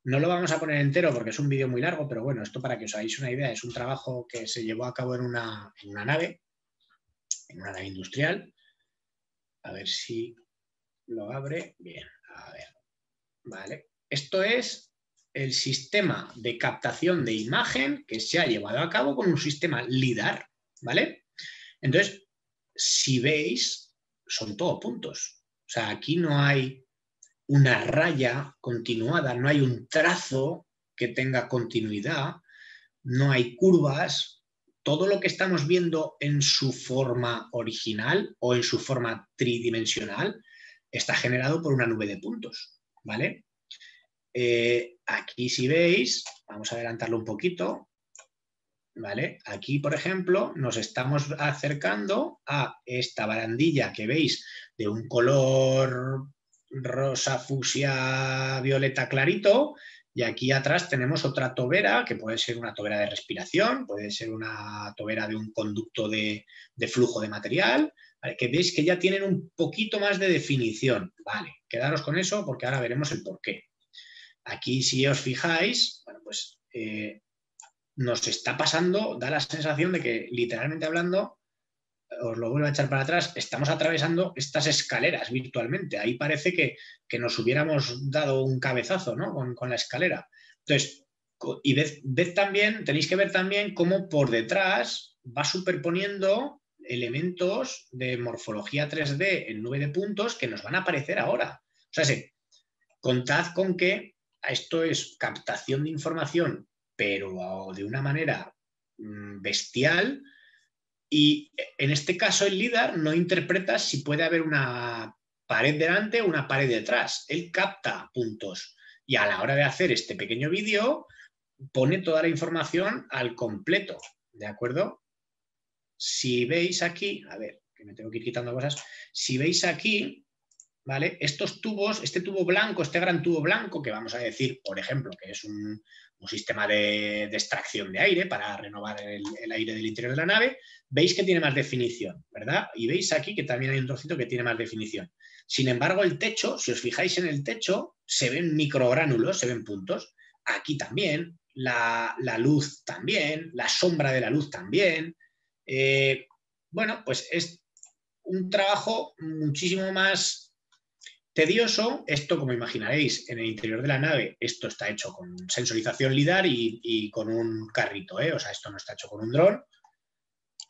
No lo vamos a poner entero porque es un vídeo muy largo, pero bueno, esto para que os hagáis una idea, es un trabajo que se llevó a cabo en una nave industrial. A ver si lo abre. Bien, a ver. Vale. Esto es el sistema de captación de imagen que se ha llevado a cabo con un sistema LIDAR, ¿vale? Entonces, si veis, son todo puntos. O sea, aquí no hay una raya continuada, no hay un trazo que tenga continuidad, no hay curvas. Todo lo que estamos viendo en su forma original o en su forma tridimensional está generado por una nube de puntos, ¿vale? Aquí si veis, vamos a adelantarlo un poquito, ¿vale? Aquí, por ejemplo, nos estamos acercando a esta barandilla que veis de un color rosa, fucsia, violeta clarito, y aquí atrás tenemos otra tobera, que puede ser una tobera de respiración, puede ser una tobera de un conducto de flujo de material, ¿vale? Que veis que ya tienen un poquito más de definición, ¿vale? Quedaros con eso porque ahora veremos el porqué. Aquí, si os fijáis, bueno, pues nos está pasando, da la sensación de que, literalmente hablando, os lo vuelvo a echar para atrás, estamos atravesando estas escaleras virtualmente. Ahí parece que nos hubiéramos dado un cabezazo, ¿no? con la escalera. Entonces, Y ves también, tenéis que ver también cómo por detrás va superponiendo elementos de morfología 3D en nube de puntos que nos van a aparecer ahora. O sea, sí, contad con que esto es captación de información, pero de una manera bestial, y en este caso el LiDAR no interpreta si puede haber una pared delante o una pared detrás. Él capta puntos y a la hora de hacer este pequeño vídeo pone toda la información al completo, ¿de acuerdo? Si veis aquí, a ver, que me tengo que ir quitando cosas, si veis aquí, ¿vale? Estos tubos, este tubo blanco, este gran tubo blanco, que vamos a decir, por ejemplo, que es un sistema de extracción de aire para renovar el aire del interior de la nave, veis que tiene más definición, ¿verdad? Y veis aquí que también hay un trocito que tiene más definición. Sin embargo, el techo, si os fijáis en el techo, se ven microgránulos, se ven puntos. Aquí también, la luz también, la sombra de la luz también. Bueno, pues es un trabajo muchísimo más tedioso. Esto, como imaginaréis, en el interior de la nave, esto está hecho con sensorización LIDAR y con un carrito, ¿eh? O sea, esto no está hecho con un dron.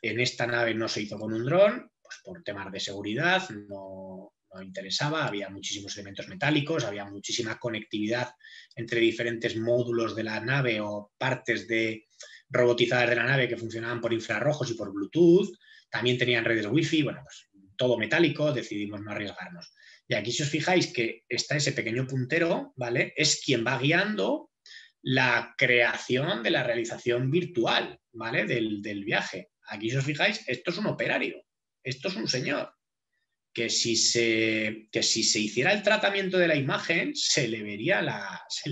En esta nave no se hizo con un dron, pues por temas de seguridad, no interesaba. Había muchísimos elementos metálicos, había muchísima conectividad entre diferentes módulos de la nave o partes de robotizadas de la nave que funcionaban por infrarrojos y por Bluetooth. También tenían redes wifi, bueno, pues todo metálico, decidimos no arriesgarnos. Y aquí, si os fijáis que está ese pequeño puntero, ¿vale? Es quien va guiando la creación de la realización virtual, ¿vale? Del viaje. Aquí, si os fijáis, esto es un operario, esto es un señor, que si se hiciera el tratamiento de la imagen, se le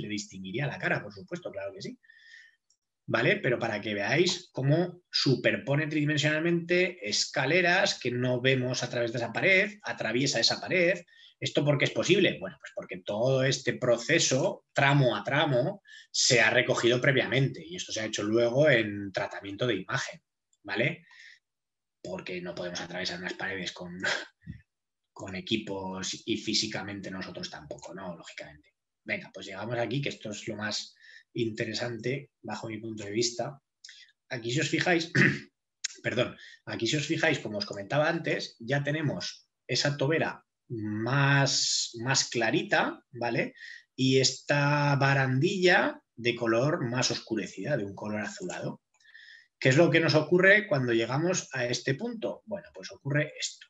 distinguiría la cara, por supuesto, claro que sí. ¿Vale? Pero para que veáis cómo superpone tridimensionalmente escaleras que no vemos a través de esa pared, atraviesa esa pared. ¿Esto por qué es posible? Bueno, pues porque todo este proceso, tramo a tramo, se ha recogido previamente y esto se ha hecho luego en tratamiento de imagen, ¿vale? Porque no podemos atravesar unas paredes con equipos y físicamente nosotros tampoco, ¿no? Lógicamente. Venga, pues llegamos aquí, que esto es lo más interesante bajo mi punto de vista. Aquí, si os fijáis, perdón, aquí, si os fijáis, como os comentaba antes, ya tenemos esa tobera más clarita, ¿vale? Y esta barandilla de color más oscurecida, de un color azulado. ¿Qué es lo que nos ocurre cuando llegamos a este punto? Bueno, pues ocurre esto.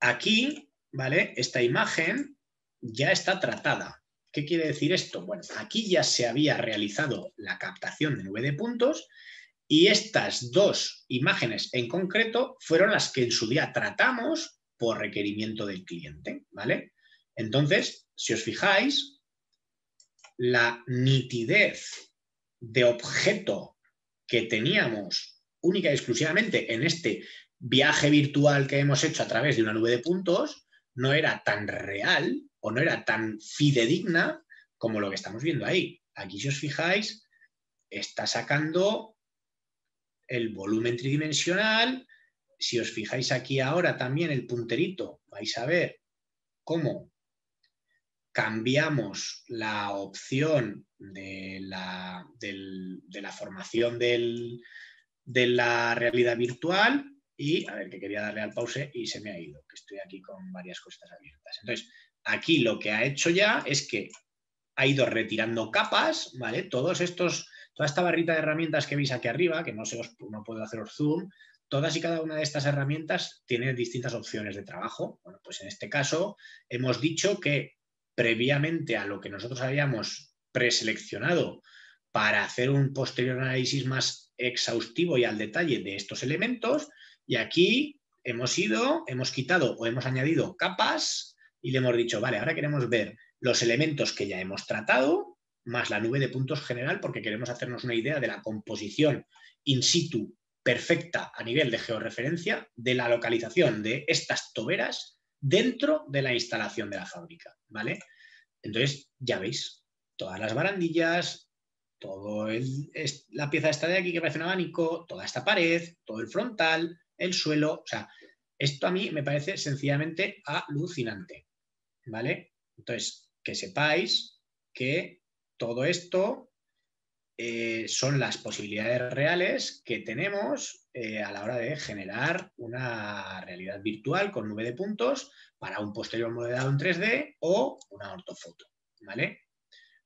Aquí, ¿vale? Esta imagen ya está tratada. ¿Qué quiere decir esto? Bueno, aquí ya se había realizado la captación de nube de puntos y estas dos imágenes en concreto fueron las que en su día tratamos por requerimiento del cliente, ¿vale? Entonces, si os fijáis, la nitidez de objeto que teníamos única y exclusivamente en este viaje virtual que hemos hecho a través de una nube de puntos no era tan real o no era tan fidedigna como lo que estamos viendo ahí. Aquí, si os fijáis, está sacando el volumen tridimensional. Si os fijáis aquí ahora también el punterito, vais a ver cómo cambiamos la opción de la formación de la realidad virtual. Y, a ver, que quería darle al pause y se me ha ido, que estoy aquí con varias cosas abiertas. Entonces, aquí lo que ha hecho ya es que ha ido retirando capas, ¿vale? Toda esta barrita de herramientas que veis aquí arriba, que no puedo haceros zoom, todas y cada una de estas herramientas tienen distintas opciones de trabajo. Bueno, pues en este caso hemos dicho que previamente a lo que nosotros habíamos preseleccionado para hacer un posterior análisis más exhaustivo y al detalle de estos elementos, y aquí hemos quitado o hemos añadido capas. Y le hemos dicho, vale, ahora queremos ver los elementos que ya hemos tratado, más la nube de puntos general, porque queremos hacernos una idea de la composición in situ perfecta a nivel de georreferencia de la localización de estas toberas dentro de la instalación de la fábrica, ¿vale? Entonces, ya veis, todas las barandillas, toda la pieza esta de aquí que parece un abanico, toda esta pared, todo el frontal, el suelo, o sea, esto a mí me parece sencillamente alucinante. ¿Vale? Entonces, que sepáis que todo esto son las posibilidades reales que tenemos a la hora de generar una realidad virtual con nube de puntos para un posterior modelado en 3D o una ortofoto, ¿vale?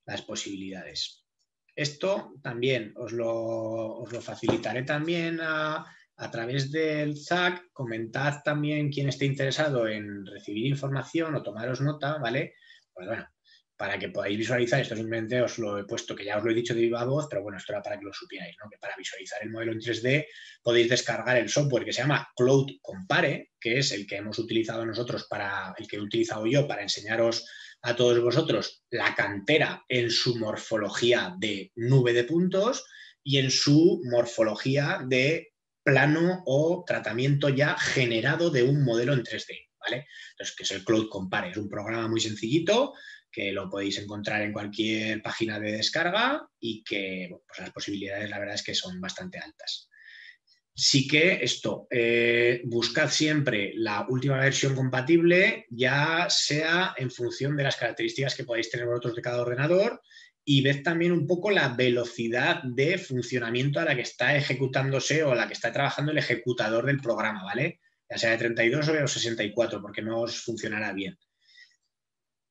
Las posibilidades. Esto también os lo facilitaré también a través del ZAC. Comentad también quién esté interesado en recibir información o tomaros nota, ¿vale? Pues bueno, para que podáis visualizar, esto simplemente os lo he puesto, que ya os lo he dicho de viva voz, pero bueno, esto era para que lo supierais, ¿no? Que para visualizar el modelo en 3D podéis descargar el software que se llama Cloud Compare, que es el que hemos utilizado nosotros, el que he utilizado yo para enseñaros a todos vosotros la cantera en su morfología de nube de puntos y en su morfología de plano o tratamiento ya generado de un modelo en 3D, ¿vale? Entonces, que es el Cloud Compare, es un programa muy sencillito, que lo podéis encontrar en cualquier página de descarga y que pues las posibilidades la verdad es que son bastante altas. Sí que esto, buscad siempre la última versión compatible, ya sea en función de las características que podáis tener vosotros de cada ordenador, y ved también un poco la velocidad de funcionamiento a la que está ejecutándose o a la que está trabajando el ejecutador del programa, ¿vale? Ya sea de 32 o de 64, porque no os funcionará bien.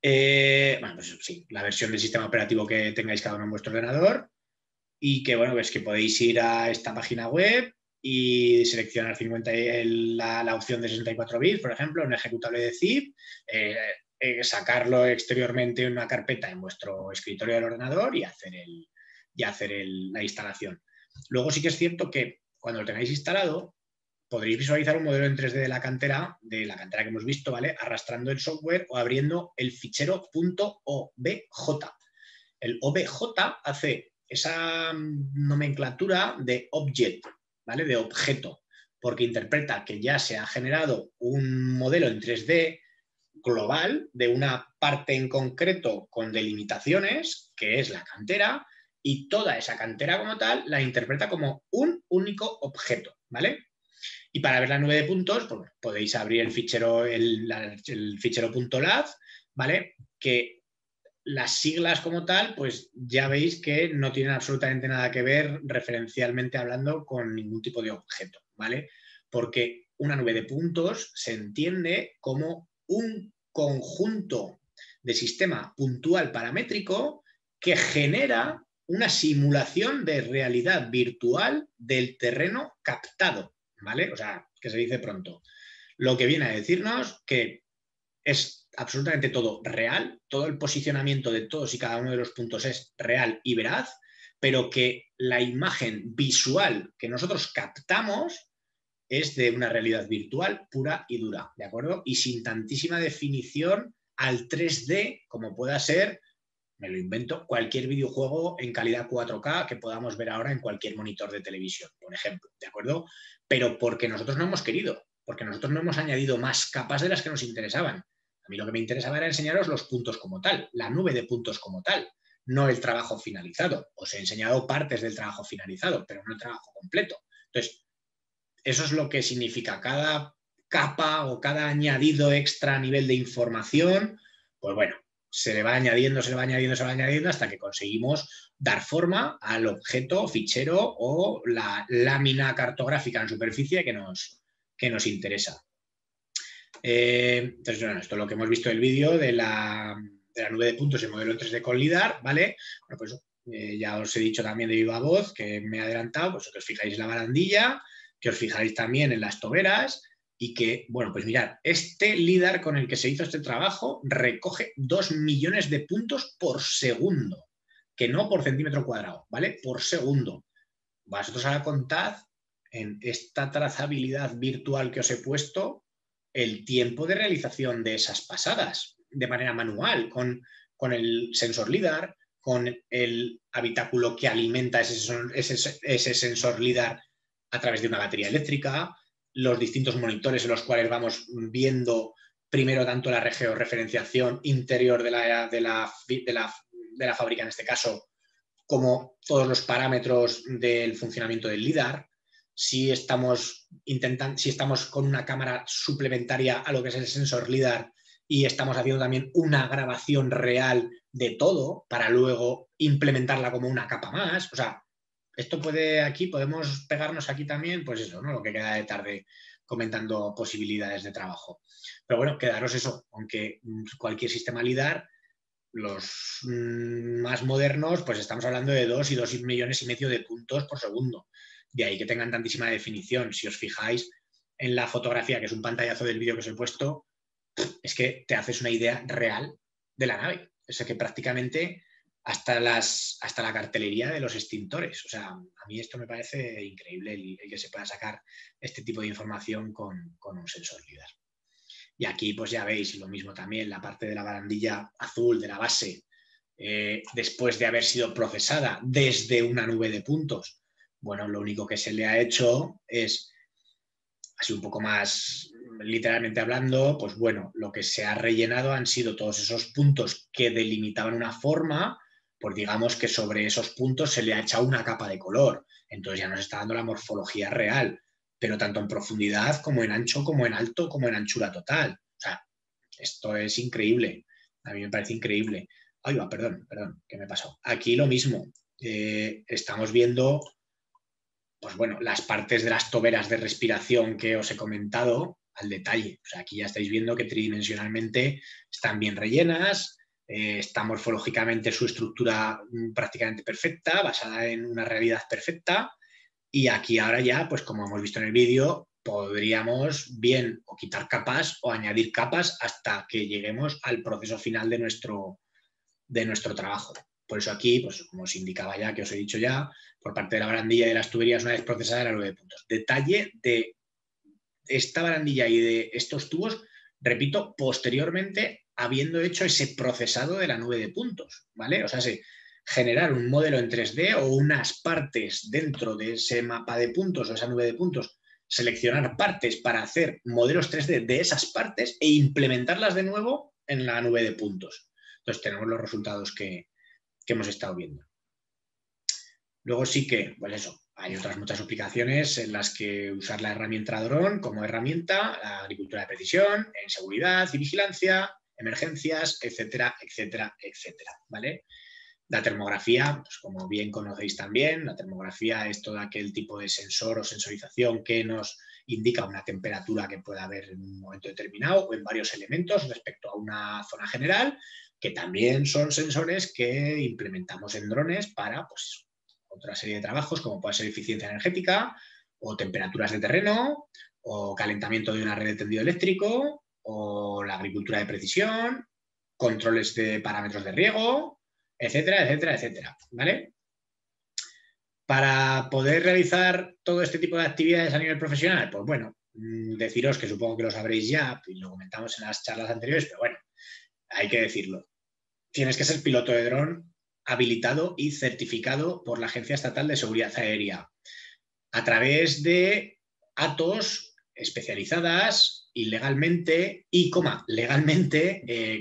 Bueno, pues sí, la versión del sistema operativo que tengáis cada uno en vuestro ordenador, y que bueno, pues que podéis ir a esta página web y seleccionar la opción de 64 bits, por ejemplo, un ejecutable de zip, sacarlo exteriormente en una carpeta en vuestro escritorio del ordenador y hacer, la instalación. Luego sí que es cierto que cuando lo tengáis instalado podréis visualizar un modelo en 3D de la cantera, que hemos visto, ¿vale? Arrastrando el software o abriendo el fichero .obj. El OBJ hace esa nomenclatura de object, ¿vale? De objeto, porque interpreta que ya se ha generado un modelo en 3D global de una parte en concreto con delimitaciones, que es la cantera, y toda esa cantera como tal la interpreta como un único objeto, ¿vale? Y para ver la nube de puntos, pues, podéis abrir el fichero, fichero .lad, ¿vale? Que las siglas como tal, pues ya veis que no tienen absolutamente nada que ver referencialmente hablando con ningún tipo de objeto, ¿vale? Porque una nube de puntos se entiende como un conjunto de sistema puntual paramétrico que genera una simulación de realidad virtual del terreno captado, ¿vale? O sea, que se dice pronto. Lo que viene a decirnos que es absolutamente todo real, todo el posicionamiento de todos y cada uno de los puntos es real y veraz, pero que la imagen visual que nosotros captamos es de una realidad virtual pura y dura, ¿de acuerdo? Y sin tantísima definición al 3D como pueda ser, me lo invento, cualquier videojuego en calidad 4K que podamos ver ahora en cualquier monitor de televisión, por ejemplo, ¿de acuerdo? Pero porque nosotros no hemos querido, porque nosotros no hemos añadido más capas de las que nos interesaban. A mí lo que me interesaba era enseñaros los puntos como tal, la nube de puntos como tal, no el trabajo finalizado. Os he enseñado partes del trabajo finalizado, pero no el trabajo completo. Entonces, eso es lo que significa cada capa o cada añadido extra a nivel de información, pues bueno, se le va añadiendo, hasta que conseguimos dar forma al objeto, fichero o la lámina cartográfica en superficie que nos interesa. Entonces, bueno, esto es lo que hemos visto en el vídeo de la nube de puntos y modelo en 3D con LIDAR, ¿vale? Bueno, pues ya os he dicho también de viva voz que me he adelantado, pues que os fijáis en la barandilla, que os fijáis también en las toberas, y que, bueno, pues mirad, este LIDAR con el que se hizo este trabajo recoge 2 millones de puntos por segundo, que no por centímetro cuadrado, ¿vale? Por segundo. Vosotros ahora contad en esta trazabilidad virtual que os he puesto el tiempo de realización de esas pasadas de manera manual, con el sensor LIDAR, con el habitáculo que alimenta ese sensor LIDAR a través de una batería eléctrica, los distintos monitores en los cuales vamos viendo primero tanto la georreferenciación interior de la fábrica en este caso, como todos los parámetros del funcionamiento del LIDAR, si estamos con una cámara suplementaria a lo que es el sensor LIDAR y estamos haciendo también una grabación real de todo para luego implementarla como una capa más. O sea, esto puede aquí, podemos pegarnos aquí también, pues eso, ¿no? Lo que queda de tarde comentando posibilidades de trabajo. Pero bueno, quedaros eso, aunque cualquier sistema LIDAR, los más modernos, pues estamos hablando de 2 y 2,5 millones de puntos por segundo. De ahí que tengan tantísima definición. Si os fijáis en la fotografía, que es un pantallazo del vídeo que os he puesto, es que te haces una idea real de la nave. O sea que prácticamente hasta la cartelería de los extintores. O sea, a mí esto me parece increíble el que se pueda sacar este tipo de información con un sensor LIDAR. Y aquí pues ya veis lo mismo también, la parte de la barandilla azul de la base, después de haber sido procesada desde una nube de puntos. Bueno, lo único que se le ha hecho es, así un poco más literalmente hablando, pues bueno, lo que se ha rellenado han sido todos esos puntos que delimitaban una forma, pues digamos que sobre esos puntos se le ha echado una capa de color. Entonces ya nos está dando la morfología real, pero tanto en profundidad como en ancho, como en alto, como en anchura total. O sea, esto es increíble. A mí me parece increíble. Ay, va, perdón, ¿qué me pasó? Aquí lo mismo. Estamos viendo, pues bueno, las partes de las toberas de respiración que os he comentado al detalle. O sea, aquí ya estáis viendo que tridimensionalmente están bien rellenas, está morfológicamente su estructura prácticamente perfecta, basada en una realidad perfecta. Y aquí ahora ya, pues como hemos visto en el vídeo, podríamos bien o quitar capas o añadir capas hasta que lleguemos al proceso final de nuestro trabajo. Por eso aquí, pues como os indicaba ya, que os he dicho ya, por parte de la barandilla y de las tuberías, una vez procesada la nube de puntos. Detalle de esta barandilla y de estos tubos, repito, posteriormente habiendo hecho ese procesado de la nube de puntos, ¿vale? O sea, sí, generar un modelo en 3D o unas partes dentro de ese mapa de puntos o esa nube de puntos, seleccionar partes para hacer modelos 3D de esas partes e implementarlas de nuevo en la nube de puntos. Entonces tenemos los resultados que hemos estado viendo. Luego sí que, pues eso, hay otras muchas aplicaciones en las que usar la herramienta dron como herramienta, la agricultura de precisión, en seguridad y vigilancia, emergencias, etcétera, etcétera, etcétera, ¿vale? La termografía, pues como bien conocéis también, la termografía es todo aquel tipo de sensor o sensorización que nos indica una temperatura que pueda haber en un momento determinado o en varios elementos respecto a una zona general, que también son sensores que implementamos en drones para pues, otra serie de trabajos como puede ser eficiencia energética o temperaturas de terreno o calentamiento de una red de tendido eléctrico o la agricultura de precisión, controles de parámetros de riego, etcétera, etcétera, etcétera, ¿vale? Para poder realizar todo este tipo de actividades a nivel profesional, pues bueno, deciros que supongo que lo sabréis ya, y lo comentamos en las charlas anteriores, pero bueno, hay que decirlo. Tienes que ser piloto de dron habilitado y certificado por la Agencia Estatal de Seguridad Aérea a través de ATOs especializadas y legalmente,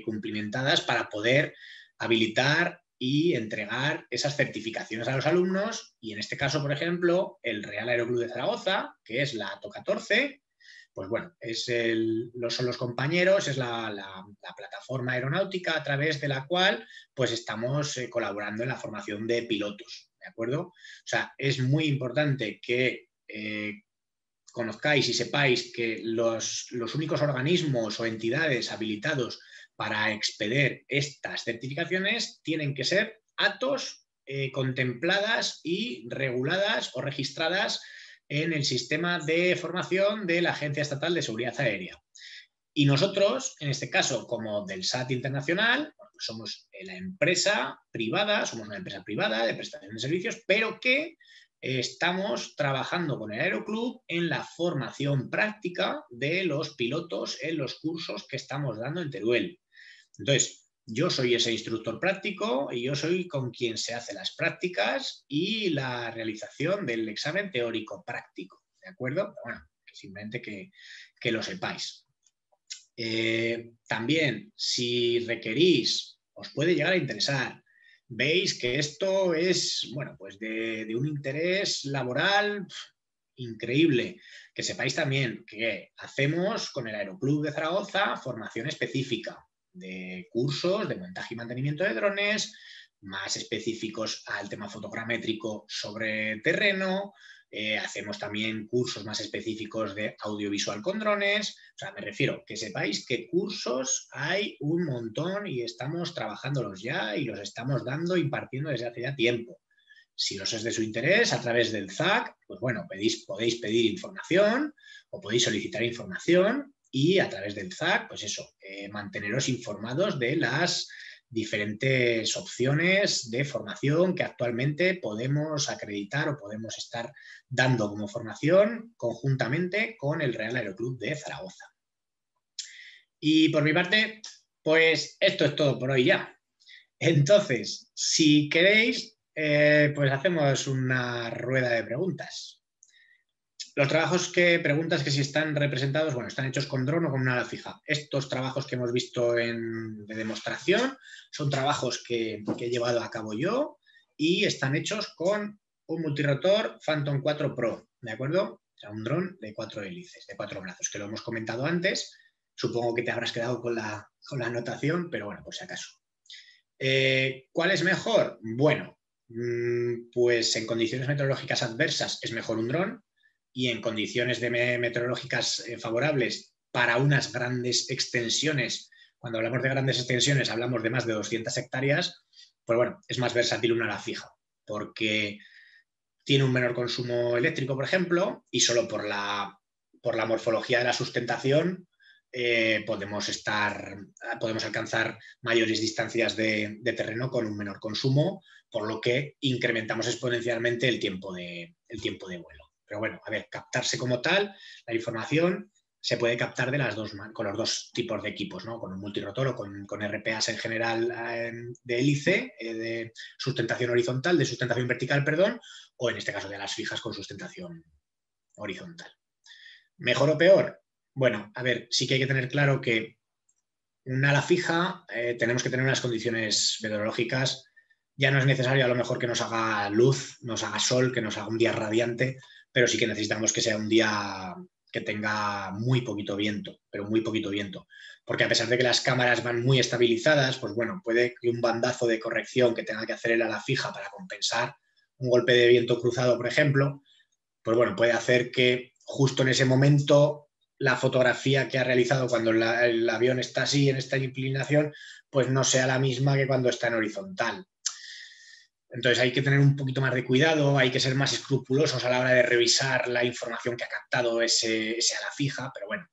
cumplimentadas para poder habilitar y entregar esas certificaciones a los alumnos y en este caso, por ejemplo, el Real Aeroclub de Zaragoza, que es la ATO 14, pues bueno, son los compañeros, es la plataforma aeronáutica a través de la cual pues estamos colaborando en la formación de pilotos, ¿de acuerdo? O sea, es muy importante que conozcáis y sepáis que los únicos organismos o entidades habilitados para expeder estas certificaciones tienen que ser ATOs contempladas y reguladas o registradas en el sistema de formación de la Agencia Estatal de Seguridad Aérea. Y nosotros, en este caso, como Delsat Internacional, pues somos la empresa privada, somos una empresa privada de prestación de servicios, pero que estamos trabajando con el Aeroclub en la formación práctica de los pilotos en los cursos que estamos dando en Teruel. Entonces, yo soy ese instructor práctico y yo soy con quien se hacen las prácticas y la realización del examen teórico práctico, ¿de acuerdo? Bueno, simplemente que lo sepáis. También, si requerís, os puede llegar a interesar. Veis que esto es, bueno, pues de un interés laboral increíble. Que sepáis también que hacemos con el Aeroclub de Zaragoza formación específica de cursos de montaje y mantenimiento de drones, más específicos al tema fotogramétrico sobre terreno. Hacemos también cursos más específicos de audiovisual con drones. O sea, me refiero que sepáis que cursos hay un montón y estamos trabajándolos ya y los estamos dando, impartiendo desde hace ya tiempo. Si os es de su interés, a través del ZAC, pues bueno, podéis pedir información o podéis solicitar información y a través del ZAC, pues eso, manteneros informados de las diferentes opciones de formación que actualmente podemos acreditar o podemos estar dando como formación conjuntamente con el Real Aeroclub de Zaragoza. Y por mi parte, pues esto es todo por hoy ya. Entonces, si queréis, pues hacemos una rueda de preguntas. Los trabajos que preguntas que si están representados, bueno, están hechos con dron o con una ala fija. Estos trabajos que hemos visto de demostración son trabajos que he llevado a cabo yo y están hechos con un multirotor Phantom 4 Pro, ¿de acuerdo? O sea, un dron de 4 hélices, de 4 brazos, que lo hemos comentado antes. Supongo que te habrás quedado con la anotación, pero bueno, por si acaso. ¿Cuál es mejor? Bueno, pues en condiciones meteorológicas adversas es mejor un dron, y en condiciones meteorológicas favorables para unas grandes extensiones, cuando hablamos de grandes extensiones hablamos de más de 200 hectáreas, pues bueno, es más versátil una ala fija, porque tiene un menor consumo eléctrico, por ejemplo, y solo por la morfología de la sustentación podemos alcanzar mayores distancias de terreno con un menor consumo, por lo que incrementamos exponencialmente el tiempo de vuelo. Pero bueno, a ver, captarse como tal, la información se puede captar de las dos, con los dos tipos de equipos, ¿no? Con un multirotor o con RPAs en general de hélice, de sustentación horizontal, de sustentación vertical, perdón, o en este caso de alas fijas con sustentación horizontal. ¿Mejor o peor? Bueno, a ver, sí que hay que tener claro que una ala fija tenemos que tener unas condiciones meteorológicas. Ya no es necesario a lo mejor que nos haga luz, nos haga sol, que nos haga un día radiante, pero sí que necesitamos que sea un día que tenga muy poquito viento, pero muy poquito viento. Porque a pesar de que las cámaras van muy estabilizadas, pues bueno, puede que un bandazo de corrección que tenga que hacer el ala fija para compensar un golpe de viento cruzado, por ejemplo, pues bueno, puede hacer que justo en ese momento la fotografía que ha realizado cuando el avión está así, en esta inclinación, pues no sea la misma que cuando está en horizontal. Entonces hay que tener un poquito más de cuidado, hay que ser más escrupulosos a la hora de revisar la información que ha captado ese ala fija, pero bueno,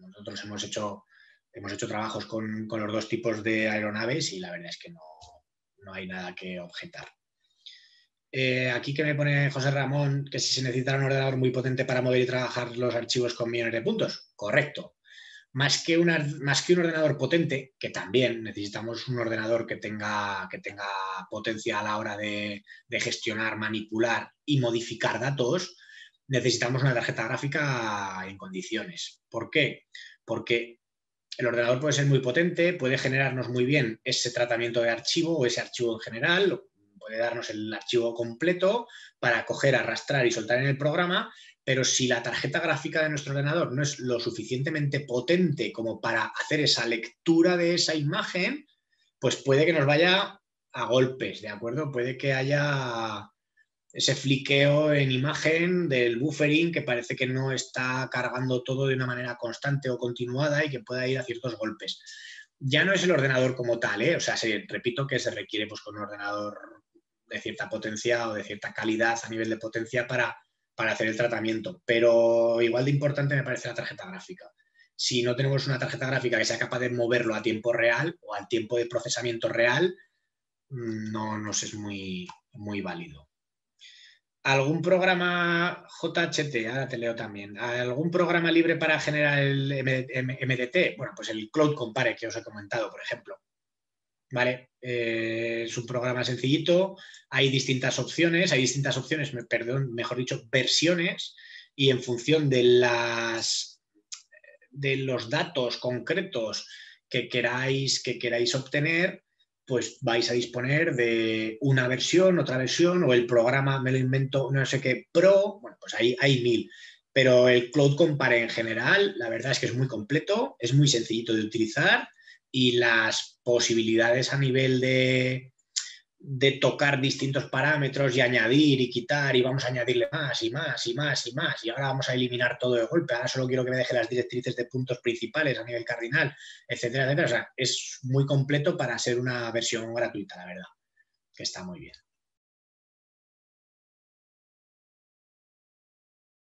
nosotros hemos hecho trabajos con los dos tipos de aeronaves y la verdad es que no hay nada que objetar. Aquí que me pone José Ramón que si se necesita un ordenador muy potente para mover y trabajar los archivos con millones de puntos, correcto. Más que un ordenador potente, que también necesitamos un ordenador que tenga potencia a la hora de gestionar, manipular y modificar datos, necesitamos una tarjeta gráfica en condiciones. ¿Por qué? Porque el ordenador puede ser muy potente, puede generarnos muy bien ese tratamiento de archivo o ese archivo en general, puede darnos el archivo completo para coger, arrastrar y soltar en el programa. Pero si la tarjeta gráfica de nuestro ordenador no es lo suficientemente potente como para hacer esa lectura de esa imagen, pues puede que nos vaya a golpes, ¿de acuerdo? Puede que haya ese fliqueo en imagen del buffering que parece que no está cargando todo de una manera constante o continuada y que pueda ir a ciertos golpes. Ya no es el ordenador como tal, ¿eh? O sea, repito que se requiere pues, con un ordenador de cierta potencia o de cierta calidad a nivel de potencia para hacer el tratamiento, pero igual de importante me parece la tarjeta gráfica. Si no tenemos una tarjeta gráfica que sea capaz de moverlo a tiempo real o al tiempo de procesamiento real, no nos es muy válido. ¿Algún programa JHT? Ahora te leo también. ¿Algún programa libre para generar el MDT? Bueno, pues el Cloud Compare que os he comentado, por ejemplo. Vale, es un programa sencillito, hay distintas versiones, y en función de los datos concretos que queráis obtener, pues vais a disponer de una versión, otra versión, o el programa, me lo invento, no sé qué, Pro, bueno, pues ahí hay 1000. Pero el Cloud Compare en general, la verdad es que es muy completo, es muy sencillito de utilizar y las posibilidades a nivel de tocar distintos parámetros y añadir y quitar y vamos a añadirle más y más y más y más y ahora vamos a eliminar todo de golpe, ahora solo quiero que me deje las directrices de puntos principales a nivel cardinal, etcétera, etcétera. O sea, es muy completo para ser una versión gratuita, la verdad, que está muy bien.